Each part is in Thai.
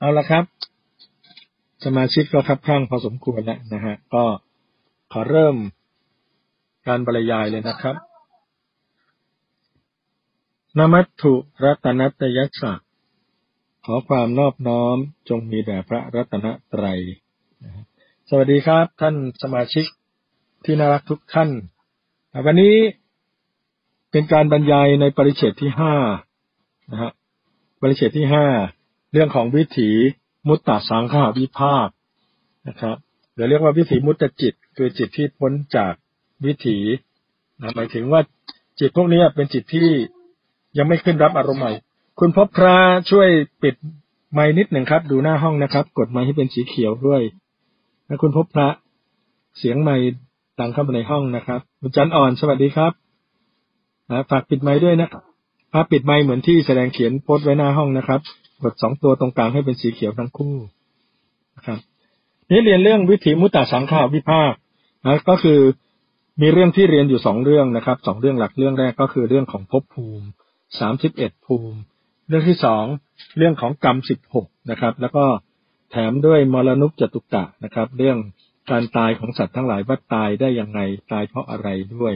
เอาละครับสมาชิกก็ครับข้างพอสมควรแล้วนะฮะก็ขอเริ่มการบรรยายเลยนะครับนมัสถุรัตนัตยัสสะขอความนอบน้อมจงมีแด่พระรัตนตรัยสวัสดีครับท่านสมาชิกที่น่ารักทุกท่านวันนี้เป็นการบรรยายในปริเฉดที่5นะฮะปริเฉดที่5เรื่องของวิถีมุตตสังขหวิภาคนะครับหรือเรียกว่าวิถีมุตตจิตคือจิตที่พ้นจากวิถีนะหมายถึงว่าจิตพวกนี้เป็นจิตที่ยังไม่ขึ้นรับอารมณ์ใหม่คุณพบพระช่วยปิดไมค์นิดหนึ่งครับดูหน้าห้องนะครับกดไมค์ให้เป็นสีเขียวด้วยนะคุณพบพระเสียงไมค์ดังเข้ามาในห้องนะครับคุณจันอ่อนสวัสดีครับฝากปิดไมค์ด้วยนะครับถ้าปิดไมค์เหมือนที่แสดงเขียนโพสต์ไว้หน้าห้องนะครับกด2ตัวตรงกลางให้เป็นสีเขียวทั้งคู่นะครับนี่เรียนเรื่องวิถีมุตตสังขหวิภาคนะก็คือมีเรื่องที่เรียนอยู่2เรื่องนะครับ2เรื่องหลักเรื่องแรกก็คือเรื่องของภพภูมิ31ภูมิเรื่องที่2เรื่องของกรรม16นะครับแล้วก็แถมด้วยมรณุปจตุตะนะครับเรื่องการตายของสัตว์ทั้งหลายว่าตายได้ยังไงตายเพราะอะไรด้วย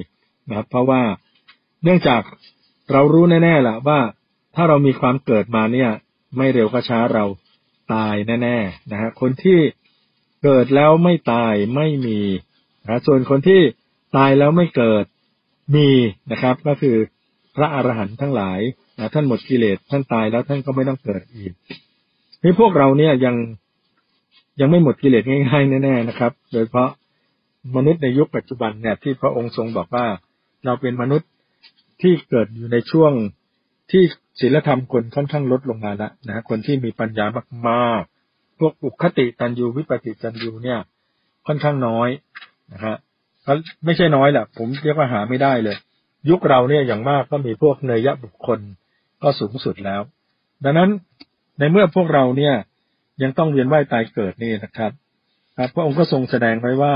นะครับเพราะว่าเนื่องจากเรารู้แน่ๆล่ะว่าถ้าเรามีความเกิดมาเนี่ยไม่เร็วก็ช้าเราตายแน่ๆนะฮะคนที่เกิดแล้วไม่ตายไม่มีนะส่วนคนที่ตายแล้วไม่เกิดมีนะครับก็คือพระอรหันต์ทั้งหลายนะท่านหมดกิเลสท่านตายแล้วท่านก็ไม่ต้องเกิดอีกนี่พวกเราเนี่ยยังไม่หมดกิเลสง่ายๆแน่ๆนะครับโดยเฉพาะมนุษย์ในยุคปัจจุบันเนี่ยที่พระองค์ทรงบอกว่าเราเป็นมนุษย์ที่เกิดอยู่ในช่วงที่ศีลธรรมคนค่อนข้างลดลงมาแล้วนะคนที่มีปัญญามากๆพวกอุคติตันยูวิปติตันยูเนี่ยค่อนข้างน้อยนะฮะก็ไม่ใช่น้อยแหละผมเรียกว่าหาไม่ได้เลยยุคเราเนี่ยอย่างมากก็มีพวกเนยยะบุคคลก็สูงสุดแล้วดังนั้นในเมื่อพวกเราเนี่ยยังต้องเวียนว่ายตายเกิดนี่นะครับพระองค์ก็ทรงแสดงไว้ว่า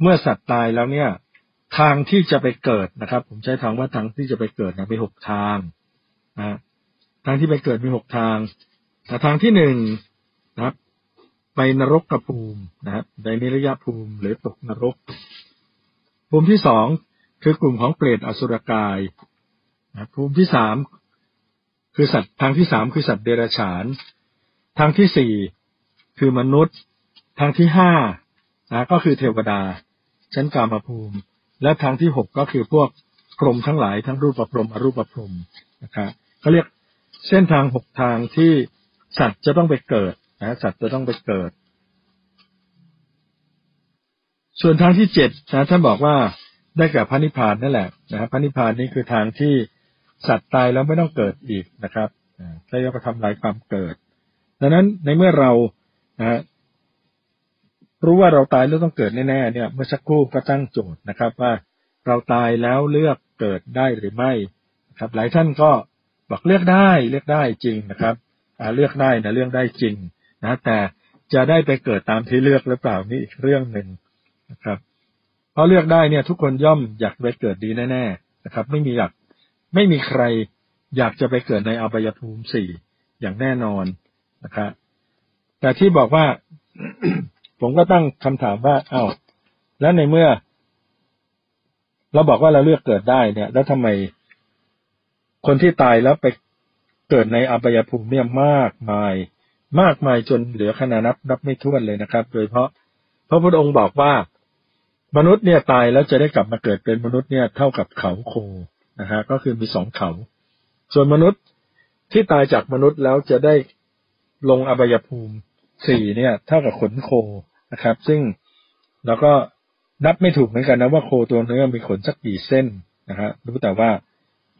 เมื่อสัตว์ตายแล้วเนี่ยทางที่จะไปเกิดนะครับผมใช้ทางว่าทางที่จะไปเกิดนะมี6ทางนะทางที่ไปเกิดมี6ทางแต่ทางที่1นะครับไปนรกภูมินะครับในนิรยภูมิหรือตกนรกภูมิที่2คือกลุ่มของเปรตอสุรกายนะภูมิที่3คือสัตว์ทางที่3คือสัตว์เดรัจฉานทางที่4คือมนุษย์ทางที่5นะก็คือเทวดาชั้นกามภูมิและทางที่6ก็คือพวกพรหมทั้งหลายทั้งรูปพรหมอรูปพรหมนะครับเขาเรียกเส้นทาง6ทางที่สัตว์จะต้องไปเกิดนะสัตว์จะต้องไปเกิดส่วนทางที่7นะท่านบอกว่าได้แก่พระนิพพานนั่นแหละนะพระนิพพานนี่คือทางที่สัตว์ตายแล้วไม่ต้องเกิดอีกนะครับได้ยกทำลายความเกิดดังนั้นในเมื่อเรานะรู้ว่าเราตายแล้วต้องเกิดแน่ๆเนี่ยเมื่อสักครู่ก็ตั้งโจทย์นะครับว่าเราตายแล้วเลือกเกิดได้หรือไม่นะครับหลายท่านก็บอกเลือกได้จริงนะครับเลือกได้นะเลือกได้จริงนะแต่จะได้ไปเกิดตามที่เลือกหรือเปล่านี่อีกเรื่องนึงนะครับเพราะเลือกได้เนี่ยทุกคนย่อมอยากไปเกิดดีแน่ๆนะครับไม่มีใครอยากจะไปเกิดในอบายภูมิ4อย่างแน่นอนนะครับแต่ที่บอกว่า ผมก็ตั้งคำถามว่าอ้าวแล้วในเมื่อเราบอกว่าเราเลือกเกิดได้เนี่ยแล้วทำไมคนที่ตายแล้วไปเกิดในอบายภูมิเนี่ยมากมายจนเหลือขนาดนับไม่ถ้วนเลยนะครับโดยเพราะพระพุทธองค์บอกว่ามนุษย์เนี่ยตายแล้วจะได้กลับมาเกิดเป็นมนุษย์เนี่ยเท่ากับเขาโคนะฮะก็คือมี2เขาส่วนมนุษย์ที่ตายจากมนุษย์แล้วจะได้ลงอบายภูมิ4เนี่ยเท่ากับขนโคนะครับซึ่งเราก็นับไม่ถูกเหมือนกันนะว่าโคตัวนึงมีขนสักกี่เส้นนะฮะรู้แต่ว่า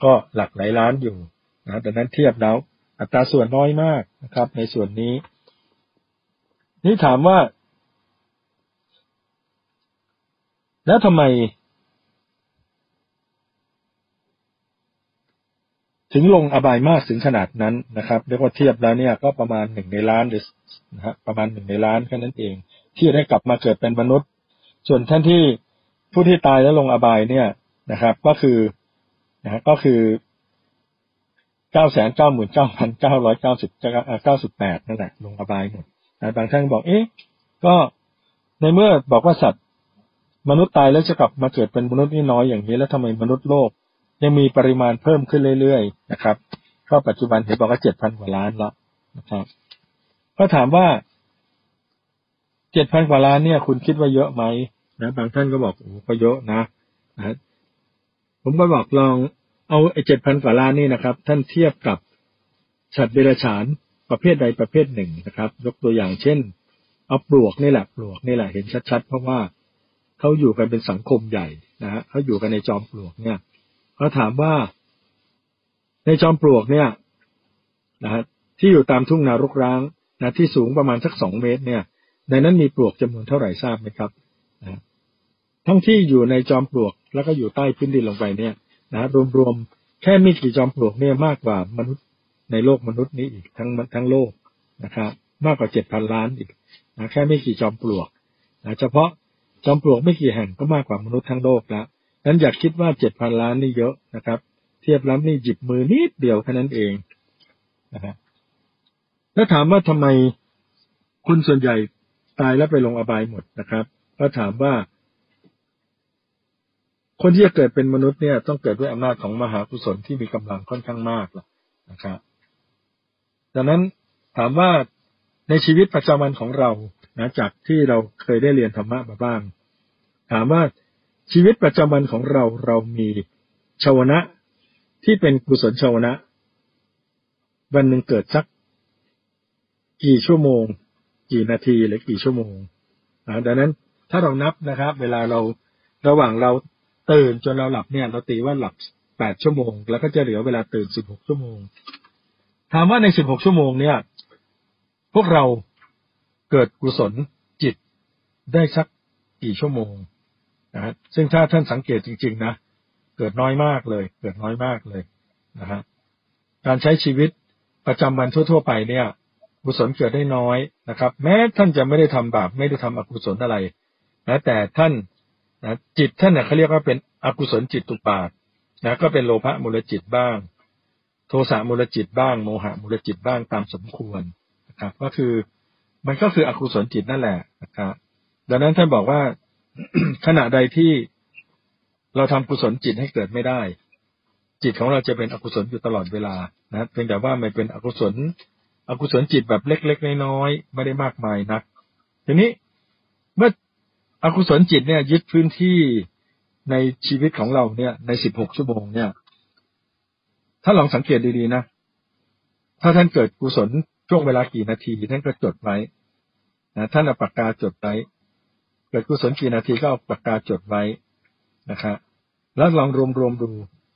ก็หลักหลายล้านอยู่นะดังนั้นเทียบแล้วอัตราส่วนน้อยมากนะครับในส่วนนี้นี่ถามว่าแล้วทำไมถึงลงอบายมากถึงขนาดนั้นนะครับเรียกว่าเทียบแล้วเนี่ยก็ประมาณ1ในล้านนะฮะประมาณ1ในล้านแค่นั้นเองที่ได้กลับมาเกิดเป็นมนุษย์ส่วนท่านที่ผู้ที่ตายแล้วลงอบายเนี่ยนะครับก็คือ 999,998 นั่นแหละลงอบายหมดบางท่านบอกเอ๊ะก็ในเมื่อบอกว่าสัตว์มนุษย์ตายแล้วจะกลับมาเกิดเป็นมนุษย์นี่น้อยอย่างนี้แล้วทำไมมนุษย์โลกยังมีปริมาณเพิ่มขึ้นเรื่อยๆนะครับก็ปัจจุบันเห็นบอกว่า 7,000 กว่าล้านแล้วนะครับก็ถามว่า 7,000 กว่าล้านเนี่ยคุณคิดว่าเยอะไหมนะบางท่านก็บอกโอ้ก็เยอะนะนะผมก็บอกลองเอาไอ้ 7,000 กว่าล้านนี่นะครับท่านเทียบกับสัตว์เดรัจฉานประเภทใดประเภทหนึ่งนะครับยกตัวอย่างเช่นเอาปลวกนี่แหละปลวกนี่แหละเห็นชัดๆเพราะว่าเขาอยู่กันเป็นสังคมใหญ่นะฮะเขาอยู่กันในจอมปลวกเนี่ยเขาถามว่าในจอมปลวกเนี่ยนะฮะที่อยู่ตามทุ่งนารกร้างนะที่สูงประมาณสัก2 เมตรเนี่ยในนั้นมีปลวกจำนวนเท่าไหร่ทราบไหมครับนะทั้งที่อยู่ในจอมปลวกแล้วก็อยู่ใต้พื้นดินลงไปเนี่ยนะรวมๆแค่มีกี่จอมปลวกเนี่ยมากกว่ามนุษย์ในโลกมนุษย์นี้อีกทั้งโลกนะครับมากกว่า 7,000 ล้านอีกนะแค่ไม่กี่จอมปลวกนะเฉพาะจอมปลวกไม่กี่แห่งก็มากกว่ามนุษย์ทั้งโลกแล้วนั้นอยากคิดว่า 7,000 ล้านนี่เยอะนะครับเทียบแล้วนี่หยิบมือนิดเดียวแค่นั้นเองนะฮะแล้วถามว่าทำไมคนส่วนใหญ่ตายแล้วไปลงอบายหมดนะครับก็ถามว่าคนที่จะเกิดเป็นมนุษย์เนี่ยต้องเกิดด้วยอำนาจของมหากุศลที่มีกำลังค่อนข้างมากนะครับดังนั้นถามว่าในชีวิตประจำวันของเรานะจากที่เราเคยได้เรียนธรรมะมาบ้างถามว่าชีวิตประจำวันของเรามีชาวนะที่เป็นกุศลชาวนะวันหนึ่งเกิดสักกี่ชั่วโมงกี่นาทีหรือกี่ชั่วโมงดังนั้นถ้าเรานับนะครับเวลาเราระหว่างเราตื่นจนเราหลับเนี่ยเราตีว่าหลับ8 ชั่วโมงแล้วก็จะเหลือเวลาตื่น16 ชั่วโมงถามว่าใน16 ชั่วโมงเนี่ยพวกเราเกิดกุศลจิตได้สักกี่ชั่วโมงนะซึ่งถ้าท่านสังเกตจริงๆนะเกิดน้อยมากเลยนะฮะการใช้ชีวิตประจำวันทั่วๆไปเนี่ยกุศลเกิดได้น้อยนะครับแม้ท่านจะไม่ได้ทำบาปไม่ได้ทำอกุศลอะไรนะแต่ท่านนะจิตท่านเนี่ยเขาเรียกว่าเป็นอกุศลจิตตุบาทนะก็เป็นโลภะมูลจิตบ้างโทสะมูลจิตบ้างโมหะมูลจิตบ้างตามสมควรนะครับก็คือมันก็คืออกุศลจิตนั่นแหละนะครับดังนั้นท่านบอกว่า ขณะใดที่เราทำกุศลจิตให้เกิดไม่ได้จิตของเราจะเป็นอกุศลอยู่ตลอดเวลานะเพียงแต่ว่ามันเป็นอกุศลจิตแบบเล็กๆน้อยๆไม่ได้มากมายนักทีนี้เมื่ออกุศลจิตเนี่ยยึดพื้นที่ในชีวิตของเราเนี่ยใน16 ชั่วโมงเนี่ยถ้าลองสังเกตดีๆนะถ้าท่านเกิดกุศลช่วงเวลากี่นาทีท่านก็จดไว้นะท่านเอาปากกาจดไว้เกิดกุศลกี่นาทีก็เอาปากกาจดไว้นะครับแล้วลองรวมดู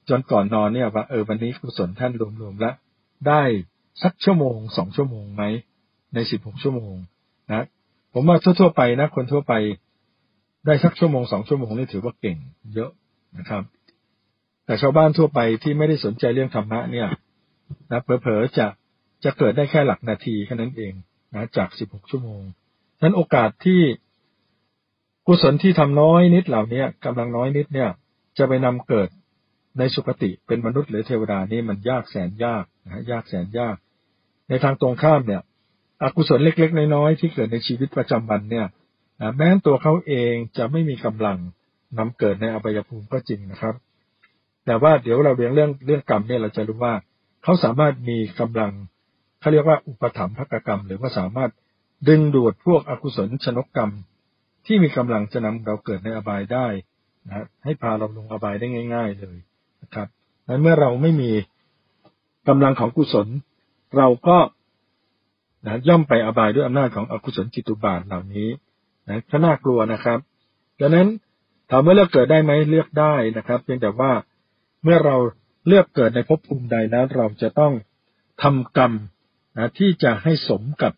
จนก่อนนอนเนี่ยว่าวันนี้กุศลท่านรวมแล้วได้สัก1-2 ชั่วโมงไหมใน16 ชั่วโมงนะผมว่าทั่วๆไปนะคนทั่วไปได้สัก1-2 ชั่วโมงนี่ถือว่าเก่งเยอะนะครับแต่ชาวบ้านทั่วไปที่ไม่ได้สนใจเรื่องธรรมะเนี่ยนะเผลอๆจะเกิดได้แค่หลักนาทีแค่นั้นเองนะจาก16 ชั่วโมงนั้นโอกาสที่กุศลที่ทำน้อยนิดเหล่านี้กำลังน้อยนิดเนี่ยจะไปนำเกิดในสุคติเป็นมนุษย์หรือเทวดานี่มันยากแสนยากนะยากแสนยากในทางตรงข้ามเนี่ยอกุศลเล็กๆน้อยๆที่เกิดในชีวิตประจำวันเนี่ยนะแม้ตัวเขาเองจะไม่มีกำลังนำเกิดในอบายภูมิก็จริงนะครับแต่ว่าเดี๋ยวเราเรื่องกรรมเนี่ยเราจะรู้ว่าเขาสามารถมีกำลังเขาเรียกว่าอุปถัมภกกรรมหรือว่าสามารถดึงดูดพวกอกุศลชนกกรรมที่มีกำลังจะนำเราเกิดในอบายได้นะให้พาเราลงอบายได้ง่ายๆเลยนะครับและเมื่อเราไม่มีกำลังของกุศลเราก็นะย่อมไปอบายด้วยอำนาจของอกุศลจิตตุบาทเหล่านี้นะก็น่ากลัวนะครับดังนั้นถามว่าเลือกเกิดได้ไหมเลือกได้นะครับเพียงแต่ว่าเมื่อเราเลือกเกิดในภพภูมิใดแล้วเราจะต้องทำกรรมนะที่จะให้สมกับ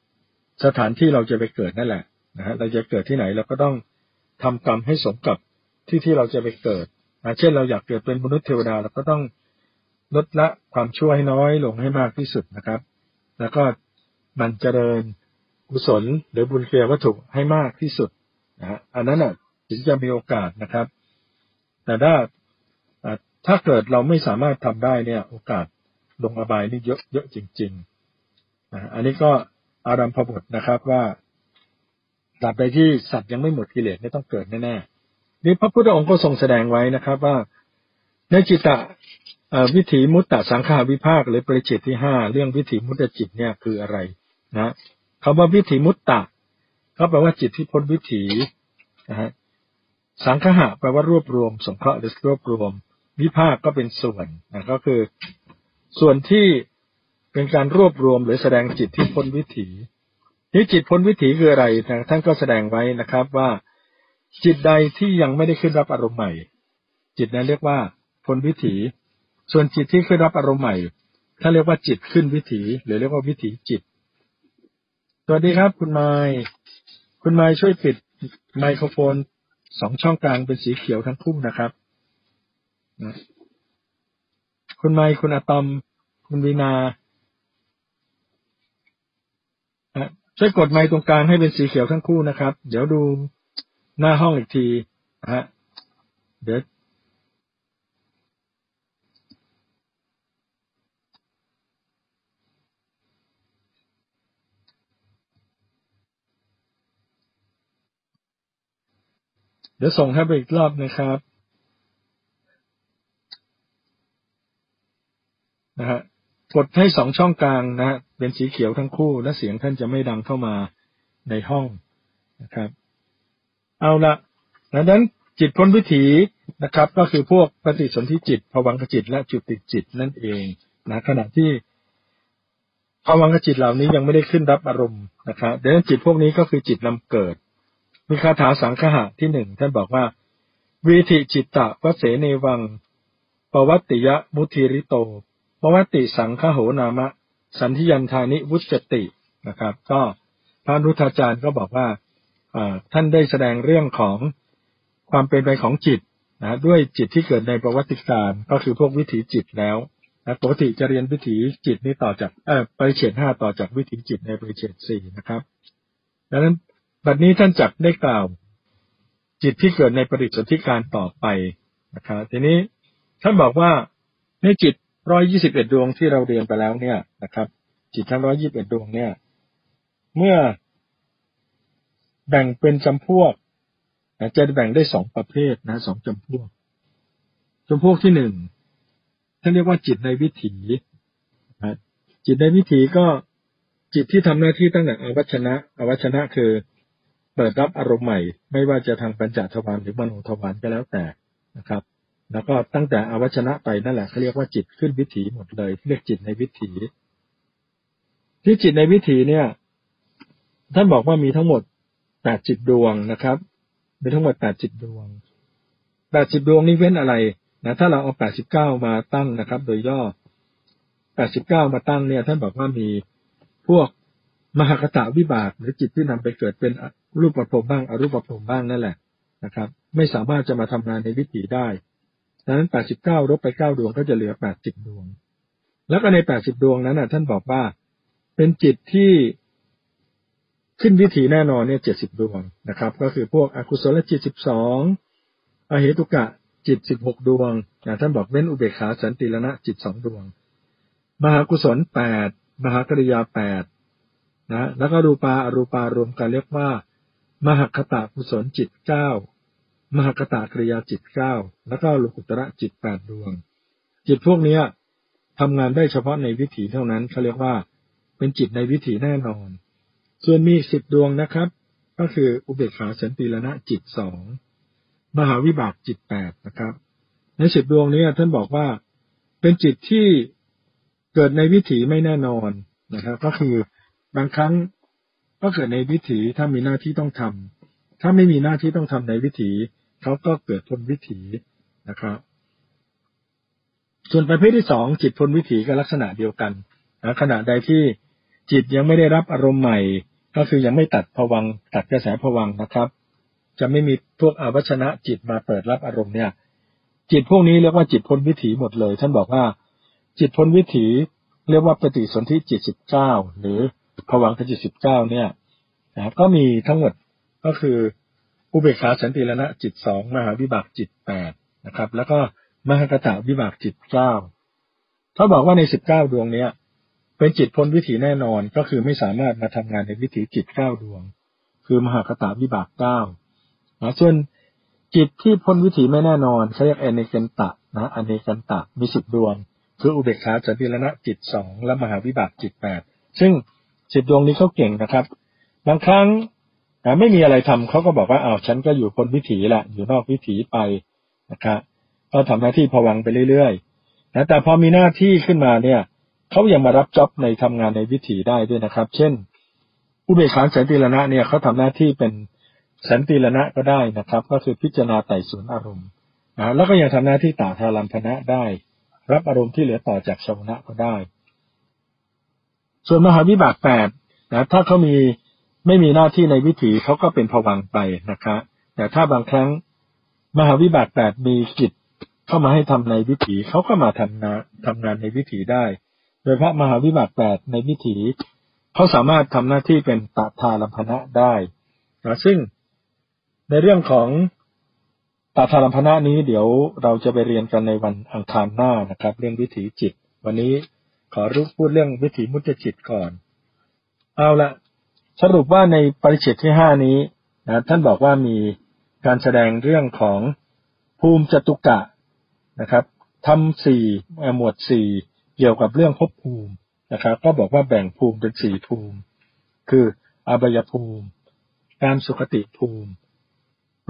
สถานที่เราจะไปเกิดนั่นแหละนะเราจะเกิดที่ไหนเราก็ต้องทำกรรมให้สมกับที่เราจะไปเกิดนะเช่นเราอยากเกิดเป็นมนุษย์เทวดาเราก็ต้องลดละความชั่วให้น้อยลงให้มากที่สุดนะครับแล้วก็มันเจริญกุศลหรือบุญเกลียวัตถุให้มากที่สุดนะอันนั้นน่ะถึงจะมีโอกาสนะครับแต่ถ้าเกิดเราไม่สามารถทำได้เนี่ยโอกาส ลงอบายนี่เยอะจริงๆนะอันนี้ก็อารัมภบทนะครับว่าตราบใดที่สัตว์ยังไม่หมดกิเลสไม่ต้องเกิดแน่ๆนี่พระพุทธองค์ก็ทรงแสดงไว้นะครับว่าในจิตตวิถีมุตตสังขาวิภาคหรือปริเฉดที่5เรื่องวิถีมุตตจิตเนี่ยคืออะไรนะคำว่าวิถีมุตตะก็แปลว่าจิตที่พ้นวิถีนะฮะสังคหะแปลว่ารวบรวมสงเคราะห์หรือรวบรวมวิภาคก็เป็นส่วนนะก็คือส่วนที่เป็นการรวบรวมหรือแสดงจิตที่พ้นวิถีนี่จิตพ้นวิถีคืออะไรท่านก็แสดงไว้นะครับว่าจิตใดที่ยังไม่ได้ขึ้นรับอารมณ์ใหม่จิตนั้นเรียกว่าพ้นวิถีส่วนจิตที่ขึ้นรับอารมณ์ใหม่ท่านเรียกว่าจิตขึ้นวิถีหรือเรียกว่าวิถีจิตสวัสดีครับคุณไมค์คุณไมค์ช่วยปิดไมโครโฟน2ช่องกลางเป็นสีเขียวทั้งคู่นะครับนะคุณไมค์คุณอะตอมคุณวีนาช่วยกดไมค์ตรงกลางให้เป็นสีเขียวทั้งคู่นะครับเดี๋ยวดูหน้าห้องอีกทีนะฮะเดี๋ยวส่งให้ไปอีกรอบนะครับนะฮะกดให้2ช่องกลางนะฮะเป็นสีเขียวทั้งคู่และเสียงท่านจะไม่ดังเข้ามาในห้องนะครับเอาละดังนั้นจิตพ้นวิถีนะครับก็คือพวกปฏิสนธิจิตภวังคจิตและจุติจิตนั่นเองนะขณะที่ภวังคจิตเหล่านี้ยังไม่ได้ขึ้นรับอารมณ์นะครับดังนั้นจิตพวกนี้ก็คือจิตนำเกิดมีคาถาสังฆะที่1ท่านบอกว่าวีติจิตตะวเสเนวังปวัตติยะมุทิริโตปวัตติสังฆโหนามะสันธิยันธานิวุจตินะครับก็พระพุทธอาจารย์ก็บอกว่าท่านได้แสดงเรื่องของความเป็นไปของจิตนะด้วยจิตที่เกิดในประวัติการก็คือพวกวิถีจิตแล้วนะปกติจะเรียนวิถีจิตนี้ต่อจากปริเฉด5ต่อจากวิถีจิตในปริเฉด4นะครับดังนั้นบัดนี้ท่านจักได้กล่าวจิตที่เกิดในปฏิสนธิการต่อไปนะครับทีนี้ท่านบอกว่าในจิต121ดวงที่เราเรียนไปแล้วเนี่ยนะครับจิตทั้ง121ดวงเนี่ยเมื่อแบ่งเป็นจำพวกจะแบ่งได้2ประเภทนะ2จำพวกที่1ท่านเรียกว่าจิตในวิถีนะจิตในวิถีก็จิตที่ทำหน้าที่ตั้งแต่อวัชนะคือเปิดรับอารมณ์ใหม่ไม่ว่าจะทางปัญจทวารหรือมโนทวารก็แล้วแต่นะครับแล้วก็ตั้งแต่อวัชนะไปนั่นแหละเขาเรียกว่าจิตขึ้นวิถีหมดเลยเรียกจิตในวิถีที่จิตในวิถีเนี่ยท่านบอกว่ามีทั้งหมด8จิตดวงนะครับมีทั้งหมด8จิตดวง8จิตดวงนี้เว้นอะไรนะถ้าเราเอา89มาตั้งนะครับโดยย่อ89มาตั้งเนี่ยท่านบอกว่ามีพวกมหคตวิบากหรือจิตที่นำไปเกิดเป็นรูปพรหมบ้างอรูปพรหมบ้างนั่นแหละนะครับไม่สามารถจะมาทำงานในวิถีได้ดังนั้น89ลบไป9ดวงก็จะเหลือ80ดวงแล้วก็ใน80ดวงนั้นน่ะท่านบอกว่าเป็นจิตที่ขึ้นวิถีแน่นอนเนี่ย70ดวงนะครับก็คือพวกอกุศลจิต12อเหตุกะจิต16ดวงท่านบอกเว้นอุเบกขาสันติรณะจิต2ดวงมหากุศล8มหากริยา8นะแล้วก็รูปาอรูปารวมกันเรียกว่ามหคตกุศลจิต9มหคตกริยาจิต9แล้วก็โลกุตระจิต8ดวงจิตพวกนี้ทำงานได้เฉพาะในวิถีเท่านั้นเขาเรียกว่าเป็นจิตในวิถีแน่นอนส่วนมี10ดวงนะครับก็คืออุเบกขาสันติรณะจิต2มหาวิบากจิต8นะครับใน10ดวงนี้ท่านบอกว่าเป็นจิตที่เกิดในวิถีไม่แน่นอนนะครับก็คือบางครั้งก็เกิดในวิถีถ้ามีหน้าที่ต้องทำถ้าไม่มีหน้าที่ต้องทำในวิถีเขาก็เกิดพ้นวิถีนะครับส่วนประเภทที่2จิตพ้นวิถีก็ลักษณะเดียวกันนะขณะใดที่จิตยังไม่ได้รับอารมณ์ใหม่ก็คือยังไม่ตัดภวังค์ตัดกระแสภวังค์นะครับจะไม่มีพวกอวัชนะจิตมาเปิดรับอารมณ์เนี่ยจิตพวกนี้เรียกว่าจิตพ้นวิถีหมดเลยท่านบอกว่าจิตพ้นวิถีเรียกว่าปฏิสนธิจิต19หรือภวังคจิต19เนี่ยนะก็มีทั้งหมดก็คืออุเบกขาสันติรณะจิต2มหาวิบากจิต8นะครับแล้วก็มหคตวิบากจิต9 เขาบอกว่าใน19ดวงเนี้ยเป็นจิตพ้นวิถีแน่นอนก็คือไม่สามารถมาทำงานในวิถีจิต9ดวงคือมหคตาวิบาก9นะเช่นจิตที่พ้นวิถีไม่แน่นอนเขาเรียกอเนกันตะนะอเนกันตะมี10ดวงคืออุเบกขาสันติรณะจิต2และมหาวิบากจิต8ซึ่ง10ดวงนี้เขาเก่งนะครับบางครั้งไม่มีอะไรทำเขาก็บอกว่าอ้าวฉันก็อยู่พ้นวิถีแหละอยู่นอกวิถีไปนะครับก็ทำหน้าที่พวังไปเรื่อยๆนะแต่พอมีหน้าที่ขึ้นมาเนี่ยเขายังมารับจ็อบในทำงานในวิถีได้ด้วยนะครับเช่นอุเบกขาสันติรณะเนี่ยเขาทำหน้าที่เป็นสันติรณะก็ได้นะครับก็คือพิจารณาไต่สวนอารมณ์นะแล้วก็ยังทำหน้าที่ตาทารัมพนะได้รับอารมณ์ที่เหลือต่อจากชวนะก็ได้ส่วนมหาวิบาก8นะถ้าเขาไม่มีหน้าที่ในวิถีเขาก็เป็นภวังค์ไปนะครับแต่ถ้าบางครั้งมหาวิบาก8มีกิจเข้ามาให้ทำในวิถีเขาก็มาทำงานในวิถีได้โดยพระมหาวิบาก8ในวิถีเขาสามารถทำหน้าที่เป็นตถาลัมพนะได้นะซึ่งในเรื่องของตถาลัมพนะนี้เดี๋ยวเราจะไปเรียนกันในวันอังคารหน้านะครับเรื่องวิถีจิตวันนี้ขอรู้พูดเรื่องวิถีมุตจิตก่อนเอาละสรุปว่าในปริเฉดที่5นี้นะท่านบอกว่ามีการแสดงเรื่องของภูมิจตุกะนะครับธรรม4หมวด4เกี่ยวกับเรื่องภพภูมินะครับก็บอกว่าแบ่งภูมิเป็น4ภูมิคืออบายภูมิกามสุขติภูมิ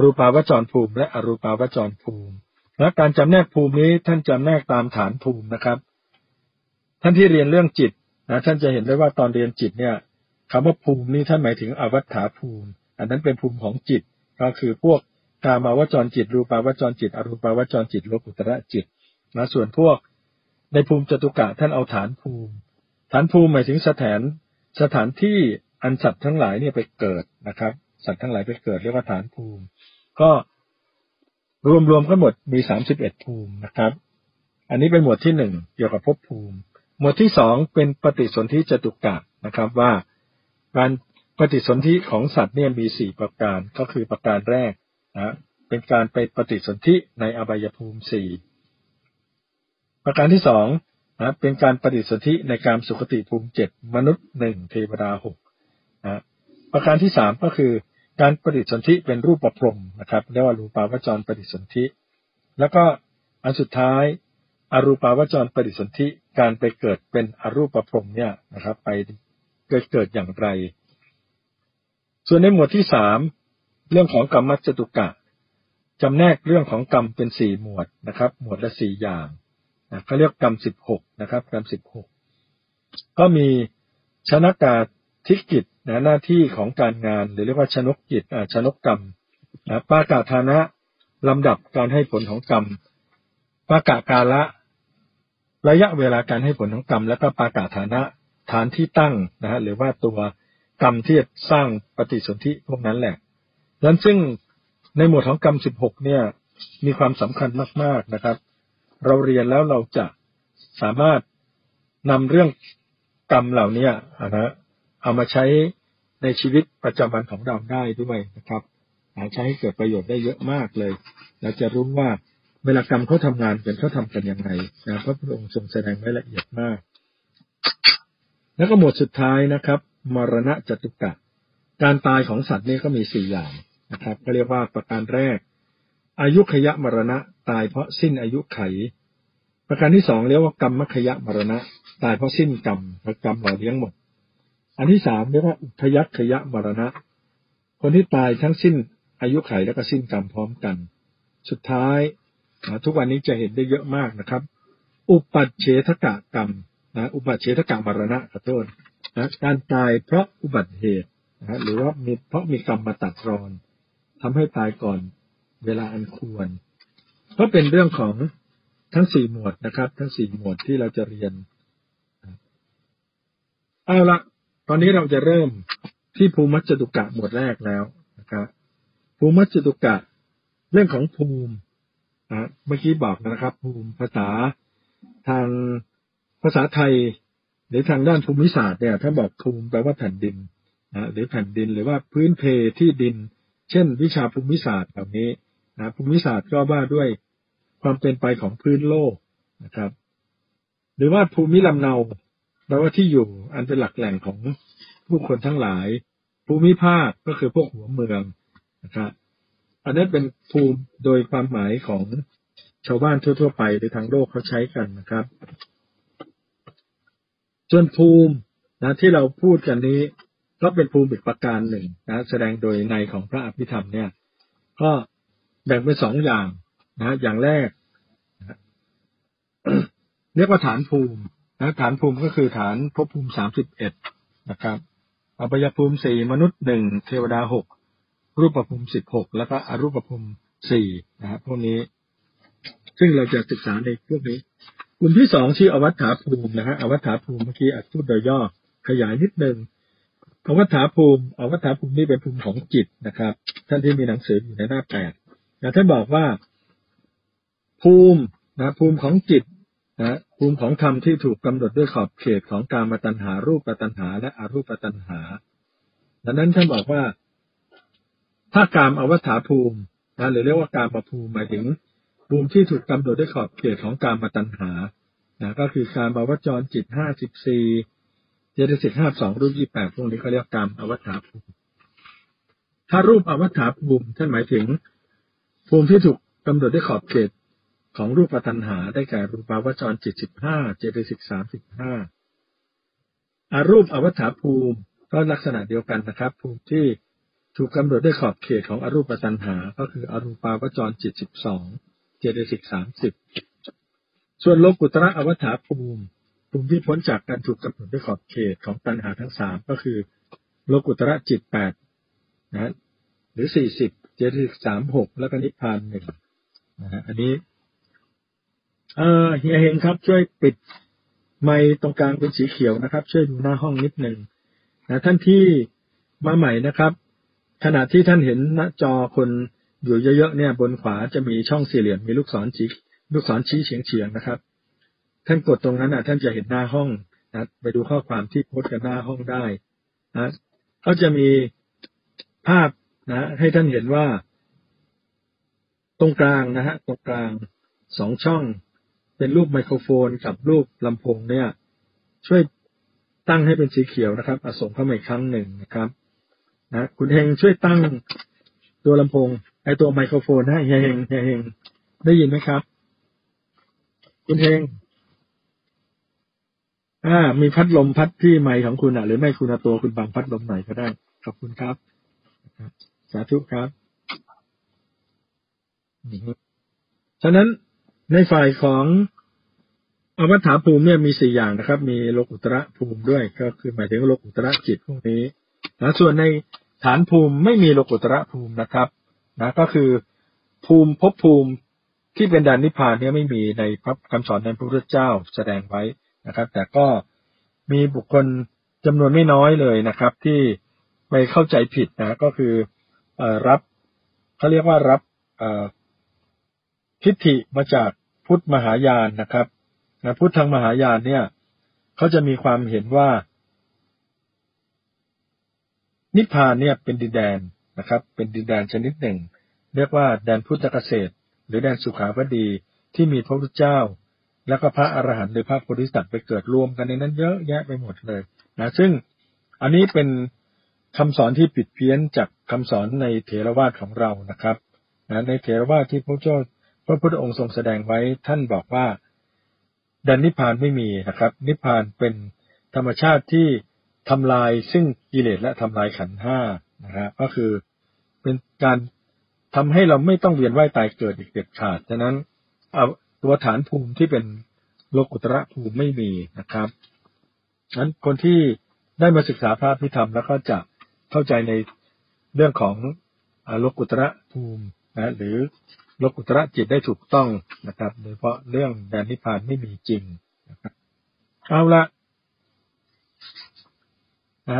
รูปาวจรภูมิและอรูปาวจรภูมิและการจำแนกภูมินี้ท่านจำแนกตามฐานภูมินะครับท่านที่เรียนเรื่องจิตนะท่านจะเห็นได้ว่าตอนเรียนจิตเนี่ยคำว่าภูมินี่ท่านหมายถึงอวัฏฐาภูมิอันนั้นเป็นภูมิของจิตก็คือพวกกามาวจรจิตรูปาวจรจิตอรูปาวจรจิตโลกุตระจิตนะส่วนพวกในภูมิจตุกะท่านเอาฐานภูมิหมายถึงสถานที่อันสัตว์ทั้งหลายเนี่ยไปเกิดนะครับสัตว์ทั้งหลายไปเกิดเรียกว่าฐานภูมิก็รวมกันหมดมี31ภูมินะครับอันนี้เป็นหมวดที่1เกี่ยวกับภพภูมิหมวดที่2เป็นปฏิสนธิจตุกะนะครับว่าการปฏิสนธิของสัตว์เนี่ยมี4ประการก็คือประการแรกนะเป็นการไปปฏิสนธิในอบายภูมิ4ประการที่2นะเป็นการปฏิสนธิในกามสุขติภูมิ7มนุษย์1เทวดา6นะประการที่3ก็คือการปฏิสนธิเป็นรูปพรหมนะครับเรียกว่ารูปาวจรปฏิสนธิแล้วก็อันสุดท้ายอรูปาวจรปฏิสนธิการไปเกิดเป็นอรูปพรหมเนี่ยนะครับไปเกิดอย่างไรส่วนในหมวดที่3เรื่องของกรรมจตุกะจำแนกเรื่องของกรรมเป็น4หมวดนะครับหมวดละ4อย่างนะเขาเรียกกรรม16นะครับกรรม16ก็มีชนกาธิกิจนะหน้าที่ของการงานหรือเรียกว่าชนกกิจชนกกรรมนะปากาธานะลำดับการให้ผลของกรรมปากากาละระยะเวลาการให้ผลของกรรมและก็ปากาธานะฐานที่ตั้งนะฮะหรือว่าตัวกรรมที่สร้างปฏิสนธิพวกนั้นแหละดังนั้นซึ่งในหมวดของกรรม16เนี่ยมีความสำคัญมากๆนะครับเราเรียนแล้วเราจะสามารถนำเรื่องกรรมเหล่านี้นะเอามาใช้ในชีวิตประจำวันของเราได้ด้วยนะครับใช้ให้เกิดประโยชน์ได้เยอะมากเลยเราจะรู้ว่าเวลากรรมเขาทำงานกันเขาทำกันยังไงนะพระพุทธองค์ทรงแสดงไว้ละเอียดมากแล้วก็หมวดสุดท้ายนะครับมรณะจตุกะการตายของสัตว์นี่ก็มี4อย่างนะครับก็เรียกว่าประการแรกอายุขยะมรณะตายเพราะสิ้นอายุไขประการที่2เรียกว่ากรรมขยะมรณะตายเพราะสิ้นกรรมกรรมหล่อเลี้ยงหมดอันที่3เรียกว่าอุทยักขยะมรณะคนที่ตายทั้งสิ้นอายุไขแล้วก็สิ้นกรรมพร้อมกันสุดท้ายทุกวันนี้จะเห็นได้เยอะมากนะครับอุปัชเฉทกะกรรมนะอุบัติเหตุกรรมมรณะขอโทษนะการตายเพราะอุบัติเหตุนะหรือว่าเพราะมีกรรมมาตัดรอนทำให้ตายก่อนเวลาอันควรก็เป็นเรื่องของทั้ง4หมวดนะครับทั้ง4หมวดที่เราจะเรียนเอาละตอนนี้เราจะเริ่มที่ภูมิจตุกะหมวดแรกแล้วนะครับภูมิจตุกะเรื่องของภูมินะเมื่อกี้บอกนะครับภูมิภาษาทางภาษาไทยหรือทางด้านภูมิศาสตร์เนี่ยถ้าบอกภูมิแปลว่าแผ่นดินนะหรือแผ่นดินหรือว่าพื้นเพที่ดินเช่นวิชาภูมิศาสตร์แบบนี้นะภูมิศาสตร์ก็ว่าด้วยความเป็นไปของพื้นโลกนะครับ หรือว่าภูมิลำเนาแปลว่าที่อยู่อันเป็นหลักแหล่งของผู้คนทั้งหลายภูมิภาคก็คือพวกหัวเมืองนะครับอันนี้เป็นภูมิโดยความหมายของชาวบ้านทั่วๆไปหรือทางโลกเขาใช้กันนะครับส่วนภูมินะที่เราพูดกันนี้ก็เป็นภูมิอีกประการหนึ่งนะแสดงโดยในของพระอภิธรรมเนี่ยก็แบ่งเป็นสองอย่างนะอย่างแรกนะเรียกว่าฐานภูมินะฐานภูมิก็คือฐานภพภูมิ31นะครับอบายภูมิ4มนุษย์1เทวดา6รูปภูมิ16แล้วก็อรูปภูมิ4นะครับพวกนี้ซึ่งเราจะศึกษาในพวกนี้กลุ่มที่2ชื่ออวัฏฐาภูมินะฮะอวัฏฐาภูมิเมื่อกี้พูดโดยย่อขยายนิดนึงอวัฏฐาภูมิอวัฏฐาภูมินี่เป็นภูมิของจิตนะครับท่านที่มีหนังสืออยู่ในหน้า8นะท่านบอกว่าภูมินะภูมิของจิตนะภูมิของธรรมที่ถูกกำหนดด้วยขอบเขตของกามตัณหารูปตัณหาและอรูปตัณหาดังนั้นท่านบอกว่าถ้ากามอวัฏฐาภูมินะหรือเรียกว่ากามภูมิหมายถึงภูมิที่ถูกกำหนดด้วยขอบเขตของกามตัณหานะก็คือการอวัจรจิต54เจตสิก52รูป28พวกนี้เขาเรียกกามอวัฏฐาภูมิถ้ารูปอวัฏฐาภูมิท่านหมายถึงภูมิที่ถูกกำหนดด้วยขอบเขตของรูปตัณหาได้แก่รูปาวจรจิต15เจตสิก35อรูปอวัฏฐาภูมิก็ลักษณะเดียวกันนะครับภูมิที่ถูกกำหนดด้วยขอบเขตของอรูปตัณหาก็คืออรูปาวจรจิต12เจตสิก30ส่วนโลกุตระอวัฏฐาภูมิภูมิที่พ้นจากการถูกกำหนดด้วยขอบเขตของตัณหาทั้ง3ก็คือโลกุตระจิต8นะหรือ40เจตสิก36แล้วก็นิพพาน1นะฮะอันนี้เฮียเฮงครับช่วยปิดไมค์ตรงกลางเป็นสีเขียวนะครับช่วยดูหน้าห้องนิดนึงนะท่านที่มาใหม่นะครับขณะที่ท่านเห็นหน้าจอคนอยู่เยอะๆเนี่ยบนขวาจะมีช่องสี่เหลี่ยมมีลูกศรชี้เฉียงๆนะครับท่านกดตรงนั้นนะท่านจะเห็นหน้าห้องนะไปดูข้อความที่โพสต์กันหน้าห้องได้นะเขาจะมีภาพนะให้ท่านเห็นว่าตรงกลางนะฮะตรงกลาง2ช่องเป็นรูปไมโครโฟนกับรูปลำโพงเนี่ยช่วยตั้งให้เป็นสีเขียวนะครับส่งเข้ามาอีกครั้งหนึ่งนะครับนะคุณเฮงช่วยตั้งตัวลำโพงไอตัวไมโครโฟนให้เฮงได้ยินไหมครับคุณเฮงมีพัดลมพัดที่ไมค์ของคุณหรือไม่คุณตัวคุณบังพัดลมหน่อยก็ได้ขอบคุณครับสาธุครับฉะนั้นในฝ่ายของอวัฏฐาภูมิเนี่ยมี4อย่างนะครับมีโลกุตระภูมิด้วยก็คือหมายถึงโลกุตระจิตพวกนี้นะส่วนในฐานภูมิไม่มีโลกุตระภูมินะครับนะก็คือภูมิภพภูมิที่เป็นด่านนิพพานเนี่ยไม่มีในพระคำสอนในพระพุทธเจ้าแสดงไว้นะครับแต่ก็มีบุคคลจำนวนไม่น้อยเลยนะครับที่ไปเข้าใจผิดนะก็คือรับเขาเรียกว่ารับทิฏฐิมาจากพุทธมหายานนะครับนะพุทธทางมหายานเนี่ยเขาจะมีความเห็นว่านิพพานเนี่ยเป็นดินแดนนะครับเป็นดินแดนชนิดหนึ่งเรียกว่าแดนพุทธเกษตรหรือแดนสุขาวดีที่มีพระพุทธเจ้าแล้วก็พระอรหันต์หรือพระโพธิสัตว์ไปเกิดรวมกันในนั้นเยอะแยะไปหมดเลยนะซึ่งอันนี้เป็นคำสอนที่ผิดเพี้ยนจากคำสอนในเถรวาทของเรานะครับนะในเถรวาทที่พระพุทธองค์ทรงแสดงไว้ท่านบอกว่าแดนนิพพานไม่มีนะครับนิพพานเป็นธรรมชาติที่ทำลายซึ่งกิเลสและทำลายขันธ์ห้านะครับก็คือเป็นการทำให้เราไม่ต้องเวียนว่ายตายเกิดอีกเด็ดขาดฉะนั้นตัวฐานภูมิที่เป็นโลกุตระภูมิไม่มีนะครับฉะนั้นคนที่ได้มาศึกษาพระอภิธรรมแล้วก็จะเข้าใจในเรื่องของโลกุตระภูมินะหรือโลกุตระจิตได้ถูกต้องนะครับโดยเฉพาะเรื่องแดนนิพพานไม่มีจริงนะครับเอาละนะ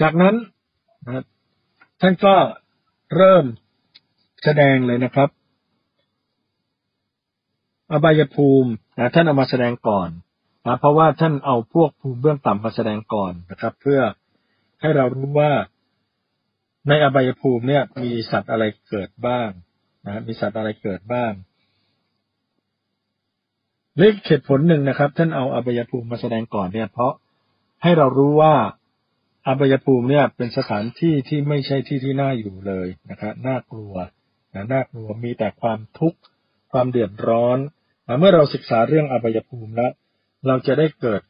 จากนั้นนะท่านก็เริ่มแสดงเลยนะครับอบายภูมินะท่านเอามาแสดงก่อนนะเพราะว่าท่านเอาพวกภูมิเบื้องต่ำมาแสดงก่อนนะครับเพื่อให้เรารู้ว่าในอบายภูมิเนี่ยมีสัตว์อะไรเกิดบ้างนะมีสัตว์อะไรเกิดบ้าง เลขเหตุผลหนึ่งนะครับท่านเอาอบายภูมิมาแสดงก่อนเนี่ยเพราะให้เรารู้ว่าอบายภูมิเนี่ยเป็นสถานที่ที่ไม่ใช่ที่ที่น่าอยู่เลยนะครับน่ากลัวน่ากลัวมีแต่ความทุกข์ความเดือดร้อนเมื่อเราศึกษาเรื่องอบายภูมิแล้วเราจะได้เกิด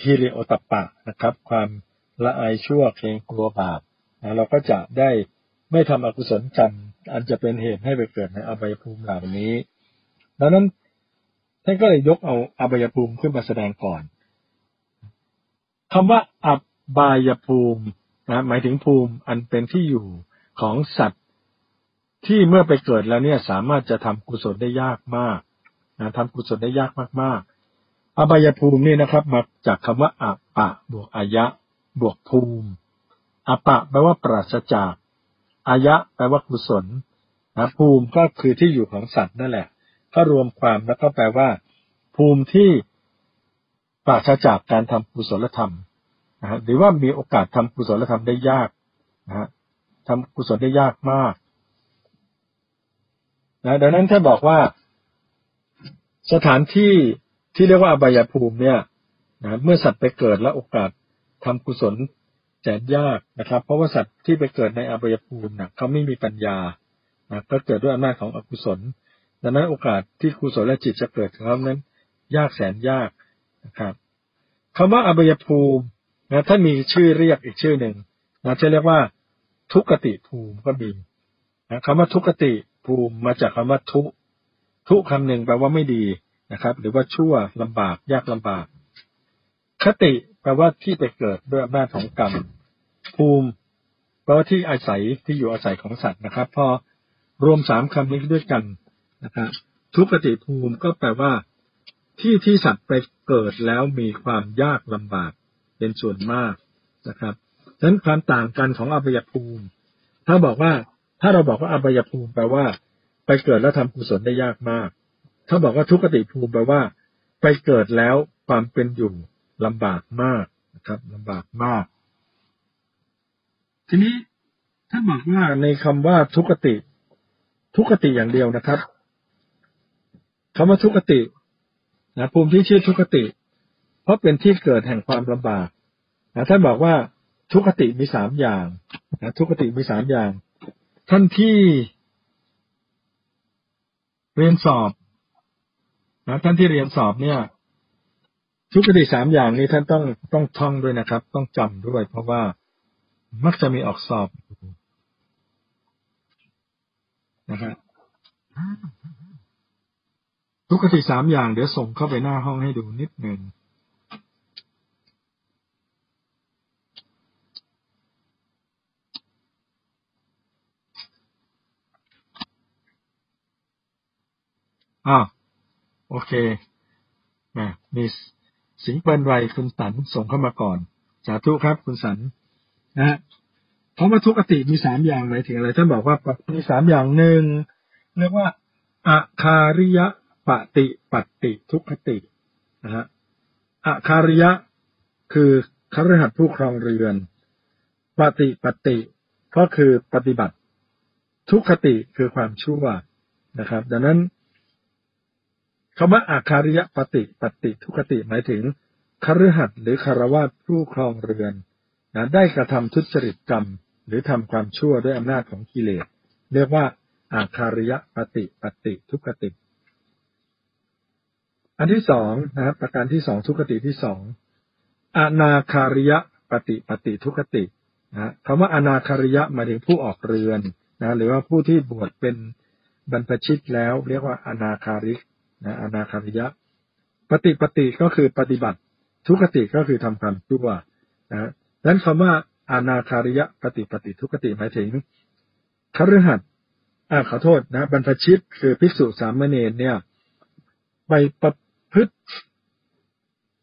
ฮิริโอตัปปะนะครับความละอายชั่วเกรงกลัวบาปเราก็จะได้ไม่ทำอกุศลกรรมอันจะเป็นเหตุให้ไปเกิดในอบายภูมิเหล่านี้ดังนั้นท่านก็เลยยกเอาอบายภูมิขึ้นมาแสดงก่อนคำว่าอบายภูมินะหมายถึงภูมิอันเป็นที่อยู่ของสัตว์ที่เมื่อไปเกิดแล้วเนี่ยสามารถจะทำกุศลได้ยากมากนะทำกุศลได้ยากมากๆอบายภูมินี่นะครับมาจากคำว่าอปะบวกอายะบวกภูมิอปะแปลว่าปราศจากอายะแปลว่ากุศลนะภูมิก็คือที่อยู่ของสัตว์นั่นแหละถ้ารวมความแล้วก็แปลว่าภูมิที่ปราศจากการทำกุศลธรรมนะฮะหรือว่ามีโอกาสทำกุศลธรรมได้ยากนะฮะทำกุศลได้ยากมากนะดังนั้นท่านบอกว่าสถานที่ที่เรียกว่าอบายภูมิเนี่ยนะเมื่อสัตว์ไปเกิดแล้วโอกาสทำกุศลแต่ยากนะครับเพราะว่าสัตว์ที่ไปเกิดในอบายภูมินะเขาไม่มีปัญญานะก็เกิดด้วยอำนาจของอกุศลดังนั้นโอกาสที่กุศลจิตจะเกิดของเขานั้นยากแสนยากนะครับคำว่าอบายภูมินะถ้ามีชื่อเรียกอีกชื่อหนึ่งนะจะเรียกว่าทุกขติภูมิก็มีนะคำว่าทุกขติภูมิมาจากคำว่าทุคำหนึ่งแปลว่าไม่ดีนะครับหรือว่าชั่วลำบากยากลำบากคติแปลว่าที่ไปเกิดด้วยอำนาจของกรรมภูมิแปลว่าที่อาศัยที่อยู่อาศัยของสัตว์นะครับพอรวมสามคำนี้ด้วยกันนะครับทุกขติภูมิก็แปลว่าที่ที่สัตว์ไปเกิดแล้วมีความยากลำบากเป็นส่วนมากนะครับฉะนั้นความต่างกันของอบายภูมิถ้าเราบอกว่าอบายภูมิแปลว่าไปเกิดแล้วทำกุศลได้ยากมากถ้าบอกว่าทุกขติภูมิแปลว่าไปเกิดแล้วความเป็นอยู่ลำบากมากนะครับลำบากมากทีนี้ท่านบอกว่าในคำว่าทุกขติอย่างเดียวนะครับคำว่าทุกขตินะภูมิที่ชื่อทุกขติเพราะเป็นที่เกิดแห่งความลำบากนะท่านบอกว่าทุกขติมี3อย่างนะทุกขติมี3อย่างท่านที่เรียนสอบนะท่านที่เรียนสอบเนี่ยทุกขติ3อย่างนี้ท่านต้องท่องด้วยนะครับต้องจำด้วยเพราะว่ามักจะมีออกสอบนะครับทุกขติ3อย่างเดี๋ยวส่งเข้าไปหน้าห้องให้ดูนิดหนึ่งโอเคมีสิงเปิ้ลไวคุณสันส่งเข้ามาก่อนสาธุครับคุณสันนะเพราะว่าทุกขติมี3อย่างหมายถึงอะไรท่านบอกว่ามี3อย่างหนึ่งเรียกว่าอาคาริยะปฏิปัติทุกขตินะฮะอาคาริยะคือคฤหัสถ์ผู้ครองเรือนปฏิปัติก็คือปฏิบัติทุกขติคือความชั่วนะครับดังนั้นคำว่าอาคาริยะปฏิทุกขติหมายถึงคฤหัสถ์หรือคฤหัสถ์ผู้ครองเรือนนะได้กระทำทุจริตกรรมหรือทำความชั่วด้วยอำนาจของกิเลสเรียกว่าอาคาริยะปฏิทุกขติอันที่2นะครับประการที่2ทุกขติที่2อนาคาริยะปฏิทุกขตินะคำว่าอนาคาริยะหมายถึงผู้ออกเรือนนะหรือว่าผู้ที่บวชเป็นบรรพชิตแล้วเรียกว่าอนาคาริกนะอนาคาริยะปฏิก็คือปฏิบัติทุกขติก็คือทำความชั่วนะดังนั้นคำว่าอนาคาริยะปฏิทุกขติหมายถึงคฤหัสถ์ขอโทษนะบรรพชิตคือภิกษุสามเณรเนี่ยไปประพฤติ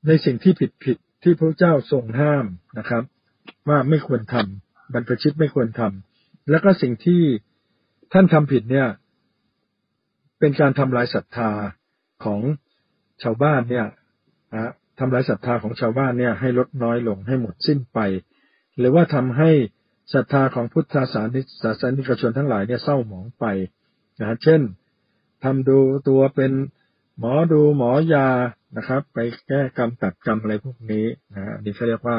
ในสิ่งที่ผิดที่พระเจ้าทรงห้ามนะครับว่าไม่ควรทำบรรพชิตไม่ควรทำแล้วก็สิ่งที่ท่านทำผิดเนี่ยเป็นการทำลายศรัทธาของชาวบ้านเนี่ยนะทำลายศรัทธาของชาวบ้านเนี่ยให้ลดน้อยลงให้หมดสิ้นไปหรือว่าทำให้ศรัทธาของพุทธศาสนิกชนทั้งหลายเนี่ยเศร้าหมองไปนะเช่นทำดูตัวเป็น หมอดูหมอยานะครับไปแก้กรรมตัดกรรมอะไรพวกนี้นะอันนี้เขาเรียกว่า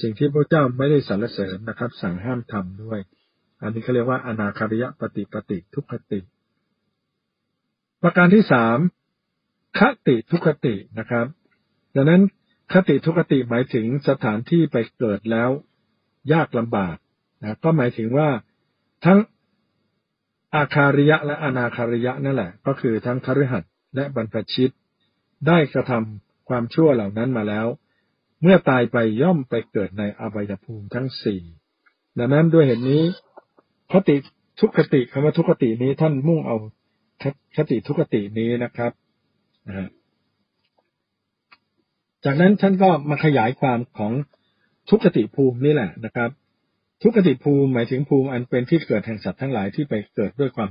สิ่งที่พระเจ้าไม่ได้สรรเสริญนะครับสั่งห้ามทำด้วยอันนี้เขาเรียกว่าอนาคาริยปฏิปติทุกขติประการที่3คติทุกขตินะครับดังนั้นคติทุกขติหมายถึงสถานที่ไปเกิดแล้วยากลำบากนะก็หมายถึงว่าทั้งอาคาริยะและอนาคาริยะนั่นแหละก็คือทั้งคฤหัสถ์และบรรพชิตได้กระทำความชั่วเหล่านั้นมาแล้วเมื่อตายไปย่อมไปเกิดในอบายภูมิทั้ง4ดังนั้นด้วยเหตุนี้คติทุกขติคำว่าทุกขตินี้ท่านมุ่งเอาคติทุกขตินี้นะครับจากนั้นท่านก็มาขยายความของทุกขติภูมินี่แหละนะครับทุกขติภูมิหมายถึงภูมิอันเป็นที่เกิดแห่งสัตว์ทั้งหลายที่ไปเกิดด้วยความ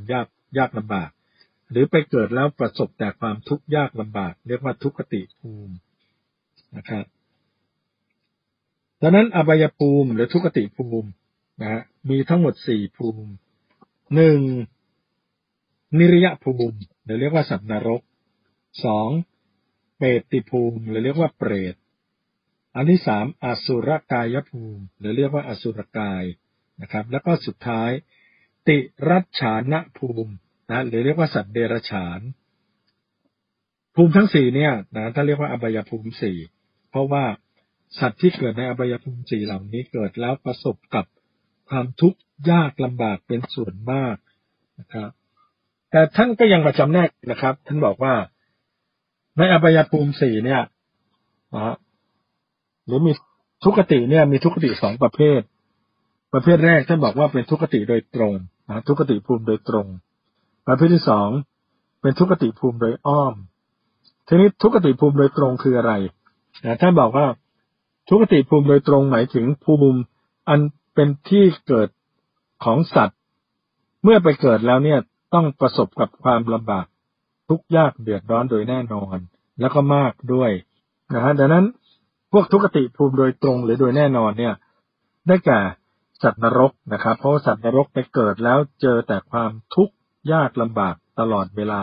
ยากลำบากหรือไปเกิดแล้วประสบแต่ความทุกข์ยากลำบากเรียกว่าทุกขติภูมินะครับดังนั้นอบายภูมิหรือทุกขติภูมินะฮะมีทั้งหมด4ภูมิ1นิรยภูมิหรือเรียกว่าสัตว์นรก2เปรติภูมิหรือเรียกว่าเปรตอันที่3อสุรกายภูมิหรือเรียกว่าอสุรกายนะครับแล้วก็สุดท้ายติรัจฉานภูมินะหรือเรียกว่าสัตว์เดรัจฉานภูมิทั้ง4เนี่ยนะท่านเรียกว่าอบายภูมิ4เพราะว่าสัตว์ที่เกิดในอบายภูมิ4เหล่านี้เกิดแล้วประสบกับความทุกข์ยากลำบากเป็นส่วนมากนะครับแต่ท่านก็ยังมาจำแนกนะครับท่านบอกว่าในอบายภูมิ4เนี่ยนะหรือมีทุกขติเนี่ยมีทุกขติ2ประเภทแรกท่านบอกว่าเป็นทุกขติโดยตรงนะทุกขติภูมิโดยตรงประเภทที่2เป็นทุกขติภูมิโดยอ้อมทีนี้ทุกขติภูมิโดยตรงคืออะไรนะท่านบอกว่าทุกขติภูมิโดยตรงหมายถึงภูมิอันเป็นที่เกิดของสัตว์เมื่อไปเกิดแล้วเนี่ยต้องประสบกับความลำบากทุกข์ยากเดือดร้อนโดยแน่นอนแล้วก็มากด้วยนะฮะดังนั้นพวกทุกขติภูมิโดยตรงหรือโดยแน่นอนเนี่ยได้แก่สัตว์นรกนะครับเพราะสัตว์นรกไปเกิดแล้วเจอแต่ความทุกข์ยากลำบากตลอดเวลา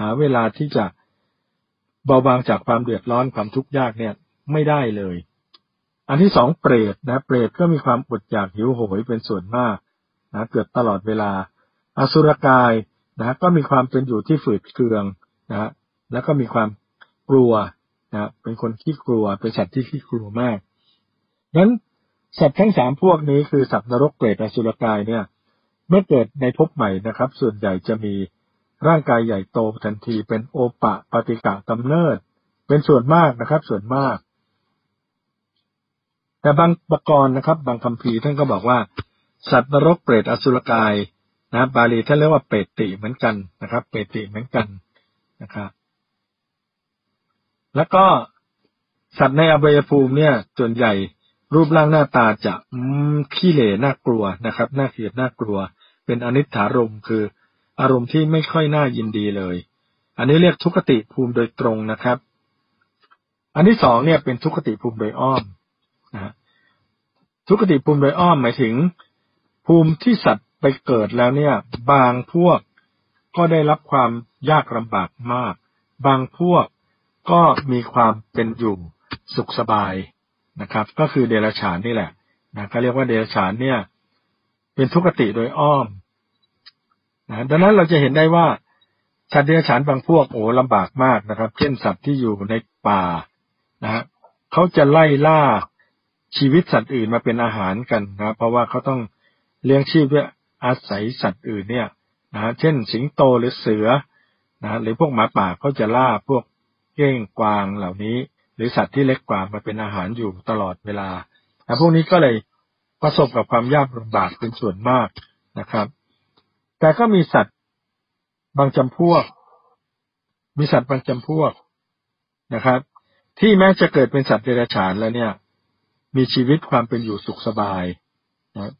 หาเวลาที่จะเบาบางจากความเดือดร้อนความทุกข์ยากเนี่ยไม่ได้เลยอันที่2เปรตนะเปรตก็มีความอดอยากหิวโหยเป็นส่วนมากนะเกิดตลอดเวลาอสุรกายนะก็มีความเป็นอยู่ที่ฝืดเคืองนะแล้วก็มีความกลัวนะเป็นคนขี้กลัวเป็นสัตว์ที่ขี้กลัวมากงั้นสัตว์ทั้ง3พวกนี้คือสัตว์นรกเปรตอสุรกายเนี่ยเมื่อเกิดในภพใหม่นะครับส่วนใหญ่จะมีร่างกายใหญ่โตทันทีเป็นโอปะปฏิกะกำเนิดเป็นส่วนมากนะครับส่วนมากแต่บางประการนะครับบางคัมภีร์ท่านก็บอกว่าสัตว์นรกเปรตอสุรกายนะบาลีท่านเรียกว่าเปรติเหมือนกันนะครับเปรติเหมือนกันนะครับแล้วก็สัตว์ในอบายภูมิเนี่ยส่วนใหญ่รูปร่างหน้าตาจะขี้เหร่น่ากลัวนะครับน่าเกลียดน่ากลัวเป็นอนิจฐารมณ์คืออารมณ์ที่ไม่ค่อยน่ายินดีเลยอันนี้เรียกทุกขติภูมิโดยตรงนะครับอันที่2เนี่ยเป็นทุกขติภูมิโดยอ้อมนะทุกขติภูมิโดยอ้อมหมายถึงภูมิที่สัตว์ไปเกิดแล้วเนี่ยบางพวกก็ได้รับความยากลำบากมากบางพวกก็มีความเป็นอยู่สุขสบายนะครับก็คือเดรัจฉานนี่แหละนะก็เรียกว่าเดรัจฉานเนี่ยเป็นทุกขติโดยอ้อมนะดังนั้นเราจะเห็นได้ว่าสัตว์เดรัจฉานบางพวกโอ้ลำบากมากนะครับเช่นสัตว์ที่อยู่ในป่านะฮะเขาจะไล่ล่าชีวิตสัตว์อื่นมาเป็นอาหารกันนะเพราะว่าเขาต้องเลี้ยงชีพด้วยอาศัยสัตว์อื่นเนี่ยนะฮะเช่นสิงโตหรือเสือนะหรือพวกหมาป่าเขาจะล่าพวกเก้งกวางเหล่านี้หรือสัตว์ที่เล็กกว่ามาเป็นอาหารอยู่ตลอดเวลาและพวกนี้ก็เลยประสบกับความยากลำบากเป็นส่วนมากนะครับแต่ก็มีสัตว์บางจำพวกนะครับที่แม้จะเกิดเป็นสัตว์เดรัจฉานแล้วเนี่ยมีชีวิตความเป็นอยู่สุขสบายนะ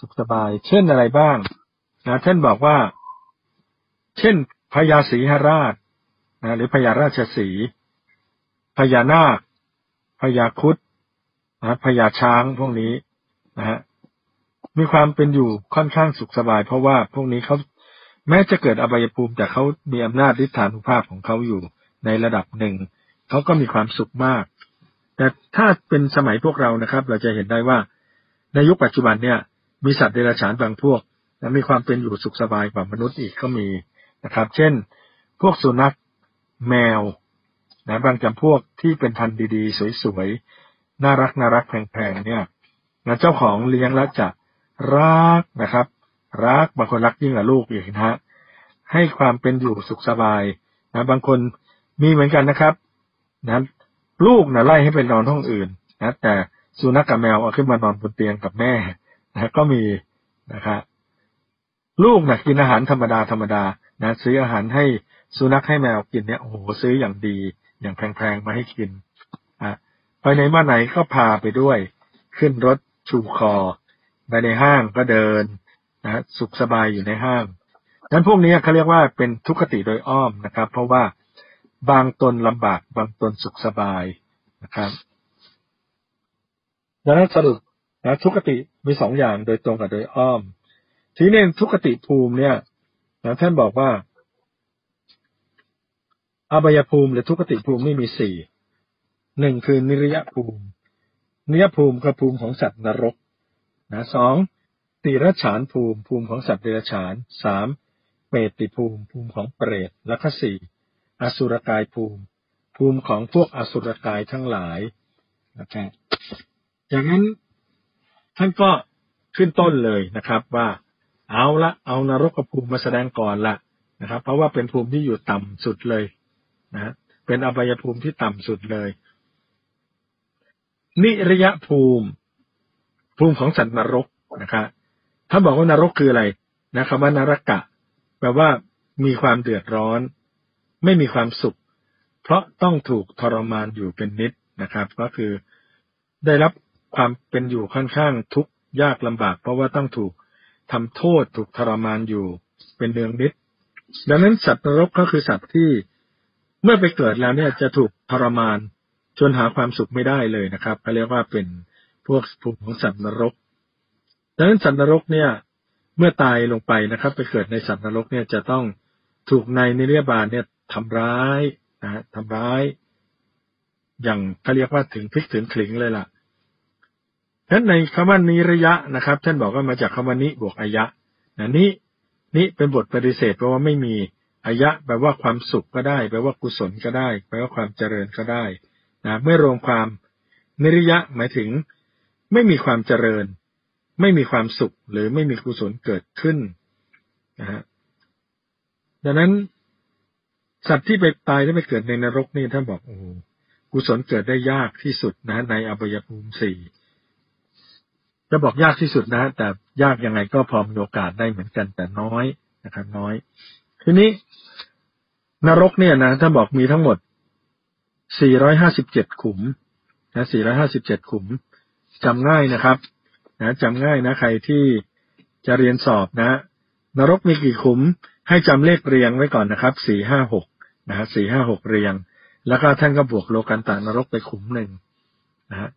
สุขสบายเช่นอะไรบ้างนะท่านบอกว่าเช่นพญาสีหราชนะหรือพญาราชสีห์พญานาคพญาครุฑนะพญาช้างพวกนี้นะฮะมีความเป็นอยู่ค่อนข้างสุขสบายเพราะว่าพวกนี้เขา แม้จะเกิดอบายภูมิแต่เขามีอำนาจฤทธานุภาพของเขาอยู่ในระดับหนึ่งเขาก็มีความสุขมากแต่ถ้าเป็นสมัยพวกเรานะครับเราจะเห็นได้ว่าในยุคปัจจุบันเนี่ยมีสัตว์เดรัจฉานบางพวกและมีความเป็นอยู่สุขสบายกว่ามนุษย์อีกก็มีนะครับเช่นพวกสุนัขแมวนะบางจำพวกที่เป็นพันธุ์ดีๆสวยๆน่ารักแพงๆเนี่ยนะเจ้าของเลี้ยงแล้วจะรักนะครับรักบางคนรักยิ่งกว่าลูกอีกนะฮะให้ความเป็นอยู่สุขสบายนะบางคนมีเหมือนกันนะครับนะลูกนะไล่ให้ไปนอนห้องอื่นนะแต่สุนัขกับแมวเอาขึ้นมานอนบนเตียงกับแม่นะก็มีนะครับลูกนะกินอาหารธรรมดานะซื้ออาหารให้สุนัขให้แมวกินเนี่ยโอ้โหซื้ออย่างดีอย่างแพงๆมาให้กินไปในมาไหนก็พาไปด้วยขึ้นรถชูคอไปในห้างก็เดินนะสุขสบายอยู่ในห้างนั้นพวกนี้เขาเรียกว่าเป็นทุกขติโดยอ้อมนะครับเพราะว่าบางตนลำบากบางตนสุขสบายนะครับดังนั้นสรุปนะทุกขติมีสองอย่างโดยตรงกับโดยอ้อมทีนี้ทุกขติภูมิเนี่ยนะท่านบอกว่าอบายภูมิหรือทุกขติภูมิไม่มีสี่หนึ่งคือนิรยภูมิคือภูมิของสัตว์นรกนะสองติรัจฉานภูมิของสัตว์เดรัจฉานสามเปรตติภูมิของเปรตและข้อสี่อสุรกายภูมิของพวกอสุรกายทั้งหลายนะครับอย่างนั้นท่านก็ขึ้นต้นเลยนะครับว่าเอาละเอานรกภูมิมาแสดงก่อนละนะครับเพราะว่าเป็นภูมิที่อยู่ต่ำสุดเลยนะเป็นอบายภูมิที่ต่ำสุดเลยนิรยภูมิของสัตว์นรกนะครับถ้าบอกว่านรกคืออะไรนะครับว่านรกะแปลว่ามีความเดือดร้อนไม่มีความสุขเพราะต้องถูกทรมานอยู่เป็นนิจนะครับก็คือได้รับความเป็นอยู่ค่อนข้างทุกข์ยากลำบากเพราะว่าต้องถูกทำโทษถูกทรมานอยู่เป็นเนืองนิจดังนั้นสัตว์นรกก็คือสัตว์ที่เมื่อไปเกิดแล้วเนี่ยจะถูกทรมานจนหาความสุขไม่ได้เลยนะครับเขาเรียกว่าเป็นพวกภูมิของสัตว์นรกดังนั้นสัตว์นรกเนี่ยเมื่อตายลงไปนะครับไปเกิดในสัตว์นรกเนี่ยจะต้องถูกในนิรยบาลเนี่ยทำร้ายนะทำร้ายอย่างเขาเรียกว่าถึงพลิกถึงขลิงเลยล่ะดังนั้นในคำว่านิรยะนะครับท่านบอกว่ามาจากคำว่านิบวกอายะนะนี้เป็นบทปฏิเสธเพราะว่าไม่มีอายะแปลว่าความสุขก็ได้แปลว่ากุศลก็ได้แปลว่าความเจริญก็ได้นะเมื่อรวมความนิรยะหมายถึงไม่มีความเจริญไม่มีความสุขหรือไม่มีกุศลเกิดขึ้นนะฮะดังนั้นสัตว์ที่ไปตายและไปเกิดในนรกนี่ท่านบอกโอ้กุศลเกิดได้ยากที่สุดนะในอบายภูมิสี่จะบอกยากที่สุดนะแต่ยากยังไงก็พอมีโอกาสได้เหมือนกันแต่น้อยนะครับน้อยทีนี้นรกเนี่ยนะท่านบอกมีทั้งหมด457ขุมนะ457ขุมจำง่ายนะครับนะจำง่ายนะใครที่จะเรียนสอบนะนรกมีกี่ขุมให้จำเลขเรียงไว้ก่อนนะครับ456นะฮะ456เรียงแล้วก็ท่านก็บวกโลกันตานรกไปขุมหนึ่งนะฮะ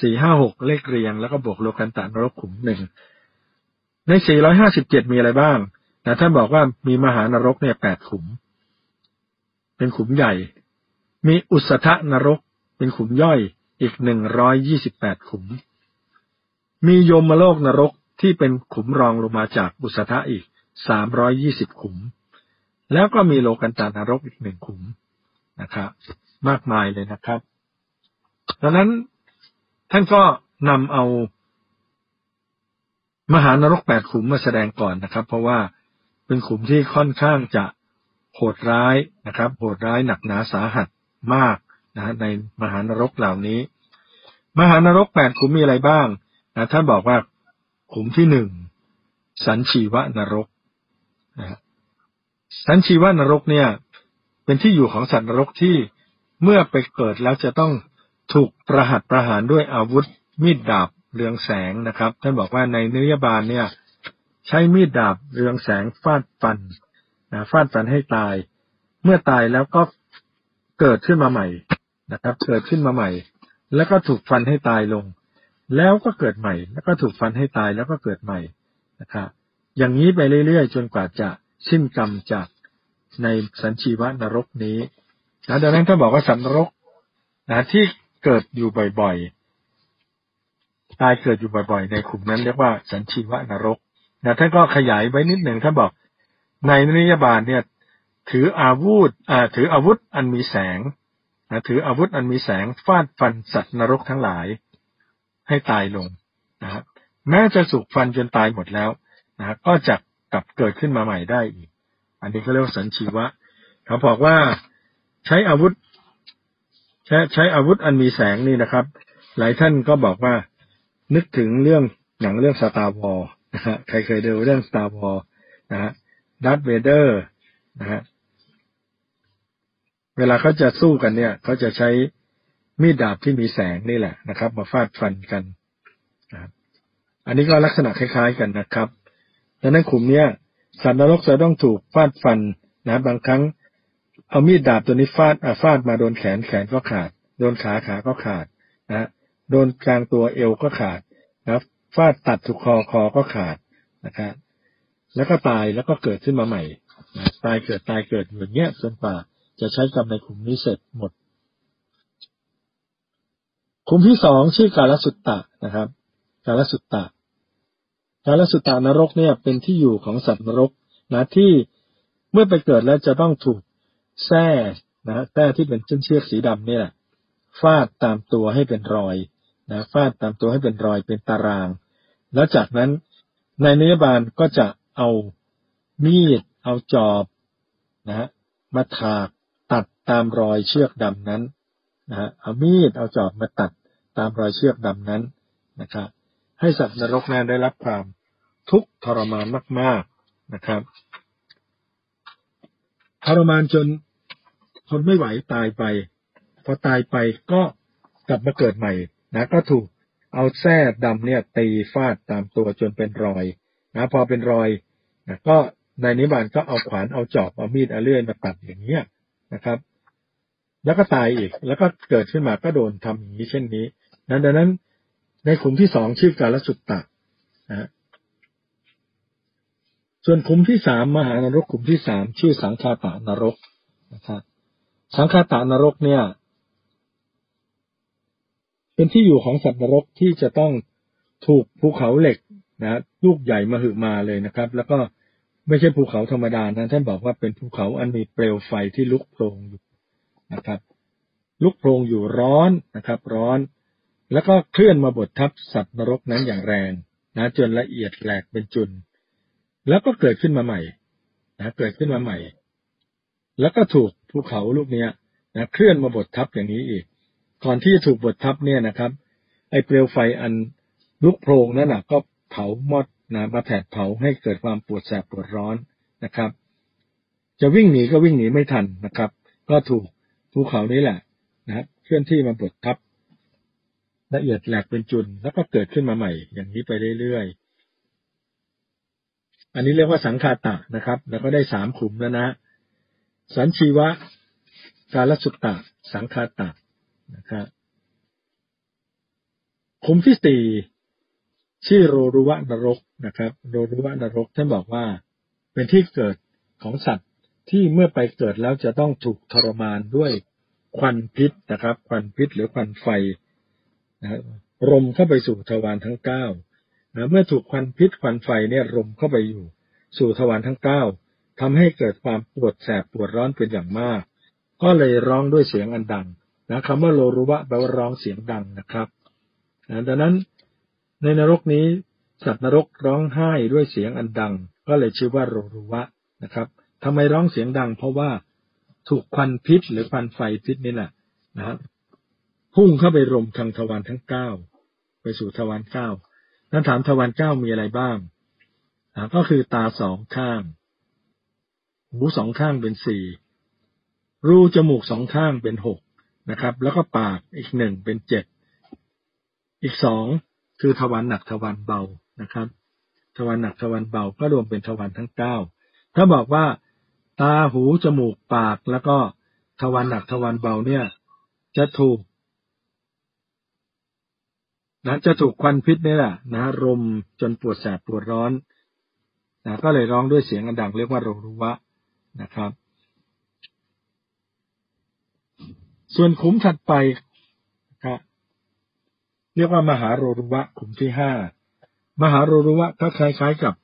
456เลขเรียงแล้วก็บวกโลกันตานรกขุมหนึ่งใน457มีอะไรบ้างนะท่านบอกว่ามีมหานรกเนี่ย8ขุมเป็นขุมใหญ่มีอุสทะนรกเป็นขุมย่อยอีก128ขุมมียมโลกนรกที่เป็นขุมรองลงมาจากอุสทะอีก320ขุมแล้วก็มีโลกันตานรกอีก1ขุมนะครับมากมายเลยนะครับดังนั้นท่านก็นำเอามหานรก8ขุมมาแสดงก่อนนะครับเพราะว่าเป็นขุมที่ค่อนข้างจะโหดร้ายนะครับโหดร้ายหนักหนาสาหัสมากนะในมหานรกเหล่านี้มหานรก8ขุมมีอะไรบ้างนะท่านบอกว่าขุมที่1สัญชีวนรกนะสัญชีวนรกเนี่ยเป็นที่อยู่ของสัตว์นรกที่เมื่อไปเกิดแล้วจะต้องถูกประหัตประหารด้วยอาวุธมีดดาบเรืองแสงนะครับท่านบอกว่าในนิรยบาลเนี่ยใช้มีดดาบเรืองแสงฟาดฟันนะฟาดฟันให้ตายเมื่อตายแล้วก็เกิดขึ้นมาใหม่นะครับเกิดขึ้นมาใหม่แล้วก็ถูกฟันให้ตายลงแล้วก็เกิดใหม่แล้วก็ถูกฟันให้ตายแล้วก็เกิดใหม่นะครับอย่างนี้ไปเรื่อยๆจนกว่าจะ สิ้นกรรมจากในสัญชีวนรกนี้นะดังนั้นท่านบอกว่าสัตว์นรกนะที่เกิดอยู่บ่อยๆตายเกิดอยู่บ่อยๆในกลุ่มนั้นเรียกว่าสัญชีวนรกนะท่านก็ขยายไว้นิดหนึ่งท่านบอกในนิยบาลเนี่ยถืออาวุธอันมีแสงนะถืออาวุธอันมีแสงฟาดฟันสัตว์นรกทั้งหลายให้ตายลงนะครับแม้จะสุกฟันจนตายหมดแล้วนะก็จะกลับเกิดขึ้นมาใหม่ได้อีกอันนี้ก็เรียกว่าสัญชีวะเขาบอกว่าใช้อาวุธอันมีแสงนี่นะครับหลายท่านก็บอกว่านึกถึงเรื่องหนังเรื่อง Star Wars นะฮะใครเคยดูเรื่อง Star Wars นะฮะ Darth Vader นะฮะเวลาเขาจะสู้กันเนี่ยเขาจะใช้มีดดาบที่มีแสงนี่แหละนะครับมาฟาดฟันกันนะอันนี้ก็ลักษณะคล้ายๆกันนะครับดังนั้นกลุ่มเนี้ยสัตว์นรกจะต้องถูกฟาดฟันนะบางครั้งเอามีดดาบตัวนี้ฟาดมาโดนแขนก็ขาดโดนขาก็ขาดนะโดนกลางตัวเอวก็ขาดนะฟาดตัดถูกคอก็ขาดนะครับแล้วก็ตายแล้วก็เกิดขึ้นมาใหม่นะตายเกิดอย่างเงี้ยจนกว่าจะใช้กรรมในกลุ่มนี้เสร็จหมดกลุ่มที่สองชื่อกาลสุตตะนะครับกาลสุตตะนรกเนี่ยเป็นที่อยู่ของสัตว์นรกนะที่เมื่อไปเกิดแล้วจะต้องถูกแส้ที่เป็นเชือกสีดำนี่แหละฟาดตามตัวให้เป็นรอยนะฟาดตามตัวให้เป็นรอยเป็นตารางแล้วจากนั้นในนิยบาลก็จะเอามีดเอาจอบนะฮะมาถากตัดตามรอยเชือกดำนั้นนะฮะเอามีดเอาจอบมาตัดตามรอยเชือกดำนั้นนะครับให้สัตว์นรกนั้นได้รับความทุกข์ทรมานมากๆนะครับทรมานจนทนไม่ไหวตายไปพอตายไปก็กลับมาเกิดใหม่นะก็ถูกเอาแส้ดำเนี่ยตีฟาดตามตัวจนเป็นรอยนะพอเป็นรอยนะก็ในนิบาลก็เอาขวานเอาจอบเอามีดเอาเลื่อยมาตัดอย่างเงี้ยนะครับแล้วก็ตายอีกแล้วก็เกิดขึ้นมาก็โดนทำอย่างนี้เช่นนี้นั้นดังนั้นในขุมที่สองชื่อกาลสุตตะนะส่วนขุมที่สามมหานรกขุมที่สามชื่อสังฆาตานรกนะครับสังฆาตานรกเนี่ยเป็นที่อยู่ของสัตว์นรกที่จะต้องถูกภูเขาเหล็กนะลูกใหญ่มหึมาเลยนะครับแล้วก็ไม่ใช่ภูเขาธรรมดานะท่านบอกว่าเป็นภูเขาอันมีเปลวไฟที่ลุกโพลงอยู่นะครับลุกโพลงอยู่ร้อนนะครับร้อนแล้วก็เคลื่อนมาบดทับสัตว์นรกนั้นอย่างแรงนะจนละเอียดแหลกเป็นจุนแล้วก็เกิดขึ้นมาใหม่นะเกิดขึ้นมาใหม่แล้วก็ถูกภูเขาลูกนี้นะเคลื่อนมาบดทับอย่างนี้อีกก่อนที่จะถูกบดทับเนี่ยนะครับไอ้เปลวไฟอันลุกโพลงนั่นน่ะก็เผามอดนะมาแผดเผาให้เกิดความปวดแสบปวดร้อนนะครับจะวิ่งหนีก็วิ่งหนีไม่ทันนะครับก็ถูกภูเขานี้แหละนะเคลื่อนที่มาบดทับละเอียดแหลกเป็นจุนแล้วก็เกิดขึ้นมาใหม่อย่างนี้ไปเรื่อยๆอันนี้เรียกว่าสังฆาตะนะครับแล้วก็ได้สามขุมแล้วนะสัญชีวะกาลสุตตะสังฆาตะนะครับขุมที่สี่ชื่อโรรุวะนรกนะครับโรรุวะนรกท่านบอกว่าเป็นที่เกิดของสัตว์ที่เมื่อไปเกิดแล้วจะต้องถูกทรมานด้วยควันพิษนะครับควันพิษหรือควันไฟนะรมเข้าไปสู่ทวารทั้ง9นะเมื่อถูกควันพิษควันไฟเนี่ยรมเข้าไปอยู่สู่ทวารทั้ง9ทำให้เกิดความปวดแสบปวดร้อนเป็นอย่างมากก็เลยร้องด้วยเสียงอันดังนะคำว่าโรรุวะแปลว่าร้องเสียงดังนะครับนะดังนั้นในนรกนี้สัตว์นรกร้องไห้ด้วยเสียงอันดังก็เลยชื่อว่าโรรุวะนะครับทำไมร้องเสียงดังเพราะว่าถูกควันพิษหรือควันไฟพิษนี่แหละนะครับพุ่งเข้าไปรมทางทวารทั้ง9ไปสู่ทวาร9นั้นถามทวาร9มีอะไรบ้างก็คือตา2ข้างหู2ข้างเป็น4รูจมูก2ข้างเป็น6นะครับแล้วก็ปากอีก1เป็น7อีก2คือทวารหนักทวารเบานะครับทวารหนักทวารเบาก็รวมเป็นทวารทั้ง9ถ้าบอกว่าตาหูจมูกปากแล้วก็ทวารหนักทวารเบาเนี่ยจะถูกควันพิษนี่แหละนะรมจนปวดแสบปวดร้อน นะก็เลยร้องด้วยเสียงอันดังเรียกว่าโรรุวะนะครับส่วนขุมถัดไปนะครับเรียกว่ามหาโรรุวะขุมที่5มหาโรรุวะก็คล้ายๆกับ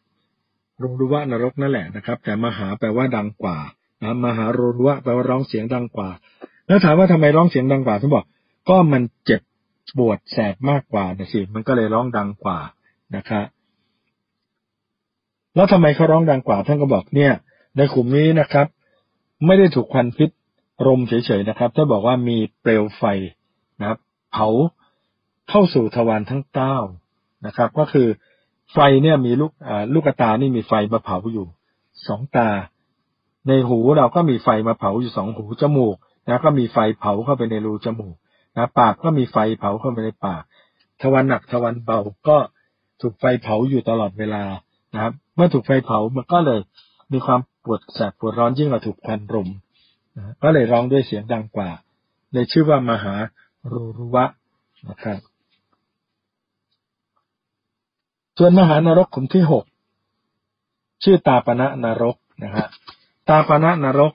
โรรุวะนรกนั่นแหละนะครับแต่มหาแปลว่าดังกว่านะมหาโรรุวะแปลว่าร้องเสียงดังกว่าแล้วถามว่าทำไมร้องเสียงดังกว่าผมบอกก็มันเจ็บปวดแสบมากกว่านะสิมันก็เลยร้องดังกว่านะครับแล้วทำไมเขาร้องดังกว่าท่านก็บอกเนี่ยในขุมนี้นะครับไม่ได้ถูกควันพิษรมเฉยๆนะครับท่านบอกว่ามีเปลวไฟนะครับเผาเข้าสู่ทวารทั้ง9นะครับก็คือไฟเนี่ยมีลูกตานี่มีไฟมาเผาอยู่2ตาในหูเราก็มีไฟมาเผาอยู่2หูจมูกนะก็มีไฟเผาเข้าไปในรูจมูกนะปากก็มีไฟเผาเข้าไปในปากทวารหนักทวารเบาก็ถูกไฟเผาอยู่ตลอดเวลานะครับเมื่อถูกไฟเผามันก็เลยมีความปวดแสบปวดร้อนยิ่งกว่าถูกควันรมนะก็เลยร้องด้วยเสียงดังกว่าเลยชื่อว่ามหาโรรุวะนะครับส่วนมหานรกขุมที่6ชื่อตาปณะนรกนะฮะตาปณะนรก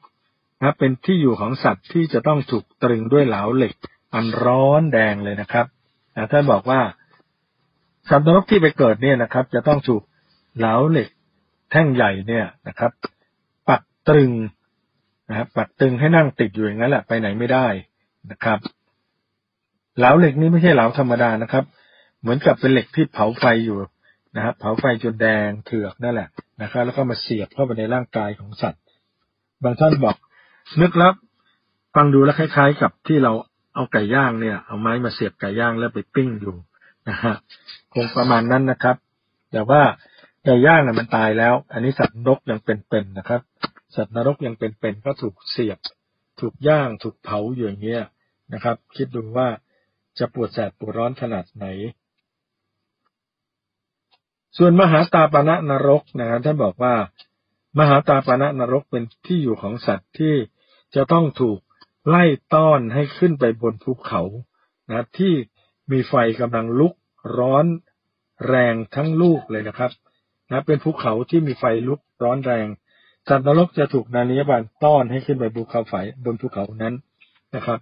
นะเป็นที่อยู่ของสัตว์ที่จะต้องถูกตรึงด้วยเหลาเหล็กอันร้อนแดงเลยนะครับท่านบอกว่าสัตว์นรกที่ไปเกิดเนี่ยนะครับจะต้องถูกเหลาเหล็กแท่งใหญ่เนี่ยนะครับปักตรึงนะครับปักตรึงให้นั่งติดอยู่อย่างนั้นแหละไปไหนไม่ได้นะครับเหลาเหล็กนี้ไม่ใช่เหลาธรรมดานะครับเหมือนกับเป็นเหล็กที่เผาไฟอยู่นะครับเผาไฟจนแดงเถือกนั่นแหละนะครับแล้วก็มาเสียบเข้าไปในร่างกายของสัตว์บางท่านบอกนึกแล้วฟังดูแล้วคล้ายๆกับที่เราเอาไก่ย่างเนี่ยเอาไม้มาเสียบไก่ย่างแล้วไปปิ้งอยู่นะฮะคงประมาณนั้นนะครับแต่ว่าไก่ย่างเนี่ยมันตายแล้วอันนี้สัตว์นรกยังเป็นๆนะครับสัตว์นรกยังเป็นๆก็ถูกเสียบถูกย่างถูกเผาอยู่อย่างเงี้ยนะครับคิดดูว่าจะปวดแสบปวดร้อนขนาดไหนส่วนมหาตาปณะนรกนะครับท่านบอกว่ามหาตาปณะนรกเป็นที่อยู่ของสัตว์ที่จะต้องถูกไล่ต้อนให้ขึ้นไปบนภูเขานะที่มีไฟกำลังลุกร้อนแรงทั้งลูกเลยนะครับนะเป็นภูเขาที่มีไฟลุกร้อนแรงสัตว์นรกจะถูกนานิยบาลต้อนให้ขึ้นไปภูเขาไฟบนภูเขานั้นนะครับ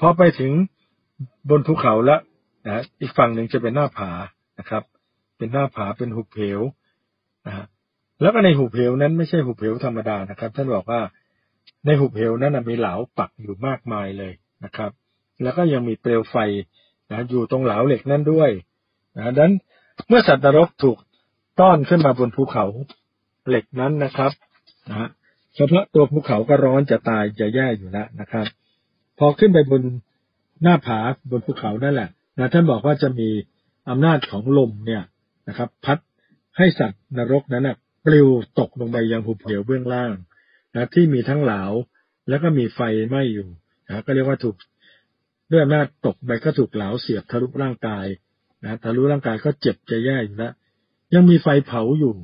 พอไปถึงบนภูเขาแล้วนะอีกฝั่งหนึ่งจะเป็นหน้าผานะครับเป็นหน้าผาเป็นหุบเหวนะแล้วก็ในหุบเหวนั้นไม่ใช่หุบเหวธรรมดานะครับท่านบอกว่าในหุบเหวนั้นนะมีเหลาปักอยู่มากมายเลยนะครับแล้วก็ยังมีเปลวไฟนะอยู่ตรงเหลาเหล็กนั่นด้วยนะดังนั้นเมื่อสัตว์นรกถูกต้อนขึ้นมาบนภูเขาเหล็กนั้นนะครับนะเฉพาะตัวภูเขาก็ร้อนจะตายจะแย่อยู่แล้วนะครับพอขึ้นไปบนหน้าผาบนภูเขานั่นแหละนะท่านบอกว่าจะมีอำนาจของลมเนี่ยนะครับพัดให้สัตว์นรกนั้นนะปลิวตกลงไปยังหุบเหวเบื้องล่างนะที่มีทั้งเหลาแล้วก็มีไฟไหม้อยู่นะก็เรียกว่าถูกด้วยอำนาจตกไปก็ถูกเหลาเสียบทะลุร่างกายนะทะลุร่างกายก็เจ็บจะแย่อยู่แล้วยังมีไฟเผาอยู่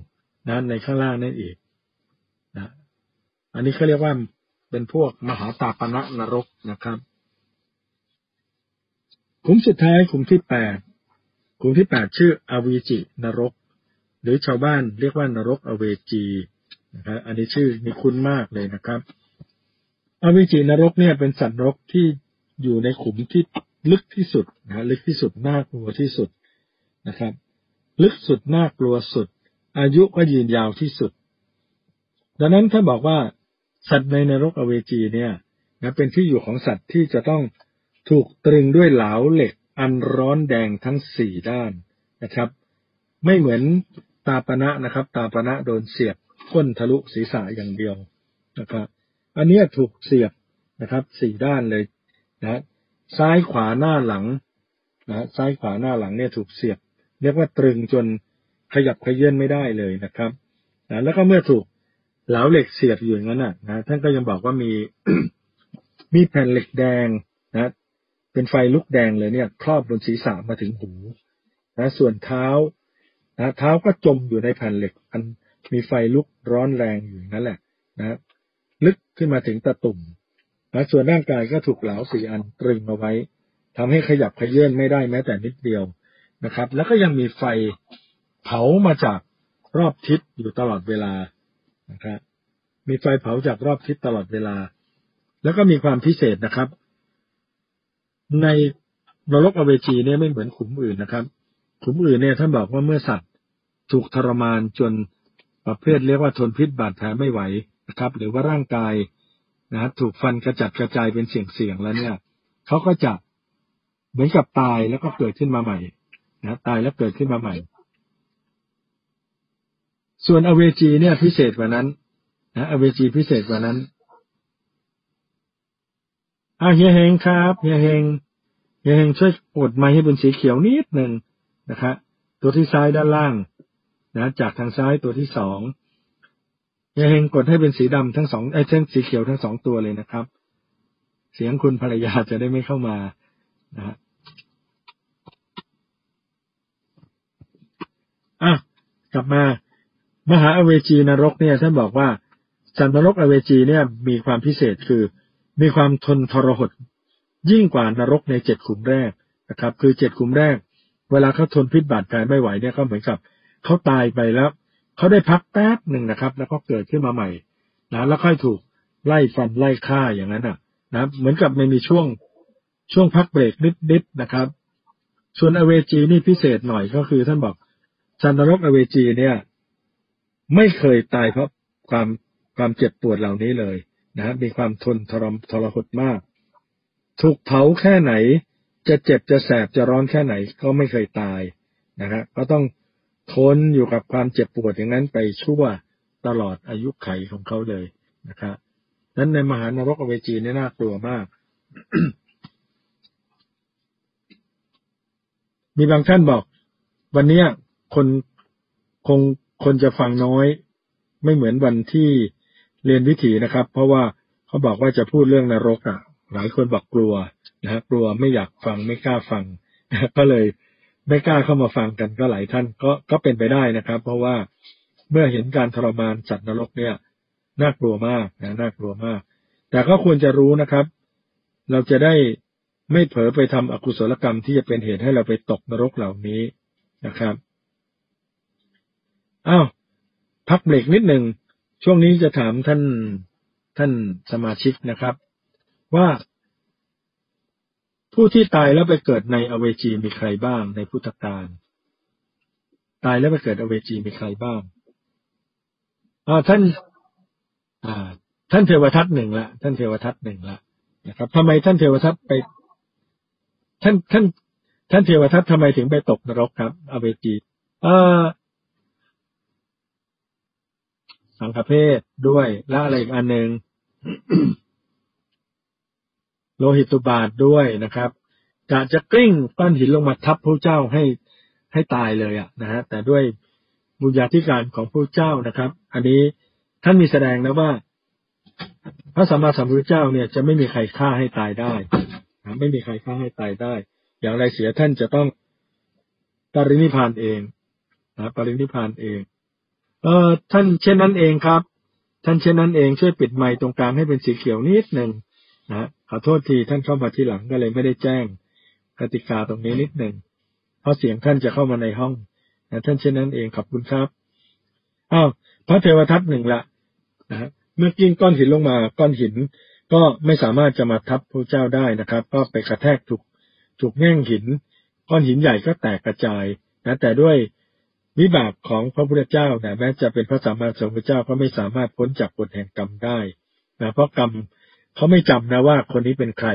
นะในข้างล่างนั่นเองนะอันนี้เขาเรียกว่าเป็นพวกมหาตาปณะนรกนะครับขุมสุดท้ายขุมที่8ขุมที่8ชื่ออเวจินรกหรือชาวบ้านเรียกว่านรกอเวจีนะครับอันนี้ชื่อมีคุ้นมากเลยนะครับอเวจีนรกเนี่ยเป็นสัตว์นรกที่อยู่ในขุมที่ลึกที่สุดนะลึกที่สุดน่ากลัวที่สุดนะครับลึกสุดน่ากลัวสุดอายุก็ยืนยาวที่สุดดังนั้นถ้าบอกว่าสัตว์ในนรกอเวจีเนี่ยนะเป็นที่อยู่ของสัตว์ที่จะต้องถูกตรึงด้วยเหลาเหล็กอันร้อนแดงทั้ง4ด้านนะครับไม่เหมือนตาปณะนะครับตาปณะโดนเสียบก้นทะลุศีรษะอย่างเดียวนะครับอันนี้ถูกเสียบนะครับ4ด้านเลยนะซ้ายขวาหน้าหลังนะซ้ายขวาหน้าหลังเนี่ยถูกเสียบเรียกว่าตรึงจนขยับเขยื้อนไม่ได้เลยนะครับนะแล้วก็เมื่อถูกเหลาเหล็กเสียบอยู่อย่างนั้นน่ะนะท่านก็ยังบอกว่ามี มีแผ่นเหล็กแดงนะเป็นไฟลุกแดงเลยเนี่ยครอบบนศีรษะมาถึงหูนะส่วนเท้านะเท้าก็จมอยู่ในแผ่นเหล็กอันมีไฟลุกร้อนแรงอยู่อย่างนั้นแหละนะลึกขึ้นมาถึงตะตุ่มนะส่วนร่างกายก็ถูกเหลา4อันตรึงเอาไว้ทำให้ขยับเขยื้อนไม่ได้แม้แต่นิดเดียวนะครับแล้วก็ยังมีไฟเผามาจาก รอบทิศอยู่ตลอดเวลานะครับมีไฟเผาจากรอบทิศตลอดเวลาแล้วก็มีความพิเศษนะครับในนรกอเวจีเนี่ยไม่เหมือนขุมอื่นนะครับขุมอื่นเนี่ยท่านบอกว่าเมื่อสัตว์ถูกทรมานจนประเภทเรียกว่าทนพิษบาดแผลไม่ไหวนะครับหรือว่าร่างกายนะถูกฟันกระจัดกระจายเป็นเสี่ยงๆแล้วเนี่ยเขาก็จะเหมือนกับตายแล้วก็เกิดขึ้นมาใหม่นะตายแล้วเกิดขึ้นมาใหม่ส่วนอเวจีเนี่ยพิเศษกว่านั้นนะอเวจีพิเศษกว่านั้นเฮียเฮงครับเฮียเฮงช่วยกดไม้ให้เป็นสีเขียวนิดหนึ่งนะครับตัวที่ซ้ายด้านล่างนะจากทางซ้ายตัวที่สองเฮียเฮงกดให้เป็นสีดำทั้งสองทั้งสีเขียวทั้งสองตัวเลยนะครับเสียงคุณภรรยาจะได้ไม่เข้ามานะกลับมามหาอเวจีนรกเนี่ยท่านบอกว่าสัตว์นรกอเวจีเนี่ยมีความพิเศษคือมีความทนทรหดยิ่งกว่านรกในเจ็ดขุมแรกนะครับคือเจ็ดขุมแรกเวลาเขาทนพิษบาดแผลไม่ไหวเนี่ยก็เหมือนกับเขาตายไปแล้วเขาได้พักแป๊บหนึ่งนะครับแล้วก็เกิดขึ้นมาใหม่นะแล้วค่อยถูกไล่ฟันไล่ฆ่าอย่างนั้นนะเหมือนกับไม่มีช่วงพักเบรกนิดๆนะครับส่วนอเวจีนี่พิเศษหน่อยก็คือท่านบอกสัตว์นรกอเวจีเนี่ยไม่เคยตายเพราะความเจ็บปวดเหล่านี้เลยนะมีความทนทรหดมากถูกเผาแค่ไหนจะเจ็บจะแสบจะร้อนแค่ไหนก็ไม่เคยตายนะครับก็ต้องทนอยู่กับความเจ็บปวดอย่างนั้นไปชั่วตลอดอายุไขของเขาเลยนะครับนั้นในมหานรกอเวจีนี่น่ากลัวมาก มีบางท่านบอกวันนี้คนจะฟังน้อยไม่เหมือนวันที่เรียนวิถีนะครับเพราะว่าเขาบอกว่าจะพูดเรื่องนรกหลายคนบอกกลัวนะฮะกลัวไม่อยากฟังไม่กล้าฟังก็เลยไม่กล้าเข้ามาฟังกันก็หลายท่านก็เป็นไปได้นะครับเพราะว่าเมื่อเห็นการทรมานสัตว์นรกเนี่ยน่ากลัวมากนะน่ากลัวมากแต่ก็ควรจะรู้นะครับเราจะได้ไม่เผลอไปทำอกุศลกรรมที่จะเป็นเหตุให้เราไปตกนรกเหล่านี้นะครับพักเบรกนิดหนึ่งช่วงนี้จะถามท่านสมาชิกนะครับว่าผู้ที่ตายแล้วไปเกิดในอเวจีมีใครบ้างในพุทธกาลตายแล้วไปเกิดอเวจีมีใครบ้างท่านเทวทัตหนึ่งละท่านเทวทัตหนึ่งละนะครับทำไมท่านเทวทัตไปท่านเทวทัตทำไมถึงไปตกนรกครับอเวจีสังฆเพศด้วยและอะไรอีกอันหนึ่ง โลหิตุบาทด้วยนะครับจะกลิ้งก้อนหินลงมาทับพระเจ้าให้ตายเลยนะฮะแต่ด้วยบุญญาธิการของพระเจ้านะครับอันนี้ท่านมีแสดงนะว่าพระสัมมาสัมพุทธเจ้าเนี่ยจะไม่มีใครฆ่าให้ตายได้ไม่มีใครฆ่าให้ตายได้อย่างไรเสียท่านจะต้องปรินิพพานเองนะปรินิพพานเองท่านเช่นนั้นเองครับท่านเช่นนั้นเองช่วยปิดไมค์ตรงกลางให้เป็นสีเขียวนิดหนึ่งนะขอโทษทีท่านเข้ามาทีหลังก็เลยไม่ได้แจ้งกติกาตรงนี้นิดหนึ่งเพราะเสียงท่านจะเข้ามาในห้องนะท่านเช่นนั้นเองขอบคุณครับพระเทวทัตหนึ่งละนะเมื่อกิ้งก้อนหินลงมาก้อนหินก็ไม่สามารถจะมาทับพระเจ้าได้นะครับก็ไปกระแทกถูกแง่งหินก้อนหินใหญ่ก็แตกกระจายนะแต่ด้วยวิบากของพระพุทธเจ้านะแม้จะเป็นพระสัมมาสัมพุทธเจ้าก็ไม่สามารถพ้นจากกฎแห่งกรรมได้นะเพราะกรรมเขาไม่จำนะว่าคนนี้เป็นใคร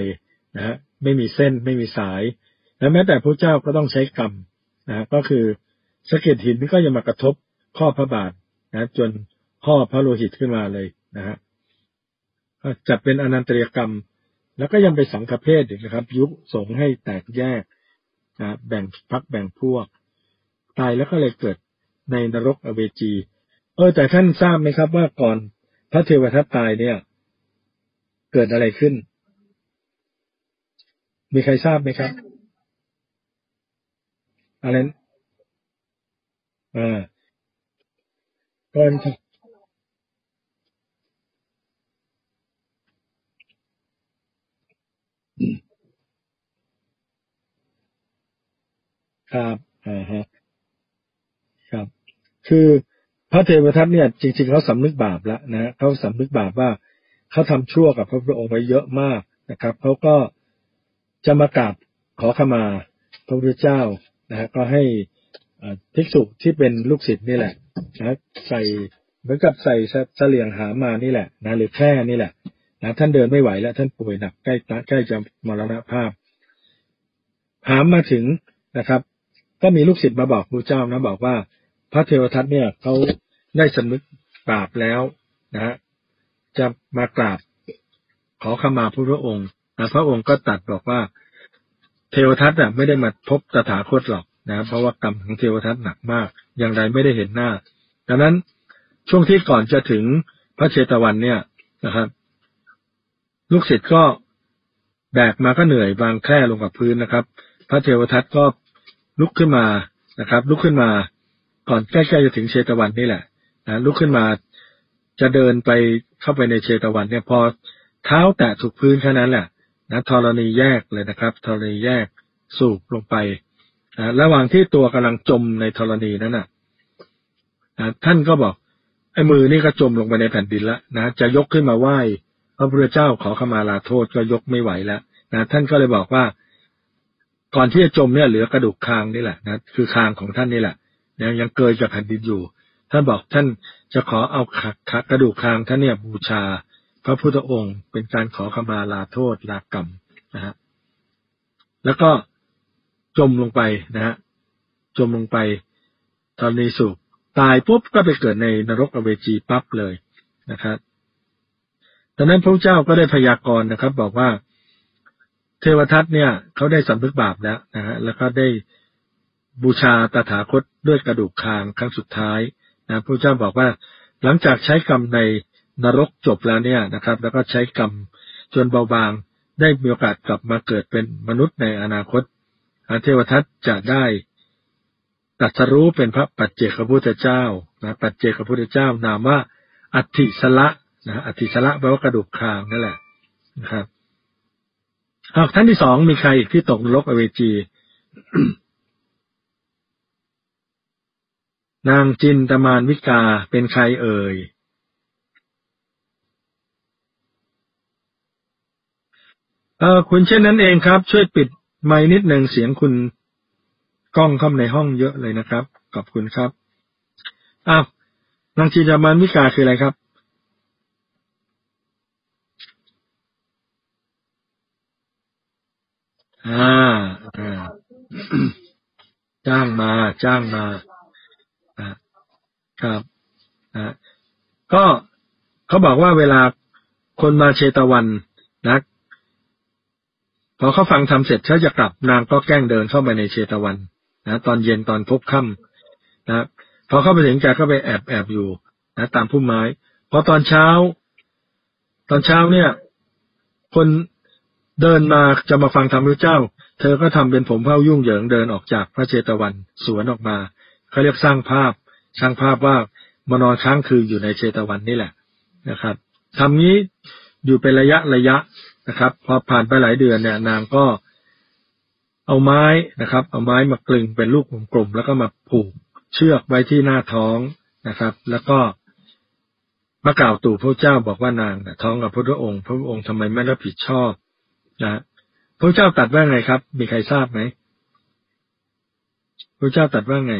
นะไม่มีเส้นไม่มีสายและแม้แต่พระเจ้าก็ต้องใช้กรรมนะก็คือสะเก็ดหินก็ยังมากระทบข้อพระบาทนะจนข้อพระโลหิตขึ้นมาเลยนะฮะจัดเป็นอนันตริยกรรมแล้วก็ยังไปสังฆเพศอีกนะครับยุคสงฆ์ให้แตกแยกนะแบ่งพรรคแบ่งพวกตายแล้วก็เลยเกิดในนรกอเวจีแต่ท่านทราบไหมครับว่าก่อนพระเทวทัตตายเนี่ยเกิดอะไรขึ้นมีใครทราบไหมครับอะไรครับคือ พระเทวทัตเนี่ยจริงๆเขาสำนึกบาปแล้วนะเขาสำนึกบาปว่าเขาทำชั่วกับพระพุทธองค์ไปเยอะมากนะครับเขาก็จะมากราบขอขมาพระพุทธเจ้านะฮะก็ให้ภิกษุที่เป็นลูกศิษย์นี่แหละนะใส่เหมือนกับใส่เสลียงหามานี่แหละนะหรือแค่นี่แหละนะท่านเดินไม่ไหวแล้วท่านป่วยหนักใกล้จะมรณภาพหามมาถึงนะครับก็มีลูกศิษย์มาบอกพระเจ้านะบอกว่าพระเทวทัตเนี่ยเขาได้สำนึกบาปแล้วนะฮะจะมากราบขอขมาพระองค์นะพระองค์ก็ตรัสบอกว่าเทวทัตน่ะไม่ได้มาพบตถาคตหรอกนะเพราะว่ากรรมของเทวทัตหนักมากอย่างไรไม่ได้เห็นหน้าดังนั้นช่วงที่ก่อนจะถึงพระเชตวันเนี่ยนะครับลูกศิษย์ก็แบกมาก็เหนื่อยวางแคร่ลงกับพื้นนะครับพระเทวทัตก็ลุกขึ้นมานะครับลุกขึ้นมาก่อนใกล้ๆจะถึงเชตวันนี่แหละนะลุกขึ้นมาจะเดินไปเข้าไปในเชตวันเนี่ยพอเท้าแตะถูกพื้นแค่นั้นแหละนะธรณีแยกเลยนะครับธรณีแยกสูบลงไปนะระหว่างที่ตัวกำลังจมในธรณีนั้นน่ะนะท่านก็บอกไอ้มือนี่ก็จมลงไปในแผ่นดินแล้วนะจะยกขึ้นมาไหว้พระพุทธเจ้าขอขมาลาโทษก็ยกไม่ไหวแล้วนะท่านก็เลยบอกว่าก่อนที่จะจมเนี่ยเหลือกระดูกคางนี่แหละนะคือคางของท่านนี่แหละยังเกยกับแผ่นดินอยู่ท่านบอกท่านจะขอเอากระดูกคางท่านเนี่ยบูชาพระพุทธองค์เป็นการขอขมาลาโทษลากรรมนะฮะแล้วก็จมลงไปนะฮะจมลงไปธรณีสูบตายปุ๊บก็ไปเกิดในนรกอเวจีปั๊บเลยนะครับดังนั้นพระเจ้าก็ได้พยากรณ์นะครับบอกว่าเทวทัตเนี่ยเขาได้สำนึกบาปแล้วนะฮะแล้วก็ได้บูชาตถาคตด้วยกระดูกคางครั้งสุดท้ายนะพระเจ้าบอกว่าหลังจากใช้กรรมในนรกจบแล้วเนี่ยนะครับแล้วก็ใช้กรรมจนเบาบางได้มีโอกาสกลับมาเกิดเป็นมนุษย์ในอนาคตเทวทัตจะได้ตรัสรู้เป็นพระปัจเจกพุทธเจ้านะปัจเจกพุทธเจ้านามว่าอัฏฐิสละนะอัฏฐิสละแปลว่ากระดูกคางนั่นแหละนะครับหากท่านที่สองมีใครอีกที่ตกนรกอเวจี นางจินตมานวิกาเป็นใครเอ่ยคุณเช่นนั้นเองครับช่วยปิดไมค์นิดหนึ่งเสียงคุณกล้องเข้าในห้องเยอะเลยนะครับขอบคุณครับนางจินตมานวิกาคืออะไรครับจ้างมาครับก็เขาบอกว่าเวลาคนมาเชตวันนะพอเขาฟังทำเสร็จเขาจะกลับนางก็แกล้งเดินเข้าไปในเชตวันนะตอนเย็นตอนพบค่ำนะพอเข้าไปถึงแกก็ไปแอบอยู่นะตามพุ่มไม้พอตอนเช้าเนี่ยคนเดินมาจะมาฟังธรรมพระเจ้าเธอก็ทำเป็นผมเผ้ายุ่งเหยิงเดินออกจากพระเชตวันสวนออกมาเขาเรียกสร้างภาพว่ามานอนค้างคืนอยู่ในเชตวันนี่แหละนะครับทำนี้อยู่เป็นระยะนะครับพอผ่านไปหลายเดือนเนี่ยนางก็เอาไม้นะครับเอาไม้มากลึงเป็นลูกกลมๆแล้วก็มาผูกเชือกไว้ที่หน้าท้องนะครับแล้วก็มากล่าวตู่พระเจ้าบอกว่านางเนี่ยท้องกับพระพุทธองค์พระองค์ทำไมไม่รับผิดชอบนะพระเจ้าตรัสว่าไงครับมีใครทราบไหมพระเจ้าตรัสว่าไง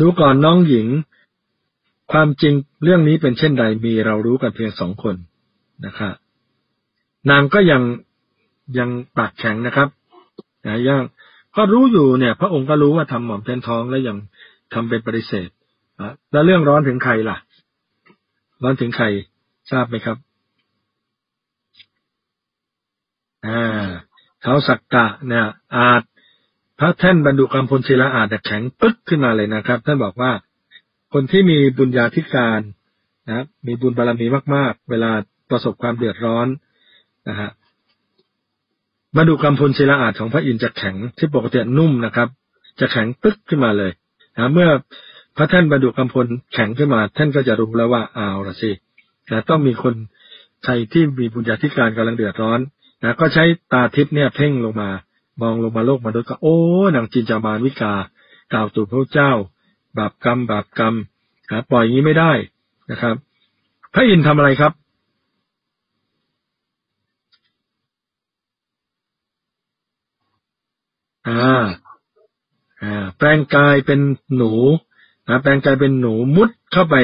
ดูก่อนน้องหญิงความจริงเรื่องนี้เป็นเช่นใดมีเรารู้กันเพียงสองคนนะครับนางก็ยังปากแข็งนะครับนะย่างก็รู้อยู่เนี่ยพระองค์ก็รู้ว่าทำหม่อมแทนท้องแล้วยังทำเป็นปฏิเสธแล้วเรื่องร้อนถึงใครล่ะร้อนถึงใครทราบไหมครับเท้าสักกะเนี่ยอาจพระแท่นบรรดุกรรมพลศิลาอาจแข็งปึ๊กขึ้นมาเลยนะครับท่านบอกว่าคนที่มีบุญญาธิการนะมีบุญบารมีมากๆเวลาประสบความเดือดร้อนนะฮะบรรดุกรรมพลศิลาอาจของพระอินทร์จะแข็งที่ปกตินุ่มนะครับจะแข็งปึ๊กขึ้นมาเลยนะเมื่อพระแท่นบรรดุกรรมพลแข็งขึ้นมาท่านก็จะรู้แล้วว่าเอาล่ะสินะต้องมีคนใครที่มีบุญญาธิการกำลังเดือดร้อนนะก็ใช้ตาทิพย์เนี่ยเพ่งลงมามองลงมาโลกมนุษย์ก็โอ้นางจินจามานวิกา กล่าวตู่พระเจ้าบาปกรรมบาปกรรมปล่อยอย่างนี้ไม่ได้นะครับพระอินทร์ทำอะไรครับแปลงกายเป็นหนูแปลงกายเป็นหนูมุดเข้าไป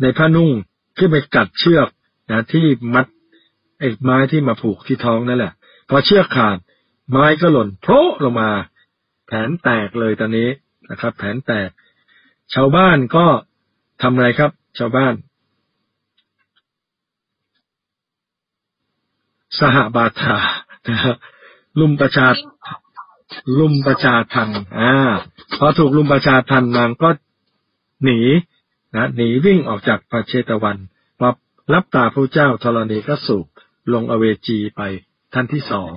ในผ้านุ่งขึ้นไปกัดเชือกที่มัดไอ้ไม้ที่มาผูกที่ท้องนั่นแหละพอเชือกขาดไม้ก็หล่นโผล่ลงมาแผนแตกเลยตอนนี้นะครับแผนแตกชาวบ้านก็ทำอะไรครับชาวบ้านสหบาทาลุมประชาทันพอถูกลุมประชาทันนางก็หนีหนีวิ่งออกจากพระเชตวันมารับตาพระเจ้าธรณีก็สูบลงอเวจีไปท่านที่สอง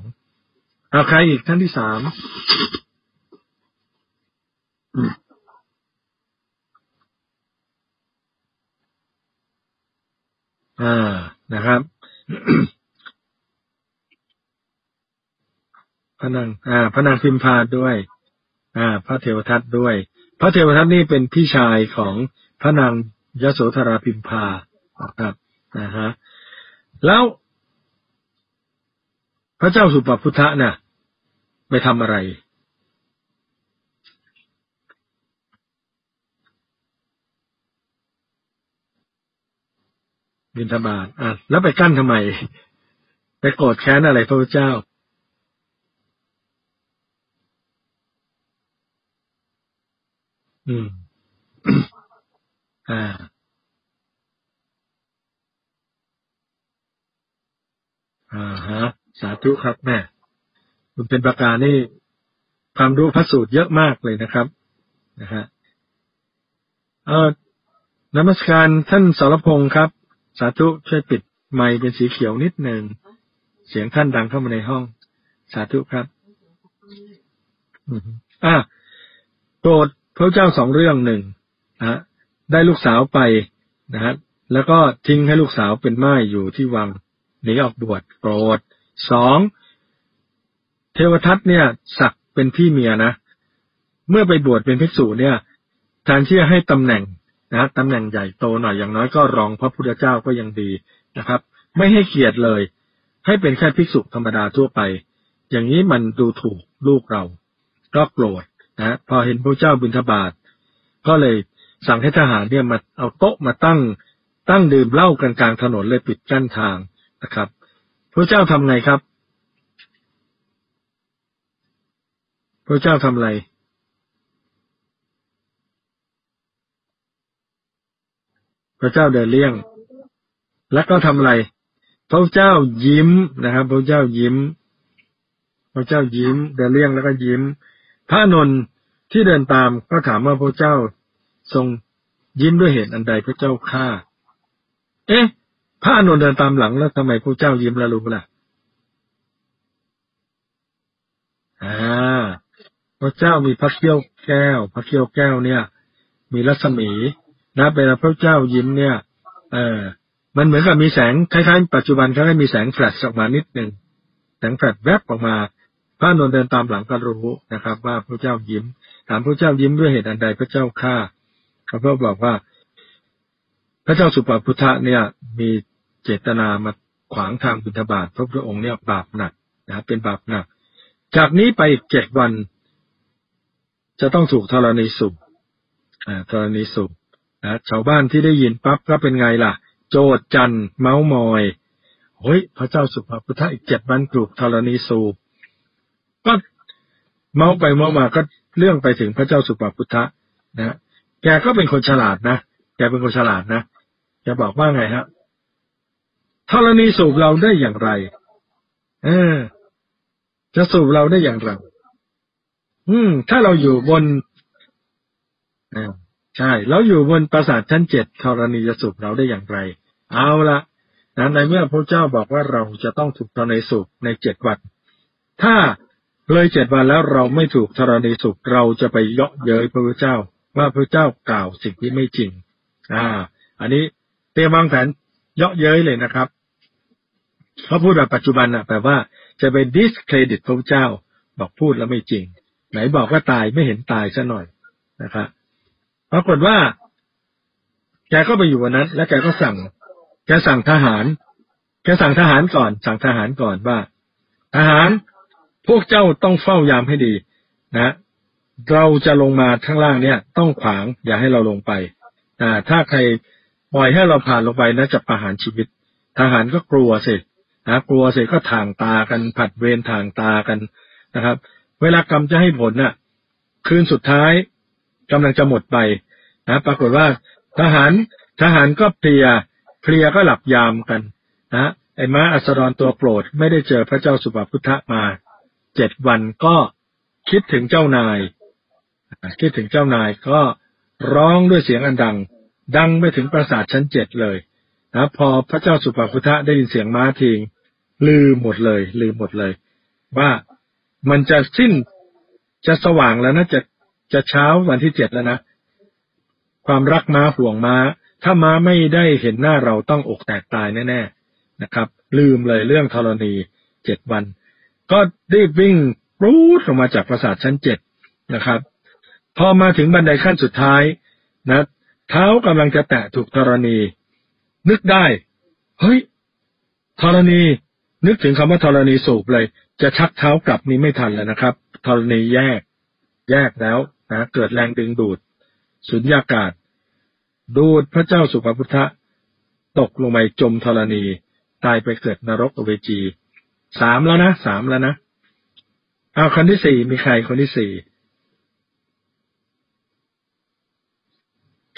เอาใครอีกท่านที่สามนะครับพระนางพิมพาด้วยพระเทวทัตด้วยพระเทวทัตนี่เป็นพี่ชายของพระนางยโสธราพิมพาครับนะฮะแล้วพระเจ้าสุปพุทธะน่ะไปทำอะไรบิณฑบาตแล้วไปกั้นทำไมไปโกรธแค้นอะไรพระเจ้าสาธุครับแม่คุณเป็นประการนี่ความรู้พระสูตรเยอะมากเลยนะครับนะฮะนมัสการท่านสรพงษ์ครับสาธุช่วยปิดไมค์เป็นสีเขียวนิดหนึ่งเสียงท่านดังเข้ามาในห้องสาธุครับโปรดพระเจ้าสองเรื่องหนึ่งนะได้ลูกสาวไปนะฮะแล้วก็ทิ้งให้ลูกสาวเป็นม่ายอยู่ที่วังหนีออกบวชโกรธสองเทวทัตเนี่ยศักดิ์เป็นพี่เมียนะเมื่อไปบวชเป็นภิกษุเนี่ยแทนที่จะให้ตำแหน่งนะตำแหน่งใหญ่โตหน่อยอย่างน้อยก็รองพระพุทธเจ้าก็ยังดีนะครับไม่ให้เกียรติเลยให้เป็นแค่ภิกษุธรรมดาทั่วไปอย่างนี้มันดูถูกลูกเราก็โกรธนะพอเห็นพระเจ้าบิณฑบาตก็เลยสั่งให้ทหารเนี่ยมาเอาโต๊ะมาตั้งดื่มเหล้ากันกลางถนนเลยปิดกั้นทางนะครับพระเจ้าทำไงครับพระเจ้าทำอะไรพระเจ้าเดินเลี่ยงแล้วก็ทำอะไรพระเจ้ายิ้มนะครับพระเจ้ายิ้มพระเจ้ายิ้มเดินเลี่ยงแล้วก็ยิ้มพระอานนท์ที่เดินตามก็ถามว่าพระเจ้าทรงยิ้มด้วยเหตุอันใดพระเจ้าข้าพระอานนท์เดินตามหลังแล้วทำไมพระเจ้ายิ้มละรู้ล่ะพระเจ้ามีพระเขี้ยวแก้วพระเขี้ยวแก้วเนี่ยมีรัศมีนะเวลาพระเจ้ายิ้มเนี่ยมันเหมือนกับมีแสงคล้ายๆปัจจุบันเขาให้มีแสงแฟลชออกมานิดหนึ่งแสงแฟลชแวบออกมาพระอานนท์เดินตามหลังก็รู้นะครับว่าพระเจ้ายิ้มถามพระเจ้ายิ้มด้วยเหตุอันใดพระเจ้าข้าเขาก็บอกว่าพระเจ้าสุปพุทธะเนี่ยมีเจตนามาขวางทางบิณฑบาตพระพุทธองค์เนี่ยบาปหนักนะเป็นบาปหนักจากนี้ไปอีก7 วันจะต้องถูกธรณีสูบธรณีสูบนะชาวบ้านที่ได้ยินปั๊บก็เป็นไงล่ะโจษจันเม้ามอยเฮ้ยพระเจ้าสุปพุทธะอีก7 วันถูกธรณีสูบก็เมาไปเมามาก็เรื่องไปถึงพระเจ้าสุปพุทธะนะแกก็เป็นคนฉลาดนะแกบอกว่าไงฮะธรณีสูบเราได้อย่างไรจะสูบเราได้อย่างไรถ้าเราอยู่บนใช่เราอยู่บนปราสาทชั้น7ธรณีจะสูบเราได้อย่างไรเอาละนะในเมื่อพระเจ้าบอกว่าเราจะต้องถูกธรณีสูบใน7 วันถ้าเลย7 วันแล้วเราไม่ถูกธรณีสูบเราจะไปเยาะเย้ยพระเจ้าว่าพระเจ้ากล่าวสิ่งที่ไม่จริงอันนี้เตรียมวางแผนเยาะเย้ยเลยนะครับเขาพูดแบบปัจจุบันแปลว่าจะไป discredit พระเจ้าบอกพูดแล้วไม่จริงไหนบอกว่าตายไม่เห็นตายซะหน่อย นะครับปรากฏว่าแกก็ไปอยู่วันนั้นแล้วแกก็สั่งทหารสั่งทหารก่อนว่าทหารพวกเจ้าต้องเฝ้ายามให้ดีนะเราจะลงมาข้างล่างเนี่ยต้องขวางอย่าให้เราลงไปถ้าใครปล่อยให้เราผ่านลงไปนะจะประหารชีวิตทหารก็กลัวสิกลัวสิก็ถ่างตากันผัดเวรถ่างตากันนะครับเวลากรรมจะให้ผลน่ะคืนสุดท้ายกำลังจะหมดไปนะปรากฏว่าทหารก็เพลียก็หลับยามกันนะไอ้ม้าอัสรตัวโปรดไม่ได้เจอพระเจ้าสุภพุทธะมา7วันก็คิดถึงเจ้านายก็ร้องด้วยเสียงอันดังไปถึงปราสาทชั้น7เลยนะพอพระเจ้าสุภพุทธะได้ยินเสียงม้าทิ้งลืมหมดเลยว่ามันจะสิ้นจะสว่างแล้วนะจะเช้าวันที่7แล้วนะความรักม้าห่วงม้าถ้าม้าไม่ได้เห็นหน้าเราต้องอกแตกตายแน่ๆนะครับลืมเลยเรื่องธรณี7วันก็รีบวิ่งปรู๊ดออกมาจากปราสาทชั้น7นะครับพอมาถึงบันไดขั้นสุดท้ายนะเท้ากำลังจะแตะถูกธรณีนึกได้เฮ้ยธรณีนึกถึงคำว่าธรณีสูบเลยจะชักเท้ากลับนี้ไม่ทันแล้วนะครับธรณีแยกแล้วนะเกิดแรงดึงดูดสุญญากาศดูดพระเจ้าสุภพุทธะตกลงไปจมธรณีตายไปเกิดนรกอเวจี3แล้วนะเอาคนที่4มีใครคนที่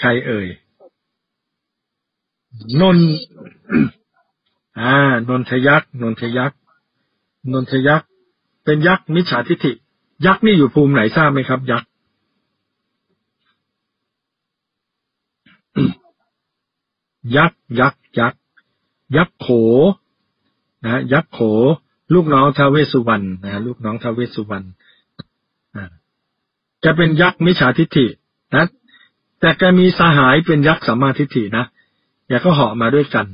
4ใครเอ่ยนนทยักษ์เป็นยักษ์มิจฉาทิฐิยักษ์นี่อยู่ภูมิไหนทราบไหมครับยักษ์ยักษ์โขนะยักษ์โขลูกน้องท้าวเวสสุวรรณนะลูกน้องท้าวเวสสุวรรณจะเป็นยักษ์มิจฉาทิฐินะแต่แกมีสหายเป็นยักษ์สัมมาทิฐินะแกก็เหาะมาด้วยกัน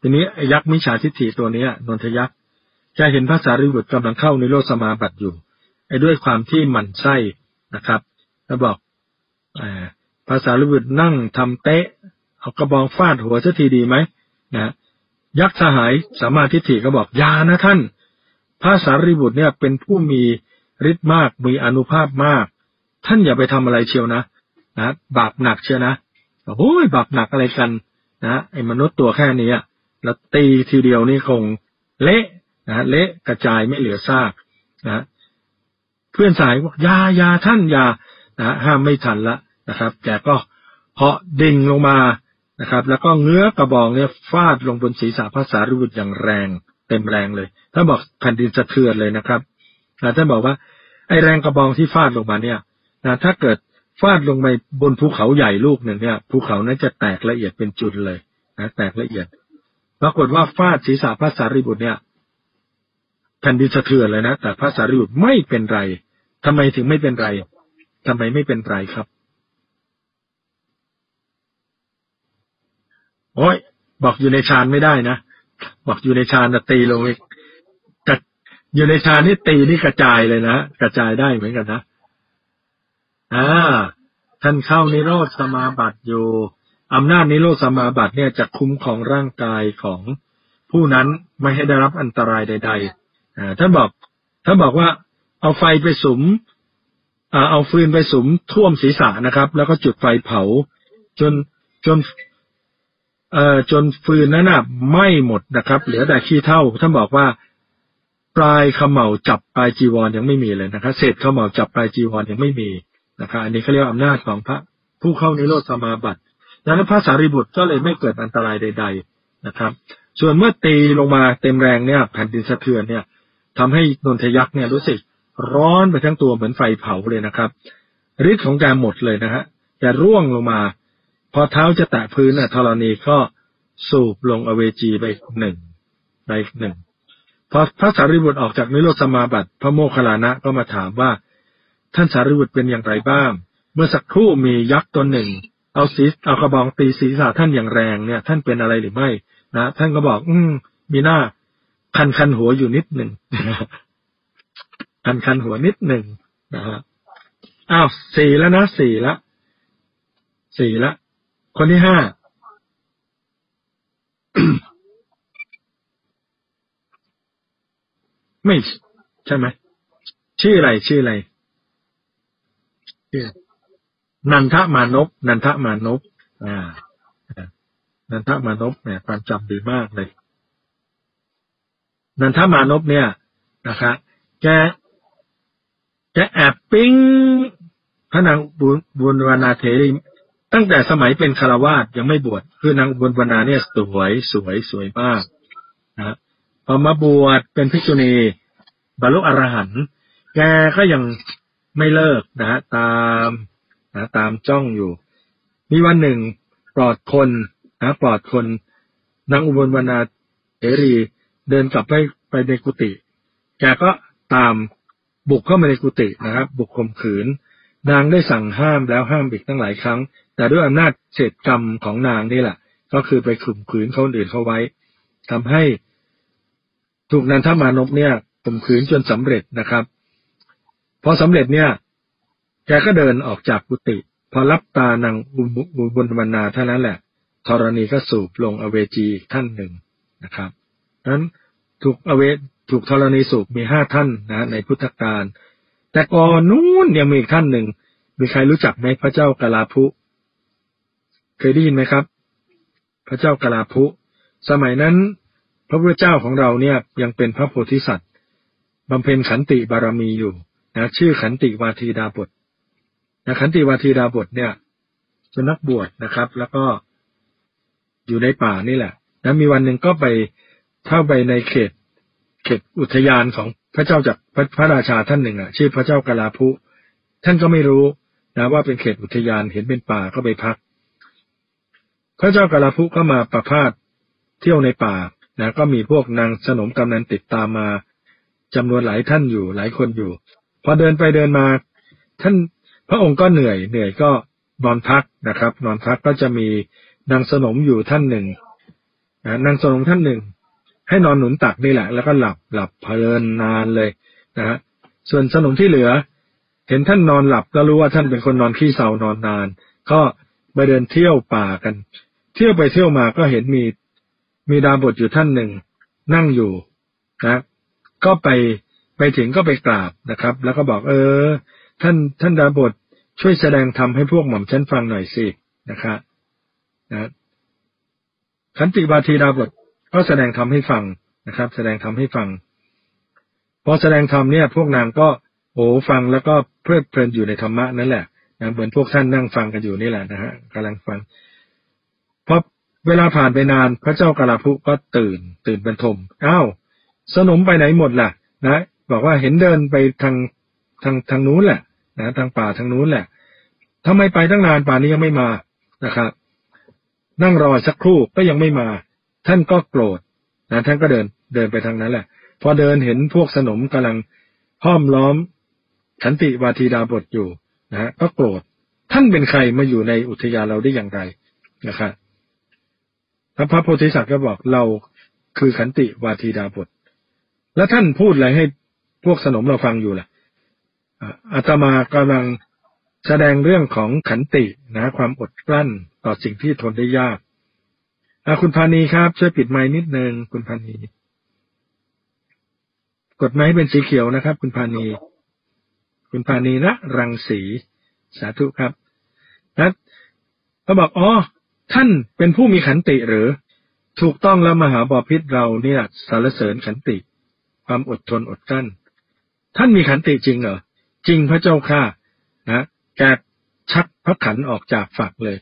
ทีนี้ยักษ์มิจฉาทิฐิตัวนี้นนทยักษ์จะเห็นพระสารีบุตรกำลังเข้านิโรธสมาบัติอยู่ไอ้ด้วยความที่หมั่นไส้นะครับแล้วบอกพระสารีบุตรนั่งทำเตะเอากระบองฟาดหัวสักทีดีไหมนะยักษ์สหายสัมมาทิฏฐิก็บอกอย่านะท่านพระสารีบุตรเนี่ยเป็นผู้มีฤทธิ์มากมีอานุภาพมากท่านอย่าไปทำอะไรเชียวนะบาปหนักเชียวนะโอ้ยบาปหนักอะไรกันนะไอ้มนุษย์ตัวแค่นี้แล้วตีทีเดียวนี่คงเละนะเละกระจายไม่เหลือซากนะเพื่อนสายบอกอย่าท่านอย่านะห้ามไม่ทันละนะครับแกก็เหาะดิ่งลงมานะครับแล้วก็เงื้อกระบองเนี่ยฟาดลงบนศีรษะพระสารีบุตรอย่างแรงเต็มแรงเลยท่านบอกแผ่นดินสะเทือนเลยนะครับท่านบอกว่าไอ้แรงกระบองที่ฟาดลงมาเนี่ยนะถ้าเกิดฟาดลงไปบนภูเขาใหญ่ลูกหนึ่งเนี่ยภูเขานั้นจะแตกละเอียดเป็นจุดเลยนะแตกละเอียดปรากฏว่าฟาดศีรษะพระสารีบุตรเนี่ยแผ่นดินสะเทือนเลยนะแต่พระสารีบุตรไม่เป็นไรทำไมไม่เป็นไรครับโอ้ยบอกอยู่ในฌานไม่ได้นะบอกอยู่ในฌานตีลงอีกอยู่ในฌานนี่ตีนี่กระจายเลยนะกระจายได้เหมือนกันนะท่านเข้านิโรธสมาบัติอยู่อำนาจนิโรธสมาบัติเนี่ยจะคุ้มครองร่างกายของผู้นั้นไม่ให้ได้รับอันตรายใดๆท่านบอกว่าเอาไฟไปสุมเอาฟืนไปสุมท่วมศีรษะนะครับแล้วก็จุดไฟเผาจนฟืนนั้นไหม้หมดนะครับเหลือแต่ขี้เถ้าท่านบอกว่าปลายเขม่าจับปลายจีวรยังไม่มีเลยนะครับเศษเขม่าจับปลายจีวรยังไม่มีนะครับอันนี้เขาเรียกอำนาจของพระผู้เข้านิโรธสมาบัติดังนั้นพระสารีบุตรก็เลยไม่เกิดอันตรายใดๆนะครับส่วนเมื่อตีลงมาเต็มแรงเนี่ยแผ่นดินสะเทือนเนี่ยทำให้นนทยักษ์เนี่ยรู้สึกร้อนไปทั้งตัวเหมือนไฟเผาเลยนะครับฤทธิ์ของแกหมดเลยนะฮะแกร่วงลงมาพอเท้าจะแตะพื้นธรณีก็สูบลงอเวจีไปหนึ่งพอพระสารีบุตรออกจากนิโรธสมาบัติพระโมคคัลลานะก็มาถามว่าท่านสารีบุตรเป็นอย่างไรบ้างเมื่อสักครู่มียักษ์ตัวหนึ่งเอากระบองตีศีรษะท่านอย่างแรงเนี่ยท่านเป็นอะไรหรือไม่นะท่านก็บอกมีหน้าคันหัวอยู่นิดหนึ่งคันหัวนิดหนึ่งนะฮะ อ้าวสี่แล้วนะสี่ละคนที่ห้า ไม่ใช่ไหมชื่ออะไรนันทมานพนันทมานพเนี่ยความจำดีมากเลยนันทมานพเนี่ยนะคะแกแอบปิ๊งพระนางบุญวรรณาเถรีตั้งแต่สมัยเป็นฆราวาสยังไม่บวชคือนางบุญวรรณาเนี่ยสวยมากนะพอมาบวชเป็นภิกษุณีบรรลุอรหันต์แกก็ยังไม่เลิกนะฮะตามจ้องอยู่มีวันหนึ่งปลอดคนนางอุบลวรรณาเถรีเดินกลับไปในกุฏิแกก็ตามบุกเข้ามาในกุฏินะครับบุกข่มขืนนางได้สั่งห้ามแล้วห้ามอีกตั้งหลายครั้งแต่ด้วยอำนาจเศษกรรมของนางนี่แหละก็คือไปข่มขืนคนอื่นเข้าไว้ทำให้ถูกนันทมานพเนี่ยข่มขืนจนสำเร็จนะครับพอสำเร็จเนี่ยแกก็เดินออกจากกุฏิพอรับตานางอุบลวรรณาเท่านั้นแหละธรณีก็สูบลงอเวจีอีกท่านหนึ่งนะครับนั้นถูกธรณีสูบมี5ท่านนะในพุทธกาลแต่ก่อนนู้นยังมีอีกท่านหนึ่งมีใครรู้จักไหมพระเจ้ากลาภุเคยได้ยินไหมครับพระเจ้ากลาภุสมัยนั้นพระพุทธเจ้าของเราเนี่ยยังเป็นพระโพธิสัตว์บำเพ็ญขันติบารมีอยู่นะชื่อขันติวาทีดาบทนะขันติวาทีดาบทเนี่ยเป็นนักบวชนะครับแล้วก็อยู่ในป่านี่แหละนะมีวันหนึ่งก็ไปเข้าไปในเขตอุทยานของพระเจ้าจากพระราชาท่านหนึ่งอ่ะชื่อพระเจ้ากลาภุท่านก็ไม่รู้นะว่าเป็นเขตอุทยานเห็นเป็นป่าก็ไปพักพระเจ้ากลาภุก็มาประพาสเที่ยวในป่านะก็มีพวกนางสนมกำนันติดตามมาจำนวนหลายท่านอยู่หลายคนอยู่พอเดินไปเดินมาท่านพระองค์ก็เหนื่อยก็นอนพักนะครับนอนพักก็จะมีนางสนมอยู่ท่านหนึ่งนะนางสนมท่านหนึ่งให้นอนหนุนตักนี่แหละแล้วก็หลับเพลินนานเลยนะฮะส่วนสนมที่เหลือเห็นท่านนอนหลับก็รู้ว่าท่านเป็นคนนอนขี้เซานอนนานก็ไปเดินเที่ยวป่ากันเที่ยวไปเที่ยวมาก็เห็นมีดาบทอยู่ท่านหนึ่งนั่งอยู่นะก็ไปถึงก็ไปกราบนะครับแล้วก็บอกท่านดาบทช่วยแสดงธรรมให้พวกหม่อมฉันฟังหน่อยสินะครับนะขันติบาทีดาบทก็แสดงธรรมให้ฟังนะครับแสดงธรรมให้ฟังพอแสดงธรรมเนี่ยพวกนางก็โอ้ฟังแล้วก็เพลิดเพลินอยู่ในธรรมะนั่นแหละนะเหมือนพวกท่านนั่งฟังกันอยู่นี่แหละนะฮะกำลังฟังพอเวลาผ่านไปนานพระเจ้ากลาภุก็ตื่นบรรทมอ้าวสนมไปไหนหมดล่ะนะบอกว่าเห็นเดินไปทางนู้นแหละนะทางป่าทางนู้นแหละทำไมไปตั้งนานป่านี้ยังไม่มานะครับนั่งรอสักครู่ก็ยังไม่มาท่านก็โกรธนะท่านก็เดินไปทางนั้นแหละพอเดินเห็นพวกสนมกำลังห้อมล้อมขันติวาทีดาบทอยู่นะฮะก็โกรธท่านเป็นใครมาอยู่ในอุทยานเราได้อย่างไรนะครับพระโพธิสัตว์ก็บอกเราคือขันติวาทีดาบทแล้วท่านพูดอะไรให้พวกสนมเราฟังอยู่ล่ะอาตมากำลังแสดงเรื่องของขันตินะความอดกลั้นต่อสิ่งที่ทนได้ยากคุณพานีครับช่วยปิดไมค์นิดนึงคุณพานีกดไมค์เป็นสีเขียวนะครับคุณพานีนะรังสีสาธุครับนะเขาบอกอ๋อท่านเป็นผู้มีขันติหรือถูกต้องแล้วมหาบพิตรเราเนี่ยสรรเสริญขันติความอดทนอดกลั้นท่านมีขันติจริงเหรอจริงพระเจ้าค่ะนะแกชักพระขันออกจากฝักเลย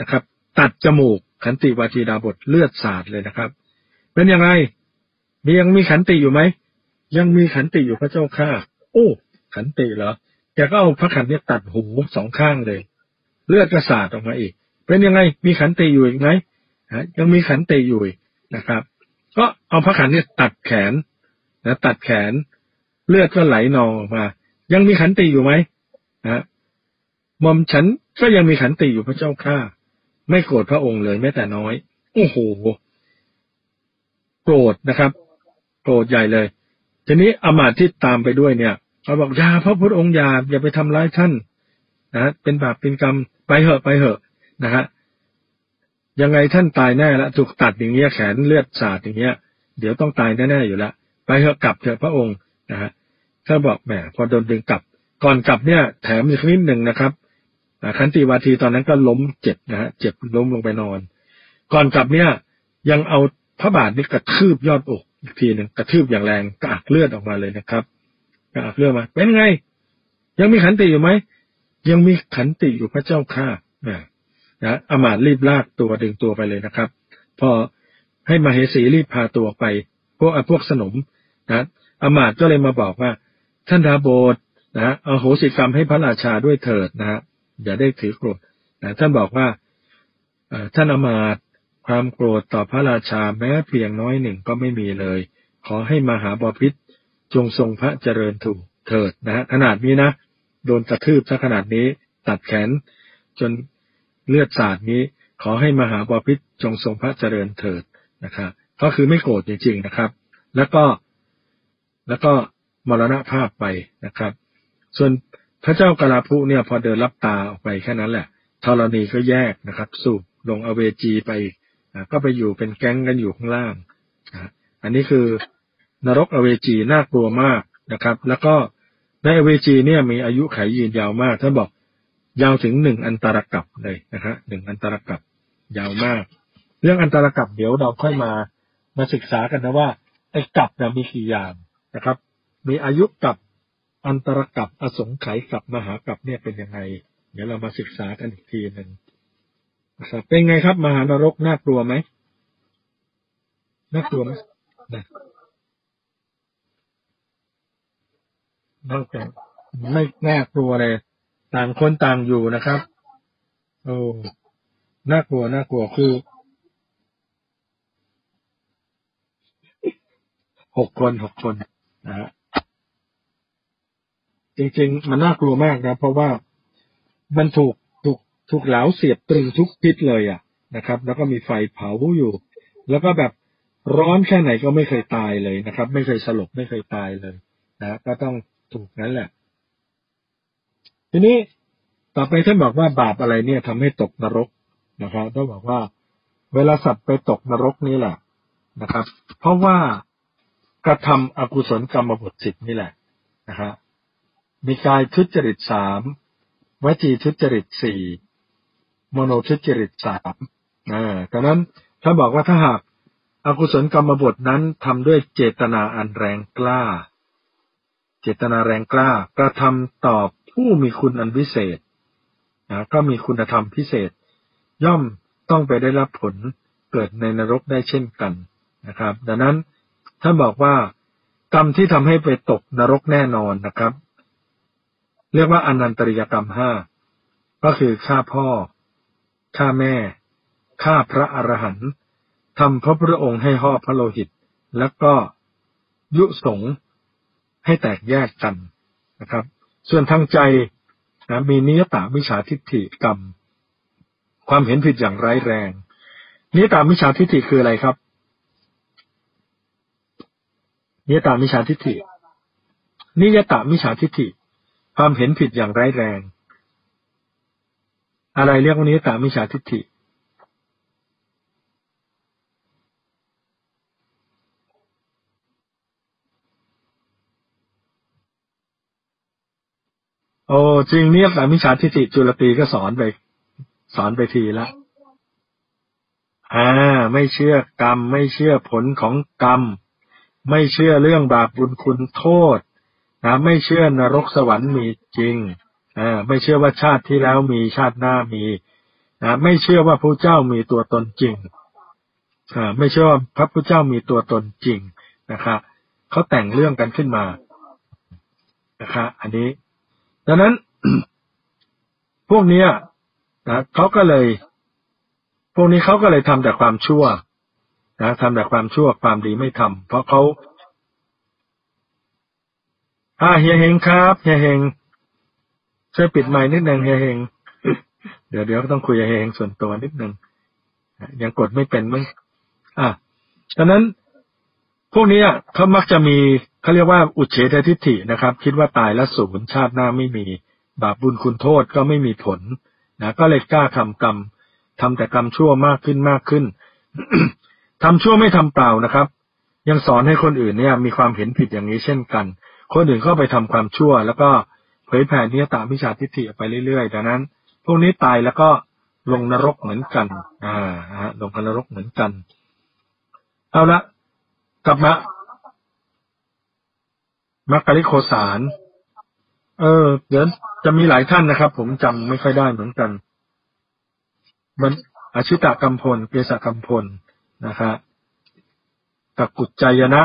นะครับตัดจมูกขันติวาทีดาบทเลือดสาดเลยนะครับเป็นยังไงยังมีขันติอยู่ไหมยังมีขันติอยู่พระเจ้าข้าโอ้ขันติเหรอแกก็เอาพระขันเนี่ยตัดหูสองข้างเลยเลือดก็สาดออกมาอีกเป็นยังไงมีขันติอยู่อีกไหมยังมีขันติอยู่นะครับก็เอาพระขันเนี่ยตัดแขนนะตัดแขนเลือดก็ไหลนองออกมายังมีขันติอยู่ไหมนะหม่อมฉันก็ยังมีขันติอยู่พระเจ้าข้าไม่โกรธพระองค์เลยแม้แต่น้อยโอ้โหโกรธนะครับโกรธใหญ่เลยทีนี้อมาตย์ที่ตามไปด้วยเนี่ยเขาบอกอย่าพระพุทธองค์อย่าไปทำร้ายท่าน นะเป็นบาปเป็นกรรมไปเหอะไปเหอะนะฮะยังไงท่านตายแน่ละถูกตัดอย่างเงี้ยแขนเลือดสาดอย่างเงี้ยเดี๋ยวต้องตายแน่ๆอยู่ละไปเหอะกลับเถอะพระองค์นะฮะท่านบอกแหมพอโดนดึงกลับก่อนกลับเนี่ยแถมอีกนิดหนึ่งนะครับขันติวาทีตอนนั้นก็ล้มเจ็บนะฮะเจ็บล้มลงไปนอนก่อนกลับเนี่ยยังเอาพระบาทนี่กระทืบยอดอกอีกทีหนึ่งกระทืบอย่างแรงกระอักเลือดออกมาเลยนะครับกระอักเลือดมาเป็นไงยังมีขันติอยู่ไหมยังมีขันติอยู่พระเจ้าข้านะอมาตย์รีบลากตัวดึงตัวไปเลยนะครับพอให้มเหสีรีบพาตัวไปพวกสนมนะอมาตย์ก็เลยมาบอกว่าท่านดาโบสนะอโหสิกรรมให้พระราชาด้วยเถิดนะฮะอย่าได้ถือโกรธนะท่านบอกว่าท่านอมาตย์ความโกรธต่อพระราชาแม้เพียงน้อยหนึ่งก็ไม่มีเลยขอให้มหาบพิตรจงทรงพระเจริญถูกเถิดนะฮะขนาดนี้นะโดนกระทืบซะขนาดนี้ตัดแขนจนเลือดสาดนี้ขอให้มหาบพิตรจงทรงพระเจริญเถิดนะครับก็คือไม่โกรธจริงๆนะครับแล้วก็มรณภาพไปนะครับส่วนพระเจ้ากลาภุเนี่ยพอเดินรับตาออกไปแค่นั้นแหละธรณีก็แยกนะครับสู่ลงอเวจีไปก็ไปอยู่เป็นแก๊งกันอยู่ข้างล่างอันนี้คือนรกอเวจีน่ากลัวมากนะครับแล้วก็ในอเวจีเนี่ยมีอายุขัยยืนยาวมากท่านบอกยาวถึง1อันตรกัปเลยนะฮะ1อันตรกัปยาวมากเรื่องอันตรกัปเดี๋ยวเราค่อยมาศึกษากันนะว่าไอ้กัปเนี่ยมีกี่อย่างนะครับมีอายุกัปอันตรกัปอสงไขยกัปมหากัปเนี่ยเป็นยังไงเดี๋ยวเรามาศึกษากันอีกทีนึงนะครับเป็นไงครับมหานรกน่ากลัวไหมน่ากลัวไหมนอกจากไม่น่ากลัวเลยต่างคนต่างอยู่นะครับโอ้น่ากลัวคือ6 คนนะฮะจริงๆมันน่ากลัวมากนะเพราะว่ามันถูกเหลาเสียบตรึงทุกทิศเลยอ่ะนะครับแล้วก็มีไฟเผาอยู่แล้วก็แบบร้อนแค่ไหนก็ไม่เคยตายเลยนะครับไม่เคยสลบไม่เคยตายเลยนะก็ต้องถูกนั้นแหละทีนี้ต่อไปท่านบอกว่าบาปอะไรเนี่ยทำให้ตกนรกนะครับท่านบอกว่าเวลาสัตว์ไปตกนรกนี่แหละนะครับเพราะว่ากระทำอกุศลกรรมบท10นี่แหละนะฮะมีกายทุจริต3วจีทุจริต4มโนทุจริต3ดังนั้นท่านบอกว่าถ้าหากอกุศลกรรมบทนั้นทำด้วยเจตนาอันแรงกล้าเจตนาแรงกล้ากระทำตอบผู้มีคุณอันวิเศษนะก็มีคุณธรรมพิเศษย่อมต้องไปได้รับผลเกิดในนรกได้เช่นกันนะครับดังนั้นท่านบอกว่ากรรมที่ทำให้ไปตกนรกแน่นอนนะครับเรียกว่าอนันตริยกรรม5ก็คือฆ่าพ่อฆ่าแม่ฆ่าพระอรหันต์ทำพระพุทธองค์ให้ห่อพระโลหิตแล้วก็ยุสงฆ์ให้แตกแยกกันนะครับส่วนทางใจนะมีนิยตามิจฉาทิฏฐิกรรมความเห็นผิดอย่างร้ายแรงนิยตามิจฉาทิฏฐิคืออะไรครับนิยตามิจฉาทิฏฐินิยตามิจฉาทิฏฐิความเห็นผิดอย่างร้ายแรงอะไรเรียกว่านิยตามิจฉาทิฏฐิโอ้จริงเนี่ยมิจฉาทิฏฐิจุลปีก็สอนไปทีละไม่เชื่อกรรมไม่เชื่อผลของกรรมไม่เชื่อเรื่องบาปบุญคุณโทษนะไม่เชื่อนรกสวรรค์มีจริงไม่เชื่อว่าชาติที่แล้วมีชาติหน้ามีนะไม่เชื่อว่าพระเจ้ามีตัวตนจริงไม่เชื่อว่าพระพุทธเจ้ามีตัวตนจริงนะครับเขาแต่งเรื่องกันขึ้นมานะครับอันนี้ดังนั้น พวกนี้นะพวกนี้เขาก็เลยทำแต่ความชั่วนะทำแต่ความชั่วความดีไม่ทำเพราะเขาเฮียเฮงครับเฮียเฮงช่วยปิดไมค์นิดนึงเฮียเฮง เดี๋ยวก็ต้องคุยกับเฮียเฮงส่วนตัวนิดนึงยังกดไม่เป็นมั้งดังนั้นพวกนี้เขามักจะมีเขาเรียกว่าอุเฉททิฏฐินะครับคิดว่าตายแล้วสูญชาติหน้าไม่มี บาปบุญคุณโทษก็ไม่มีผลนะก็เลยกล้าทำกรรมทำแต่กรรมชั่วมากขึ้น ทำชั่วไม่ทำเปล่านะครับยังสอนให้คนอื่นเนี่ยมีความเห็นผิดอย่างนี้เช่นกันคนอื่นเข้าไปทำความชั่วแล้วก็เผยแผ่นิยตมิจฉาทิฏฐิไปเรื่อยๆดังนั้นพวกนี้ตายแล้วก็ลงนรกเหมือนกันลงนรกเหมือนกันเอาละกลับมามัคคิริโคสารเดี๋ยวจะมีหลายท่านนะครับผมจำไม่ค่อยได้เหมือนกันมันอชิตะกัมพลเกษะกัมพลนะครับกักกุจจายนะ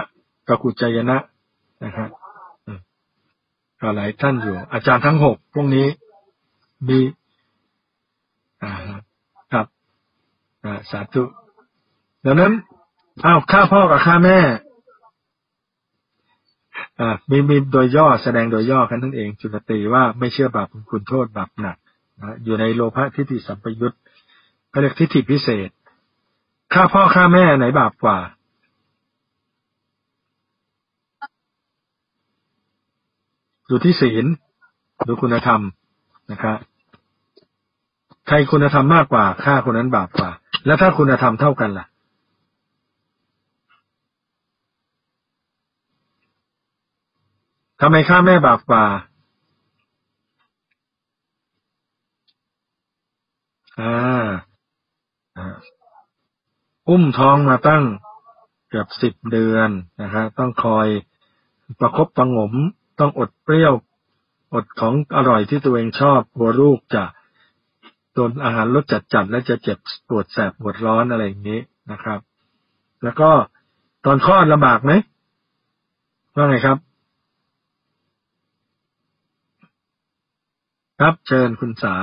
นะครับก็หลายท่านอยู่อาจารย์ทั้ง6พวกนี้มีครับสาธุดังนั้นฆ่าพ่อกับฆ่าแม่มีโดยย่อแสดงโดยย่อกันนั่นเองจุลตีว่าไม่เชื่อบาปคุณโทษบาปหนักนะอยู่ในโลภะทิฏฐิสัมปยุตก็เรียกทิฏฐิพิเศษฆ่าพ่อฆ่าแม่ไหนบาปกว่าดูที่ศีลดูคุณธรรมนะครับใครคุณธรรมมากกว่าฆ่าคนนั้นบาปกว่าแล้วถ้าคุณธรรมเท่ากันล่ะทำไมฆ่าแม่บาปกว่าอุ้มท้องมาตั้งเกือบ10 เดือนนะครับต้องคอยประคบประหงมต้องอดเปรี้ยวอดของอร่อยที่ตัวเองชอบกลัวลูกจะโดนอาหารรสจัดและจะเจ็บปวดแสบปวดร้อนอะไรอย่างนี้นะครับแล้วก็ตอนคลอดลำบากไหมว่าไงครับครับเชิญคุณสา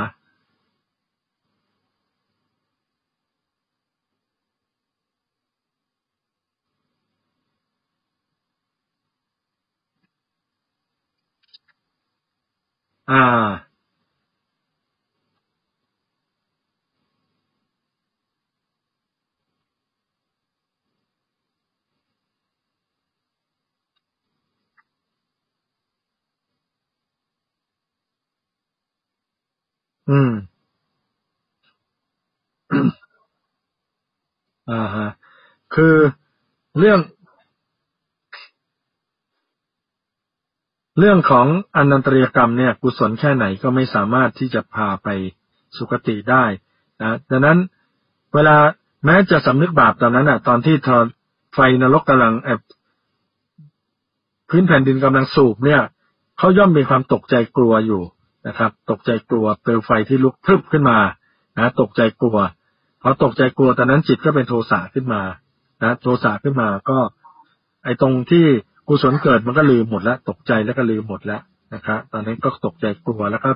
คือเรื่องของอนันตริยกรรมเนี่ยกุศลแค่ไหนก็ไม่สามารถที่จะพาไปสุคติได้นะดังนั้นเวลาแม้จะสำนึกบาปตอนนั้นน่ะตอนที่ไฟนรกกำลังพื้นแผ่นดินกำลังสูบเนี่ยเขาย่อมมีความตกใจกลัวอยู่นะครับตกใจกลัวเปลวไฟที่ลุกพรึบขึ้นมานะตกใจกลัวพอตกใจกลัวตอนนั้นจิตก็เป็นโทสะขึ้นมานะโทสะขึ้นมาก็ไอ้ตรงที่กุศลเกิดมันก็ลืมหมดแล้วตกใจแล้วก็ลืมหมดแล้วนะครับตอนนั้นก็ตกใจกลัวแล้วก็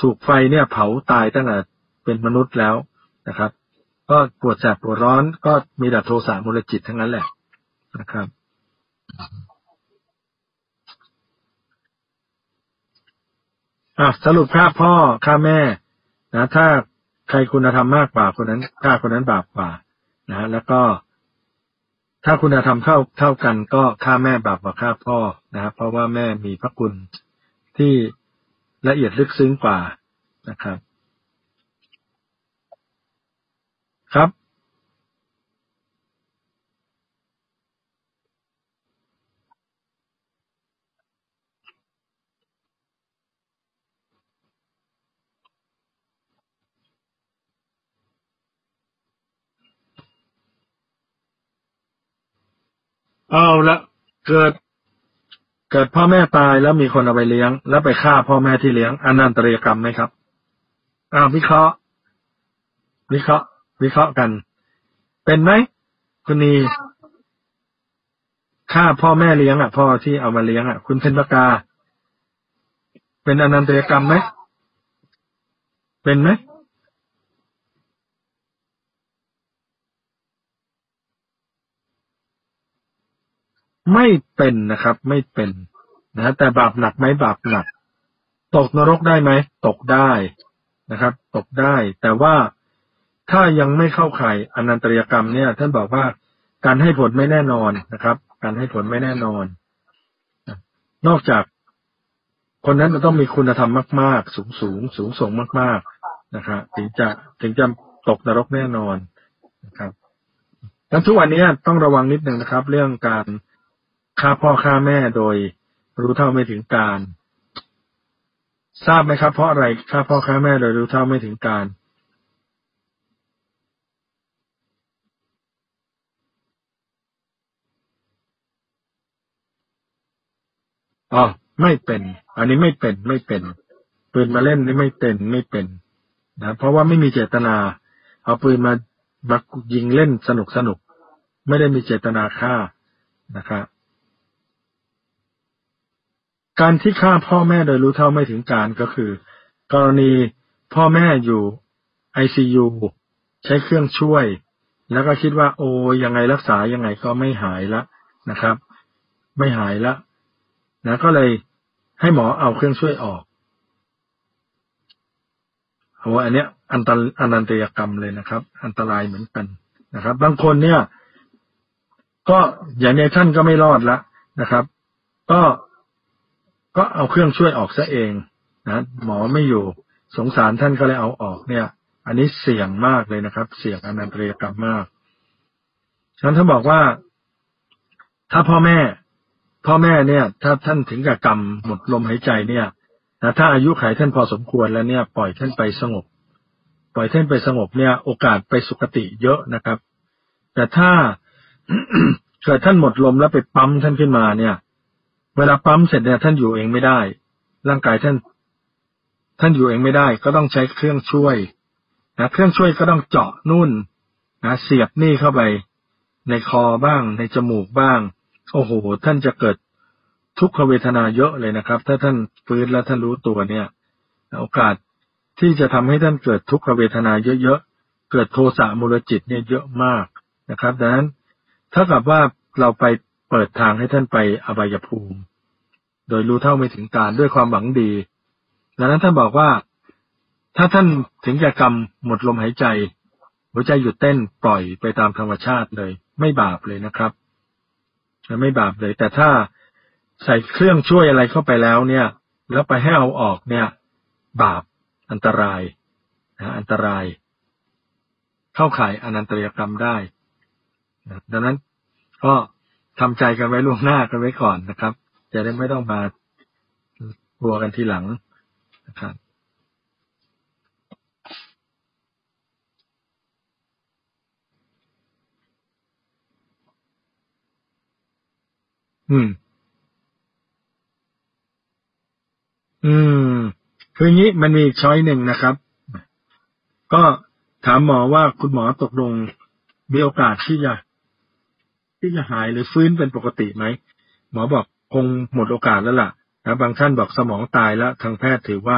ถูกไฟเนี่ยเผาตายตั้งแต่เป็นมนุษย์แล้วนะครับก็ปวดแสบปวดร้อนก็มีแต่โทสะมูลจิตทั้งนั้นแหละนะครับสรุปฆ่าพ่อฆ่าแม่นะถ้าใครคุณธรรมมากกว่าคนนั้นฆ่าคนนั้นบาปกว่านะแล้วก็ถ้าคุณธรรมเท่ากันก็ฆ่าแม่บาปกว่าฆ่าพ่อนะครับเพราะว่าแม่มีพระคุณที่ละเอียดลึกซึ้งกว่านะครับครับเอาละเกิดพ่อแม่ตายแล้วมีคนเอาไปเลี้ยงแล้วไปฆ่าพ่อแม่ที่เลี้ยงอนันตริยกรรมไหมครับวิเคราะห์กันเป็นไหมคุณนีฆ่าพ่อแม่เลี้ยงพ่อที่เอามาเลี้ยงคุณเพ็ญปกาเป็นอนันตริยกรรมไหมเป็นไหมไม่เป็นนะครับไม่เป็นนะแต่บาปหนักไหมบาปหนักตกนรกได้ไหมตกได้นะครับตกได้แต่ว่าถ้ายังไม่เข้าข่ายอนันตริยกรรมเนี่ยท่านบอกว่าการให้ผลไม่แน่นอนนะครับการให้ผลไม่แน่นอนนอกจาก คนนั้นมันต้องมีคุณธรรมมากๆสูงส่งมากๆนะครับถึงจะตกนรกแน่นอนนะครับดังทุกวันนี้ต้องระวังนิดนึงนะครับเรื่องการฆ่าพ่อฆ่าแม่โดยรู้เท่าไม่ถึงการทราบไหมครับเพราะอะไรฆ่าพ่อฆ่าแม่โดยรู้เท่าไม่ถึงการอ๋อไม่เป็นอันนี้ไม่เป็นปืนมาเล่นนี่ไม่เป็นนะเพราะว่าไม่มีเจตนาเอาปืนมายิงเล่นสนุกไม่ได้มีเจตนาฆ่านะครับการที่ฆ่าพ่อแม่โดยรู้เท่าไม่ถึงการก็คือกรณีพ่อแม่อยู่ ICU ใช้เครื่องช่วยแล้วก็คิดว่าโอ้ยังไงรักษายังไงก็ไม่หายละนะครับไม่หายละนะก็เลยให้หมอเอาเครื่องช่วยออกโหอันเนี้ยอนันตยกรรมเลยนะครับอันตรายเหมือนกันนะครับบางคนเนี่ยก็อย่างในท่านก็ไม่รอดละนะครับก็เอาเครื่องช่วยออกซะเองนะหมอไม่อยู่สงสารท่านก็เลยเอาออกเนี่ยอันนี้เสี่ยงมากเลยนะครับเสี่ยงอนันตยกรรมมากฉะนั้นท่านบอกว่าถ้าพ่อแม่เนี่ยถ้าท่านถึงกับกรรมหมดลมหายใจเนี่ยนะถ้าอายุขัยท่านพอสมควรแล้วเนี่ยปล่อยท่านไปสงบเนี่ยโอกาสไปสุคติเยอะนะครับแต่ถ้า เกิดท่านหมดลมแล้วไปปั๊มท่านขึ้นมาเนี่ยเวลาปั๊มเสร็จเนี่ยท่านอยู่เองไม่ได้ร่างกายท่านอยู่เองไม่ได้ก็ต้องใช้เครื่องช่วยนะเครื่องช่วยก็ต้องเจาะนู่นนะเสียบนี่เข้าไปในคอบ้างในจมูกบ้างโอ้โหท่านจะเกิดทุกขเวทนาเยอะเลยนะครับถ้าท่านฟื้นและท่านรู้ตัวเนี่ยโอกาสที่จะทำให้ท่านเกิดทุกขเวทนาเยอะๆเกิดโทสะมูลจิตเนี่ยเยอะมากนะครับดังนั้นถ้ากับว่าเราไปเปิดทางให้ท่านไปอบายภูมิโดยรู้เท่าไม่ถึงการด้วยความหวังดีดังนั้นท่านบอกว่าถ้าท่านถึงแก่กรรมหมดลมหายใจหัวใจหยุดเต้นปล่อยไปตามธรรมชาติเลยไม่บาปเลยนะครับไม่บาปเลยแต่ถ้าใส่เครื่องช่วยอะไรเข้าไปแล้วเนี่ยแล้วไปให้เอาออกเนี่ยบาปอันตรายนะอันตรายเข้าข่ายอนันตยกรรมได้นะดังนั้นก็ทำใจกันไว้ล่วงหน้ากันไว้ก่อนนะครับจะได้ไม่ต้องมากลัวกันทีหลังนะครับคืออย่างนี้มันมีช้อยหนึ่งนะครับก็ถามหมอว่าคุณหมอตกลงมีโอกาสที่จะหายหรือฟื้นเป็นปกติไหมหมอบอกคงหมดโอกาสแล้วล่ะนะบางท่านบอกสมองตายแล้วทางแพทย์ถือว่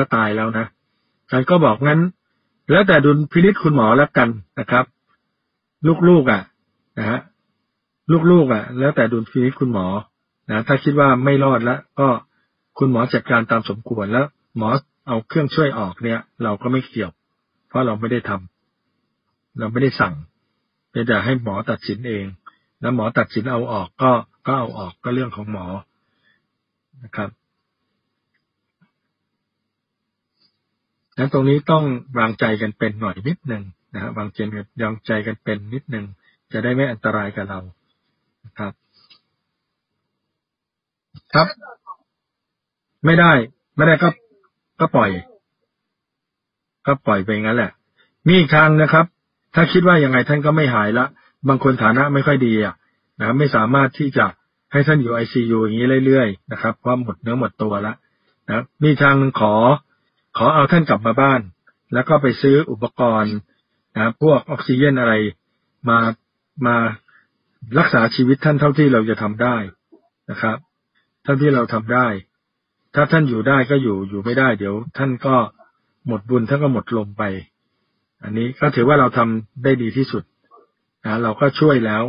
าตายแล้วนะฉันก็บอกงั้นแล้วแต่ดุลพินิจคุณหมอแล้วกันนะครับลูกๆอ่ะนะฮะลูกๆอ่ะแล้วแต่ดุลพินิจคุณหมอนะถ้าคิดว่าไม่รอดแล้วก็คุณหมอจัดการตามสมควรแล้วหมอเอาเครื่องช่วยออกเนี่ยเราก็ไม่เกี่ยวเพราะเราไม่ได้ทำเราไม่ได้สั่งเป็นแต่ให้หมอตัดสินเองแล้วหมอตัดสินเอาออกก็เอาออกก็เรื่องของหมอนะครับแล้วตรงนี้ต้องวางใจกันเป็นหน่อยนิดนึงนะฮะวางใจกันเป็นนิดนึงจะได้ไม่อันตรายกับเราครับครับไม่ได้ก็ปล่อยไปงั้นแหละมีอีกทางนะครับถ้าคิดว่ายังไงท่านก็ไม่หายละบางคนฐานะไม่ค่อยดีอ่ะนะไม่สามารถที่จะให้ท่านอยู่ ICU อย่างนี้เรื่อยๆนะครับเพราะหมดเนื้อหมดตัวละนะมีทางนึงขอเอาท่านกลับมาบ้านแล้วก็ไปซื้ออุปกรณ์นะพวกออกซิเจนอะไรมารักษาชีวิตท่านเท่าที่เราจะทำได้นะครับเท่าที่เราทำได้ถ้าท่านอยู่ได้ก็อยู่ไม่ได้เดี๋ยวท่านก็หมดบุญท่านก็หมดลมไปอันนี้ก็ถือว่าเราทำได้ดีที่สุดนะเราก็ช่วยแล้ว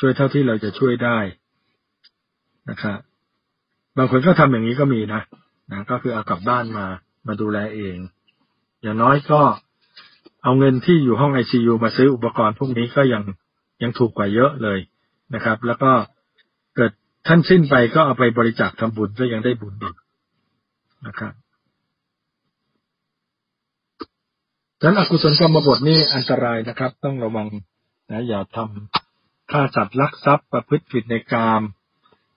ช่วยเท่าที่เราจะช่วยได้นะครับบางคนก็ทำอย่างนี้ก็มีนะก็คือเอากลับบ้านมาดูแลเองอย่างน้อยก็เอาเงินที่อยู่ห้อง ICU มาซื้ออุปกรณ์พวกนี้ก็ยังถูกกว่าเยอะเลยนะครับแล้วก็เกิดท่านสิ้นไปก็เอาไปบริจาคทำบุญก็ยังได้บุญอีก นะครับดังนั้นอกุศลกรรมบทนี่อันตรายนะครับต้องระวังนะอย่าทำฆ่าสัตว์ลักทรัพย์ประพฤติผิดในกาม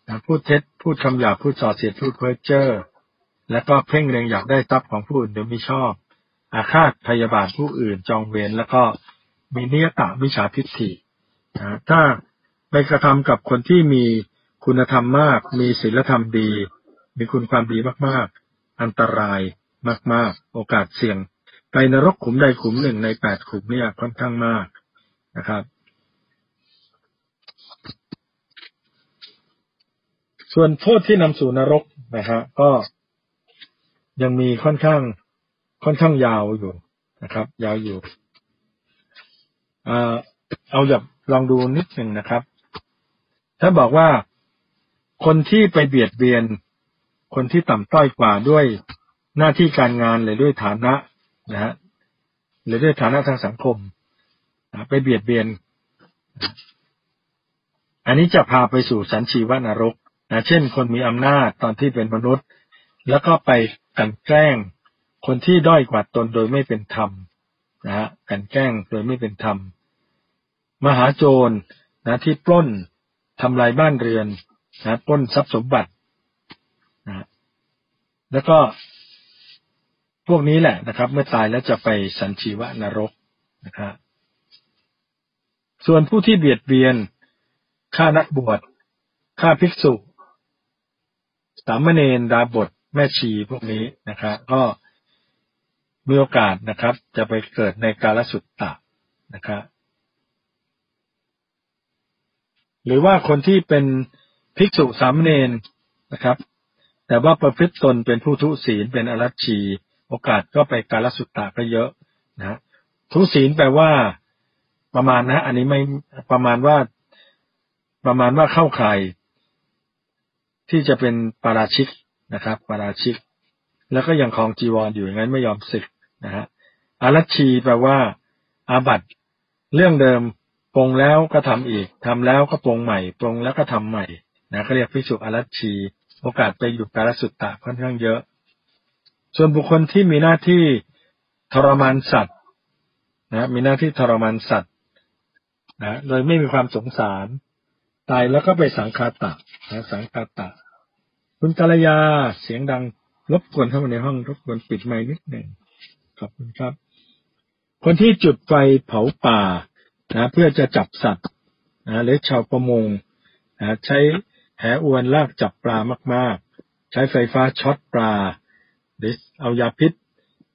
นะพูดเท็จพูดคำหยาบพูดส่อเสียดพูดเพ้อเจ้อและก็เพ่งเล็งอยากได้ทรัพย์ของผู้อื่นโดยมิชอบอาฆาตพยาบาทผู้อื่นจองเวรแล้วก็มีนิยตะมิจฉาทิฏฐินะถ้าไปกระทำกับคนที่มีคุณธรรมมากมีศีลธรรมดีมีคุณความดีมากๆอันตรายมากๆโอกาสเสี่ยงไปนรกขุมใดขุมหนึ่งใน8ขุมเนี่ยค่อนข้างมากนะครับส่วนโทษที่นำสู่นรกนะฮะก็ยังมีค่อนข้างยาวอยู่นะครับยาวอยู่เอาแบบลองดูนิดหนึ่งนะครับถ้าบอกว่าคนที่ไปเบียดเบียนคนที่ต่ำต้อยกว่าด้วยหน้าที่การงานหรือด้วยฐานะนะฮะหรือด้วยฐานะทางสังคมไปเบียดเบียนอันนี้จะพาไปสู่สันชีวนรกนะเช่นคนมีอำนาจตอนที่เป็นมนุษย์แล้วก็ไปกันแกล้งคนที่ด้อยกว่าตนโดยไม่เป็นธรรมนะฮะกันแกล้งโดยไม่เป็นธรรมมหาโจรนะที่ปล้นทำลายบ้านเรือนนะปล้นทรัพย์สมบัตินะแล้วก็พวกนี้แหละนะครับเมื่อตายแล้วจะไปสันชีวนรกนะครับส่วนผู้ที่เบียดเบียนฆ่านักบวชฆ่าภิกษุสามเณรดาบสแม่ชีพวกนี้นะครับก็มีโอกาสนะครับจะไปเกิดในกาลสุตตะนะครับหรือว่าคนที่เป็นภิกษุสามเณรนะครับแต่ว่าประพฤติตนเป็นผู้ทุศีลเป็นอรัชชีโอกาสก็ไปกาลสุตตะก็เยอะนะทุศีลแปลว่าประมาณนะอันนี้ไม่ประมาณว่าเข้าข่ายที่จะเป็นปาราชิกนะครับปาราชิกแล้วก็ยังครองจีวร อยู่อย่างนั้นไม่ยอมสึกนะฮะอรัชชีแปลว่าอาบัติเรื่องเดิมปรงแล้วก็ทำอีกทำแล้วก็ปรงใหม่ปรงแล้วก็ทำใหม่นะก็เรียกภิกษุอรัชชีโอกาสไปอยู่กาลสุตตะค่อนข้างเยอะส่วนบุคคลที่มีหน้าที่ทรมานสัตว์นะมีหน้าที่ทรมานสัตว์นะโดยไม่มีความสงสารตายแล้วก็ไปสังฆาตะนะสังฆาตะคุณกัลยาเสียงดังรบกวนเข้ามาในห้องรบกวนปิดไมค์นิดหนึ่งขอบคุณครับคนที่จุดไฟเผาป่านะเพื่อจะจับสัตว์นะหรือชาวประมงนะใช้แหอวนลากจับปลามากๆใช้ไฟฟ้าช็อตปลาหรือเอายาพิษ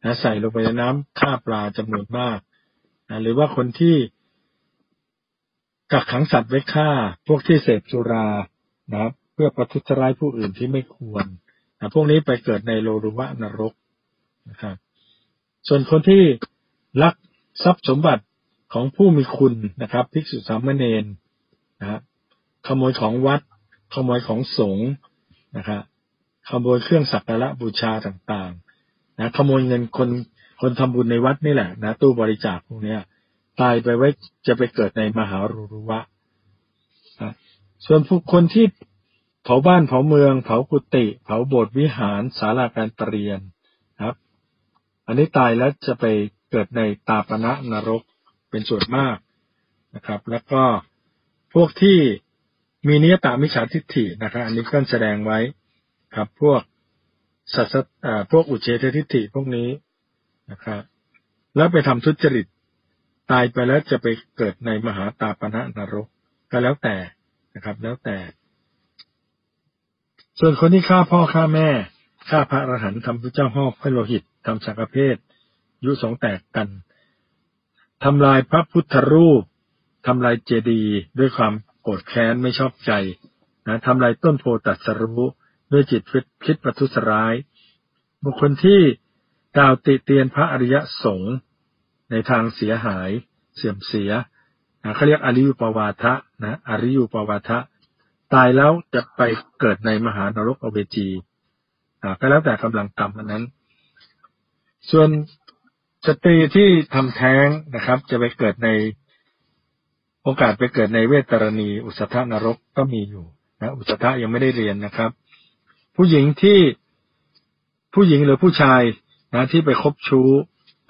นะใส่ลงไปในน้ำฆ่าปลาจำนวนมากนะหรือว่าคนที่กักขังสัตว์ไว้ฆ่าพวกที่เสพสุรานะครับเพื่อประทุษร้ายผู้อื่นที่ไม่ควรนะพวกนี้ไปเกิดในโลรุมะนรกนะครับส่วนคนที่ลักทรัพย์สมบัติของผู้มีคุณนะครับภิกษุสามเณรนะขโมยของวัดขโมยของสงฆ์นะครับขโมยเครื่องสักการะบูชาต่างๆนะขโมยเงินคนทำบุญในวัดนี่แหละนะตู้บริจาคพวกนี้ตายไปไว้จะไปเกิดในมหารูรุวะนะส่วนผู้คนที่เผาบ้านเผาเมืองเผากุฏิเผาโบสถ์วิหารศาลาการประเรียนครับอันนี้ตายแล้วจะไปเกิดในตาปนะนรกเป็นส่วนมากนะครับแล้วก็พวกที่มีนิยตมิจฉาทิฏฐินะครับอันนี้ก็แสดงไว้ครับพวกสัสพวกอุเฉททิฏฐิพวกนี้นะครับแล้วไปทำทุจริตตายไปแล้วจะไปเกิดในมหาตาปนะนรกก็แล้วแต่นะครับแล้วแต่ส่วนคนที่ฆ่าพ่อฆ่าแม่ฆ่าพระอรหันต์ทำพระเจ้าห่อพระโลหิตทำสังฆเพศยุสงแตกกันทำลายพระพุทธรูปทำลายเจดีย์ด้วยความโกรธแค้นไม่ชอบใจนะทำลายต้นโพตรัสรู้ด้วยจิตคิดประทุษร้ายบุคคลที่กล่าวติเตียนพระอริยสงฆ์ในทางเสียหายเสื่อมเสียนะเขาเรียกอริยุปวาทะนะอริยุปวาทะตายแล้วจะไปเกิดในมหานรกอเวจีก็แล้วแต่กำลังกรรมอันนั้นส่วนสตรีที่ทำแท้งนะครับจะไปเกิดในโอกาสไปเกิดในเวตรณีอุสธนรกก็มีอยู่นะอุสธะยังไม่ได้เรียนนะครับผู้หญิงที่ ผู้หญิงหรือผู้ชายนะที่ไปคบชู้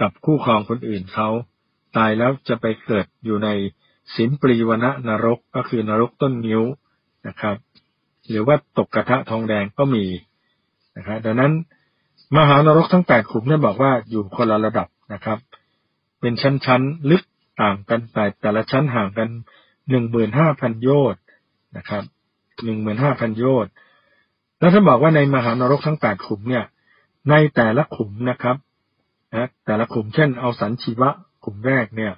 กับคู่ครองคนอื่นเขาตายแล้วจะไปเกิดอยู่ในสินปรีวณนรกก็คือนรกต้นนิ้วนะครับหรือว่าตกกระทะทองแดงก็มีนะครับดังนั้นมหานรกทั้ง8ขุมเนี่ยบอกว่าอยู่คนละระดับนะครับเป็นชั้นๆลึกต่างกันไปแต่ละชั้นห่างกัน 15,000 โยชน์นะครับ 15,000 โยชน์แล้วถ้าบอกว่าในมหานรกทั้ง8ขุมเนี่ยในแต่ละขุมนะครับแต่ละขุมเช่นเอาสันชีวะขุมแรกเนี่ย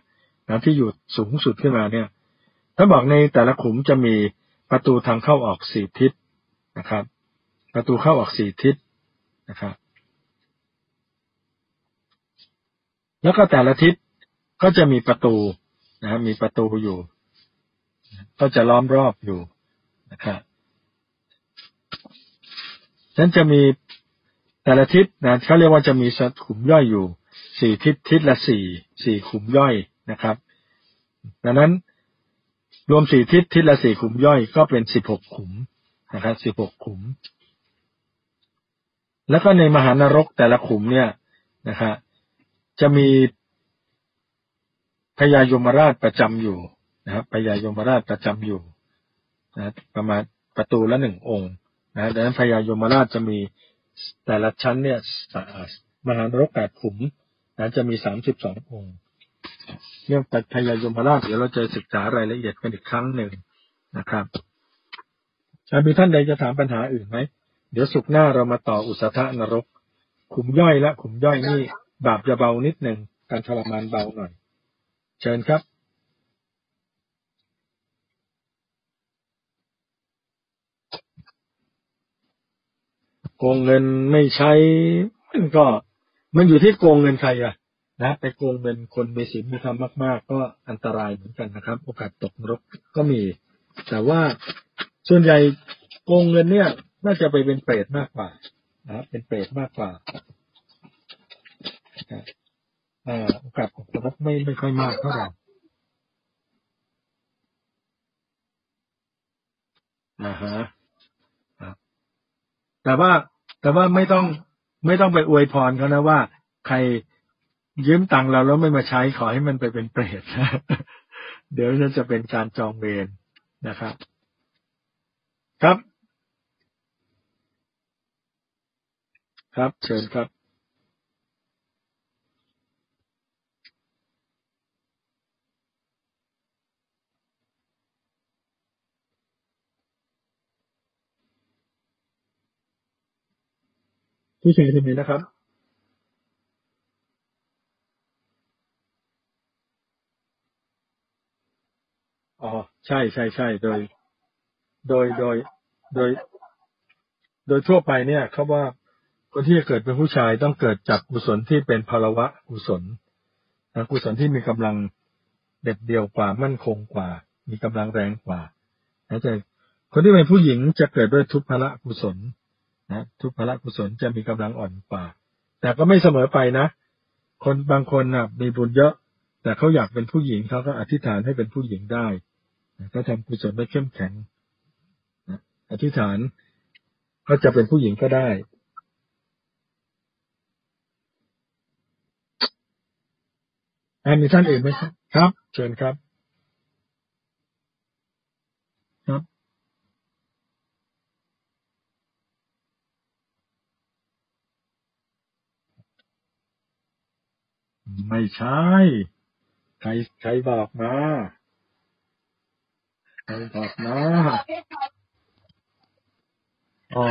นะที่อยู่สูงสุดขึ้นมาเนี่ยถ้าบอกในแต่ละขุมจะมีประตูทางเข้าออก4ทิศนะครับประตูเข้าออก4ทิศนะครับแล้วก็แต่ละทิศก็จะมีประตูนะมีประตูอยู่ก็จะล้อมรอบอยู่นะครับฉะนั้นจะมีแต่ละทิศนะเขาเรียกว่าจะมีขุมย่อยอยู่4ทิศทิศละ4ขุมย่อยนะครับดังนั้นรวม4ทิศทิศละ4ขุมย่อยก็เป็น16ขุมนะครับ16ขุมแล้วก็ในมหานรกแต่ละขุมเนี่ยนะครับจะมีพญายมราชประจำอยู่นะครับพญายมราชประจำอยู่นะประมาณประตูละ1องค์นะดังนั้นพญายมราชจะมีแต่ละชั้นเนี่ยมหานรก8ขุมนะจะมี32องค์เรื่องพญายมราชเดี๋ยวเราจะศึกษารายละเอียดกันอีกครั้งหนึ่งนะครับมีท่านใดจะถามปัญหาอื่นไหมเดี๋ยวศุกร์หน้าเรามาต่ออุสธนรกขุมย่อยละขุมย่อยนี่บาปจะเบานิดหนึ่งการทรมานเบาหน่อยเชิญครับโกงเงินไม่ใช้มันก็มันอยู่ที่โกงเงินใครอะนะไปโกงเงินคนมีศีลมีธรรมมากๆก็อันตรายเหมือนกันนะครับโอกาสตกนรกก็มีแต่ว่าส่วนใหญ่โกงเงินเนี่ยน่าจะไปเป็นเปรตมากกว่านะเป็นเปรตมากกว่าโอกาสตกนรกไม่ค่อยมากเท่าไหร่ฮะแต่ว่าไม่ต้องไปอวยพรเขานะว่าใครยืมตังค์เราแล้วไม่มาใช้ขอให้มันไปเป็นเปรตนะเดี๋ยวจะเป็นการจองเวรนะครับครับครับเชิญครับผู้ชมที่มีนะครับอ๋อใช่ๆๆโดยทั่วไปเนี่ยเขาว่าคนที่จะเกิดเป็นผู้ชายต้องเกิดจากกุศลที่เป็นพลวะกุศลนะกุศลที่มีกำลังเด็ดเดี่ยวกว่ามั่นคงกว่ามีกำลังแรงกว่านะแต่คนที่เป็นผู้หญิงจะเกิดด้วยทุพพละกุศลนะทุพพละกุศลจะมีกำลังอ่อนกว่าแต่ก็ไม่เสมอไปนะคนบางคนน่ะมีบุญเยอะแต่เขาอยากเป็นผู้หญิงเขาก็อธิษฐานให้เป็นผู้หญิงได้ก็ทำกุศลให้เข้มแข็งอธิษฐานก็จะเป็นผู้หญิงก็ได้มีท่านอื่นไหมครับเชิญครับครับไม่ใช่ใครบอกมาอ๋อ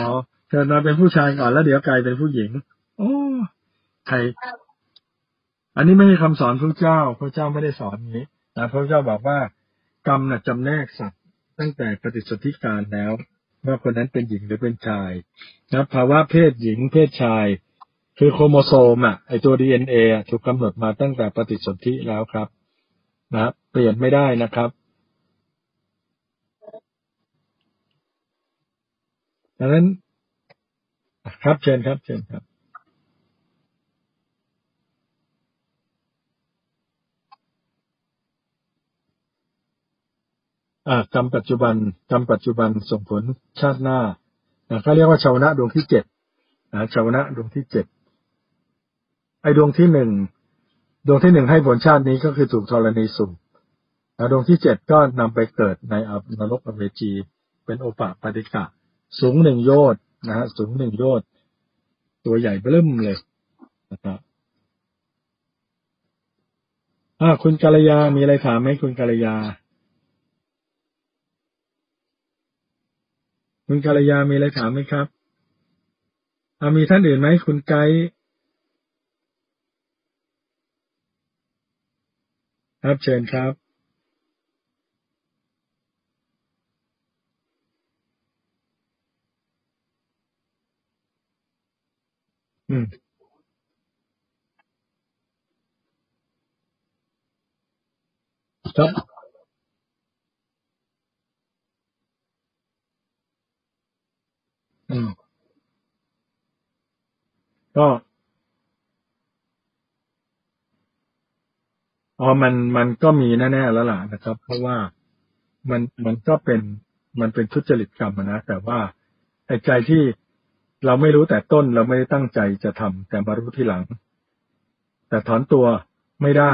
เกิดมาเป็นผู้ชายก่อนแล้วเดี๋ยวกลายเป็นผู้หญิงโอ้ใครอันนี้ไม่ใช่คำสอนพระเจ้าพระเจ้าไม่ได้สอนนี้แต่พระเจ้าบอกว่ากรรมน่ะจำแนกสัตว์ตั้งแต่ปฏิสนธิการแล้วว่าคนนั้นเป็นหญิงหรือเป็นชายนะภาวะเพศหญิงเพศชายคือโครโมโซมอ่ะไอตัว DNA ถูกกำหนดมาตั้งแต่ปฏิสนธิแล้วครับนะเปลี่ยนไม่ได้นะครับดังนั้นครับเชิญครับเชิญครับกรรมปัจจุบันส่งผลชาติหน้าเขาเรียกว่าชาวนะดวงที่7 ชาวนะดวงที่7ไอ้ดวงที่1ดวงที่1ให้ผลชาตินี้ก็คือถูกธรณีสุ่มแล้วดวงที่7ก็นำไปเกิดในนรกอเวจีเป็นโอปะปฏิกะสูง1โยชน์นะฮะสูง1โยชน์ตัวใหญ่เบิ่มเลยนะครับคุณกัลยามีอะไรถามไหมคุณกัลยามีอะไรถามไหมครับมีท่านอื่นไหมคุณไกด์ครับเชิญครับครับก็มันก็มีแน่ๆแล้วล่ะนะครับเพราะว่ามันก็เป็นทุจริตกรรมนะแต่ว่าไอ้ใจที่เราไม่รู้แต่ต้นเราไม่ได้ตั้งใจจะทำแต่มารู้ทีหลังแต่ถอนตัวไม่ได้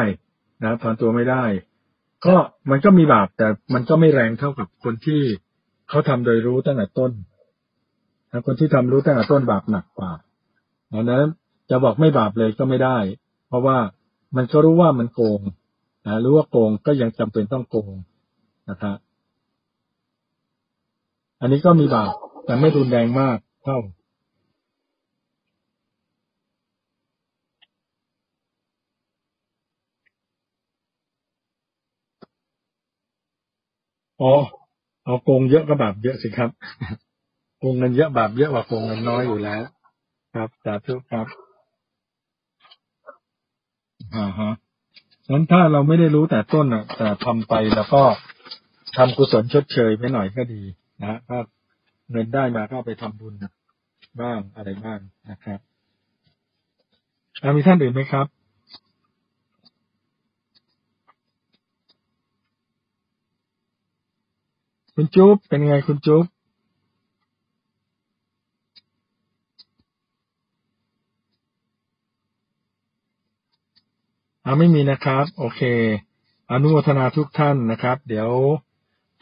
นะถอนตัวไม่ได้ก็มันก็มีบาปแต่มันก็ไม่แรงเท่ากับคนที่เขาทำโดยรู้ตั้งแต่ต้นนะคนที่ทำรู้ตั้งแต่ต้นบาปหนักกว่าดังนั้นจะบอกไม่บาปเลยก็ไม่ได้เพราะว่ามันก็รู้ว่ามันโกงนะรู้ว่าโกงก็ยังจำเป็นต้องโกงนะครับอันนี้ก็มีบาปแต่ไม่รุนแรงมากเท่าเอาโกงเยอะก็บาปเยอะสิครับโกงเงินเยอะบาปเยอะกว่าโกงเงินน้อยอยู่แล้วครับสาธุครับฮะงั้นถ้าเราไม่ได้รู้แต่ต้นน่ะแต่ทำไปแล้วก็ทำกุศลชดเชยไปหน่อยก็ดีนะถ้าเงินได้มาก็ไปทำบุญบ้างอะไรบ้างนะครับมีท่านอื่นไหมครับคุณจุ๊บเป็นไงคุณจุ๊บไม่มีนะครับโอเคอนุโมทนาทุกท่านนะครับเดี๋ยว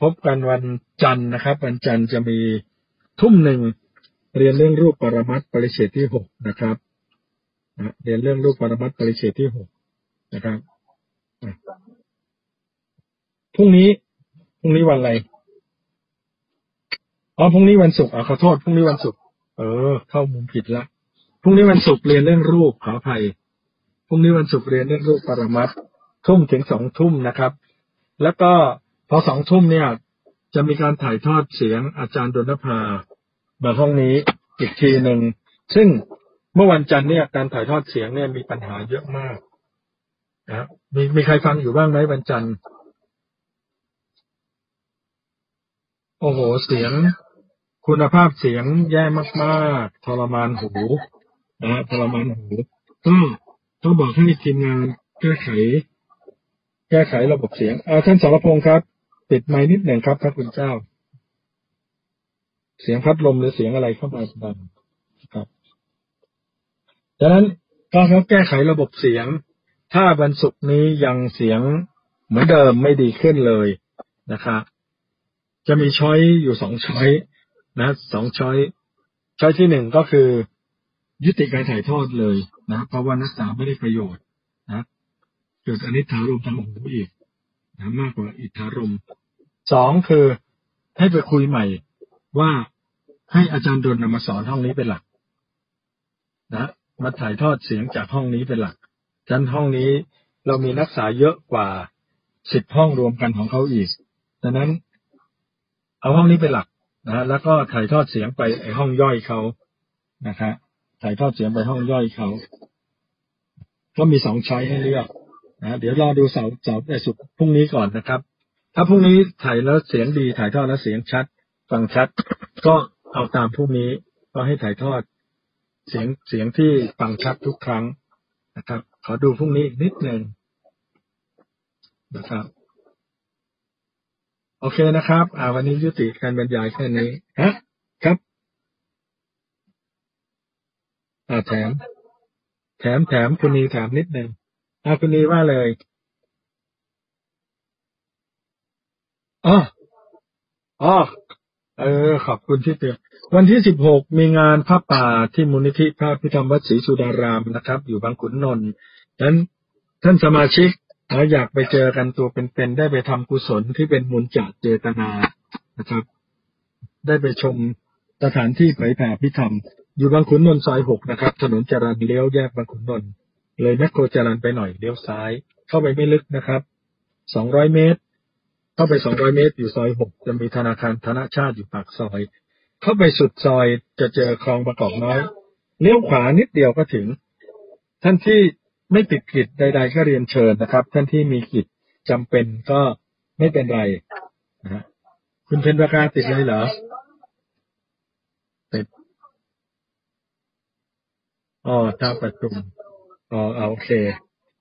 พบกันวันจันทร์นะครับวันจันทร์จะมี 19:00 น.เรียนเรื่องรูปปรมัตถ์ปริเฉดที่6นะครับเรียนเรื่องรูปปรมัตถ์ปริเฉดที่6นะครับพรุ่งนี้วันอะไรพรุ่งนี้วันศุกร์ขอโทษพรุ่งนี้วันศุกร์เข้ามุมผิดละพรุ่งนี้วันศุกร์เรียนเรื่องรูปขออภัยพรุ่งนี้วันศุกร์เรียนเรื่องรูปปรมัตถ์ 20:00 น.ถึง 20:00 น.นะครับแล้วก็พอ 20:00 น.เนี่ยจะมีการถ่ายทอดเสียงอาจารย์ดลภามาห้องนี้อีกทีนึงซึ่งเมื่อวันจันทร์เนี่ยการถ่ายทอดเสียงเนี่ยมีปัญหาเยอะมากนะมีใครฟังอยู่บ้างไหมวันจันทร์โอ้โหเสียงคุณภาพเสียงแย่มากๆทรมานหูนะทรมานหูต้องบอกให้ทีมงานแก้ไขระบบเสียงท่านสรพงศ์ครับปิดไมค์นิดหนึ่งครับท่านคุณเจ้าเสียงพัดลมหรือเสียงอะไรเข้ามาดังครับดังนั้นก็เขาแก้ไขระบบเสียงถ้าวันศุกร์นี้ยังเสียงเหมือนเดิมไม่ดีขึ้นเลยนะครับจะมีช้อยอยู่2ช้อยนะ2ช้อยที่1ก็คือยุติการถ่ายทอดเลยนะเพราะว่านักศึกษาไม่ได้ประโยชน์นะเกิดอนิจฐารมทางหูอีกนะมากกว่าอิทธารม2คือให้ไปคุยใหม่ว่าให้อาจารย์ดลมาสอนห้องนี้เป็นหลักนะมาถ่ายทอดเสียงจากห้องนี้เป็นหลักฉะนั้นห้องนี้เรามีนักศึกษาเยอะกว่า10ห้องรวมกันของเขาอีกดังนั้นเอาห้องนี้เป็นหลักนะแล้วก็ถ่ายทอดเสียงไปห้องย่อยเขานะครับถ่ายทอดเสียงไปห้องย่อยเขาก็มี2ช้อยให้เลือกนะเดี๋ยวรอดูเสาร์ในสุดพรุ่งนี้ก่อนนะครับถ้าพรุ่งนี้ถ่ายแล้วเสียงดีถ่ายทอดแล้วเสียงชัดฟังชัดก็เอาตามพรุ่งนี้ก็ให้ถ่ายทอดเสียงที่ฟังชัดทุกครั้งนะครับขอดูพรุ่งนี้อีกนิดนึงนะครับโอเคนะครับวันนี้ยุติการบรรยายแค่นี้ครับ แถมคุณนีถามนิดนึงคุณนีว่าเลยขอบคุณที่เตือนวันที่16มีงานผ้าป่าที่มูลนิธิพระพิธรรมวัดศรีสุดารามนะครับอยู่บางขุนนนท์นั้นท่านสมาชิกถ้าอยากไปเจอกันตัวเป็นๆได้ไปทำกุศลที่เป็นมูลจาเจตนานะครับได้ไปชมสถานที่เผยแผ่พิธรรมอยู่บางขุนนนท์ซอย6นะครับถนนจรัญเลี้ยวแยกบางขุนนนท์เลยแมคโครจรัญไปหน่อยเลี้ยวซ้ายเข้าไปไม่ลึกนะครับ200 เมตรเข้าไป200 เมตรอยู่ซอย6จะมีธนาคารธนชาติอยู่ปากซอยเข้าไปสุดซอยจะเจอคลองประกอบน้อยเลี้ยวขวานิดเดียวก็ถึงท่านที่ไม่ติดกิจใดๆก็เรียนเชิญนะครับท่านที่มีกิจจำเป็นก็ไม่เป็นไรนะคุณเพ็ญประกาติดเลยเหรอติดท่าประชุมโอเค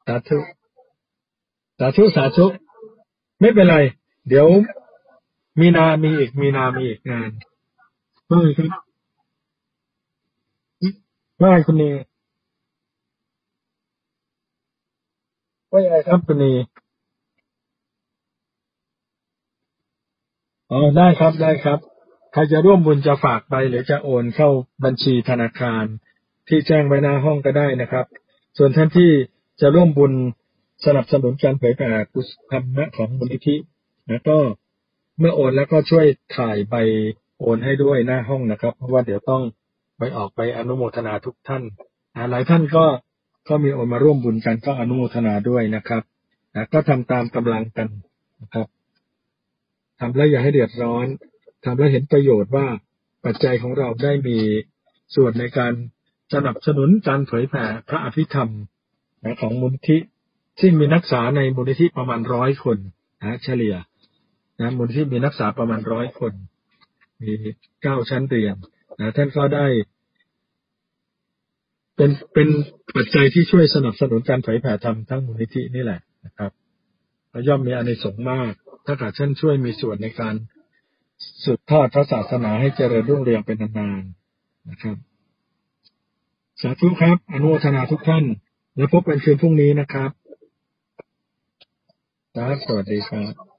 สาธุไม่เป็นไรเดี๋ยวมีนามีอีกงานไม่คุณนีว่ายังไงครับคุณนีได้ครับใครจะร่วมบุญจะฝากไปหรือจะโอนเข้าบัญชีธนาคารที่แจ้งไว้หน้าห้องก็ได้นะครับส่วนท่านที่จะร่วมบุญสนับสนุนการเผยแผ่กุศลธรรมะของมูลนิธินะก็เมื่อโอนแล้วก็ช่วยถ่ายใบโอนให้ด้วยหน้าห้องนะครับเพราะว่าเดี๋ยวต้องไปออกไปอนุโมทนาทุกท่านหลายท่านก็มีโอนมาร่วมบุญกันก็อนุโมทนาด้วยนะครับก็ทำตามกำลังกันนะครับทำแล้วอย่าให้เดือดร้อนทำแล้วเห็นประโยชน์ว่าปัจจัยของเราได้มีส่วนในการสนับสนุนการเผยแผ่พระอภิธรรมของมูลนิธิซึ่งมีนักศึกษาในมูลนิธิประมาณ100 คนเฉลี่ยมูลนิธิมีนักศึกษาประมาณ100 คนมี9 ชั้นเรียนท่านก็ได้เป็นปัจจัยที่ช่วยสนับสนุนการเผยแผ่ธรรมทั้งมูลนิธินี่แหละนะครับย่อมมีอานิสงส์มากถ้าหากท่านช่วยมีส่วนในการสืบทอดพระศาสนาให้เจริญรุ่งเรืองเป็นนานๆนะครับสาธุครับอนุโมทนาทุกท่านแล้วพบกันคืนพรุ่งนี้นะครับสวัสดีครับ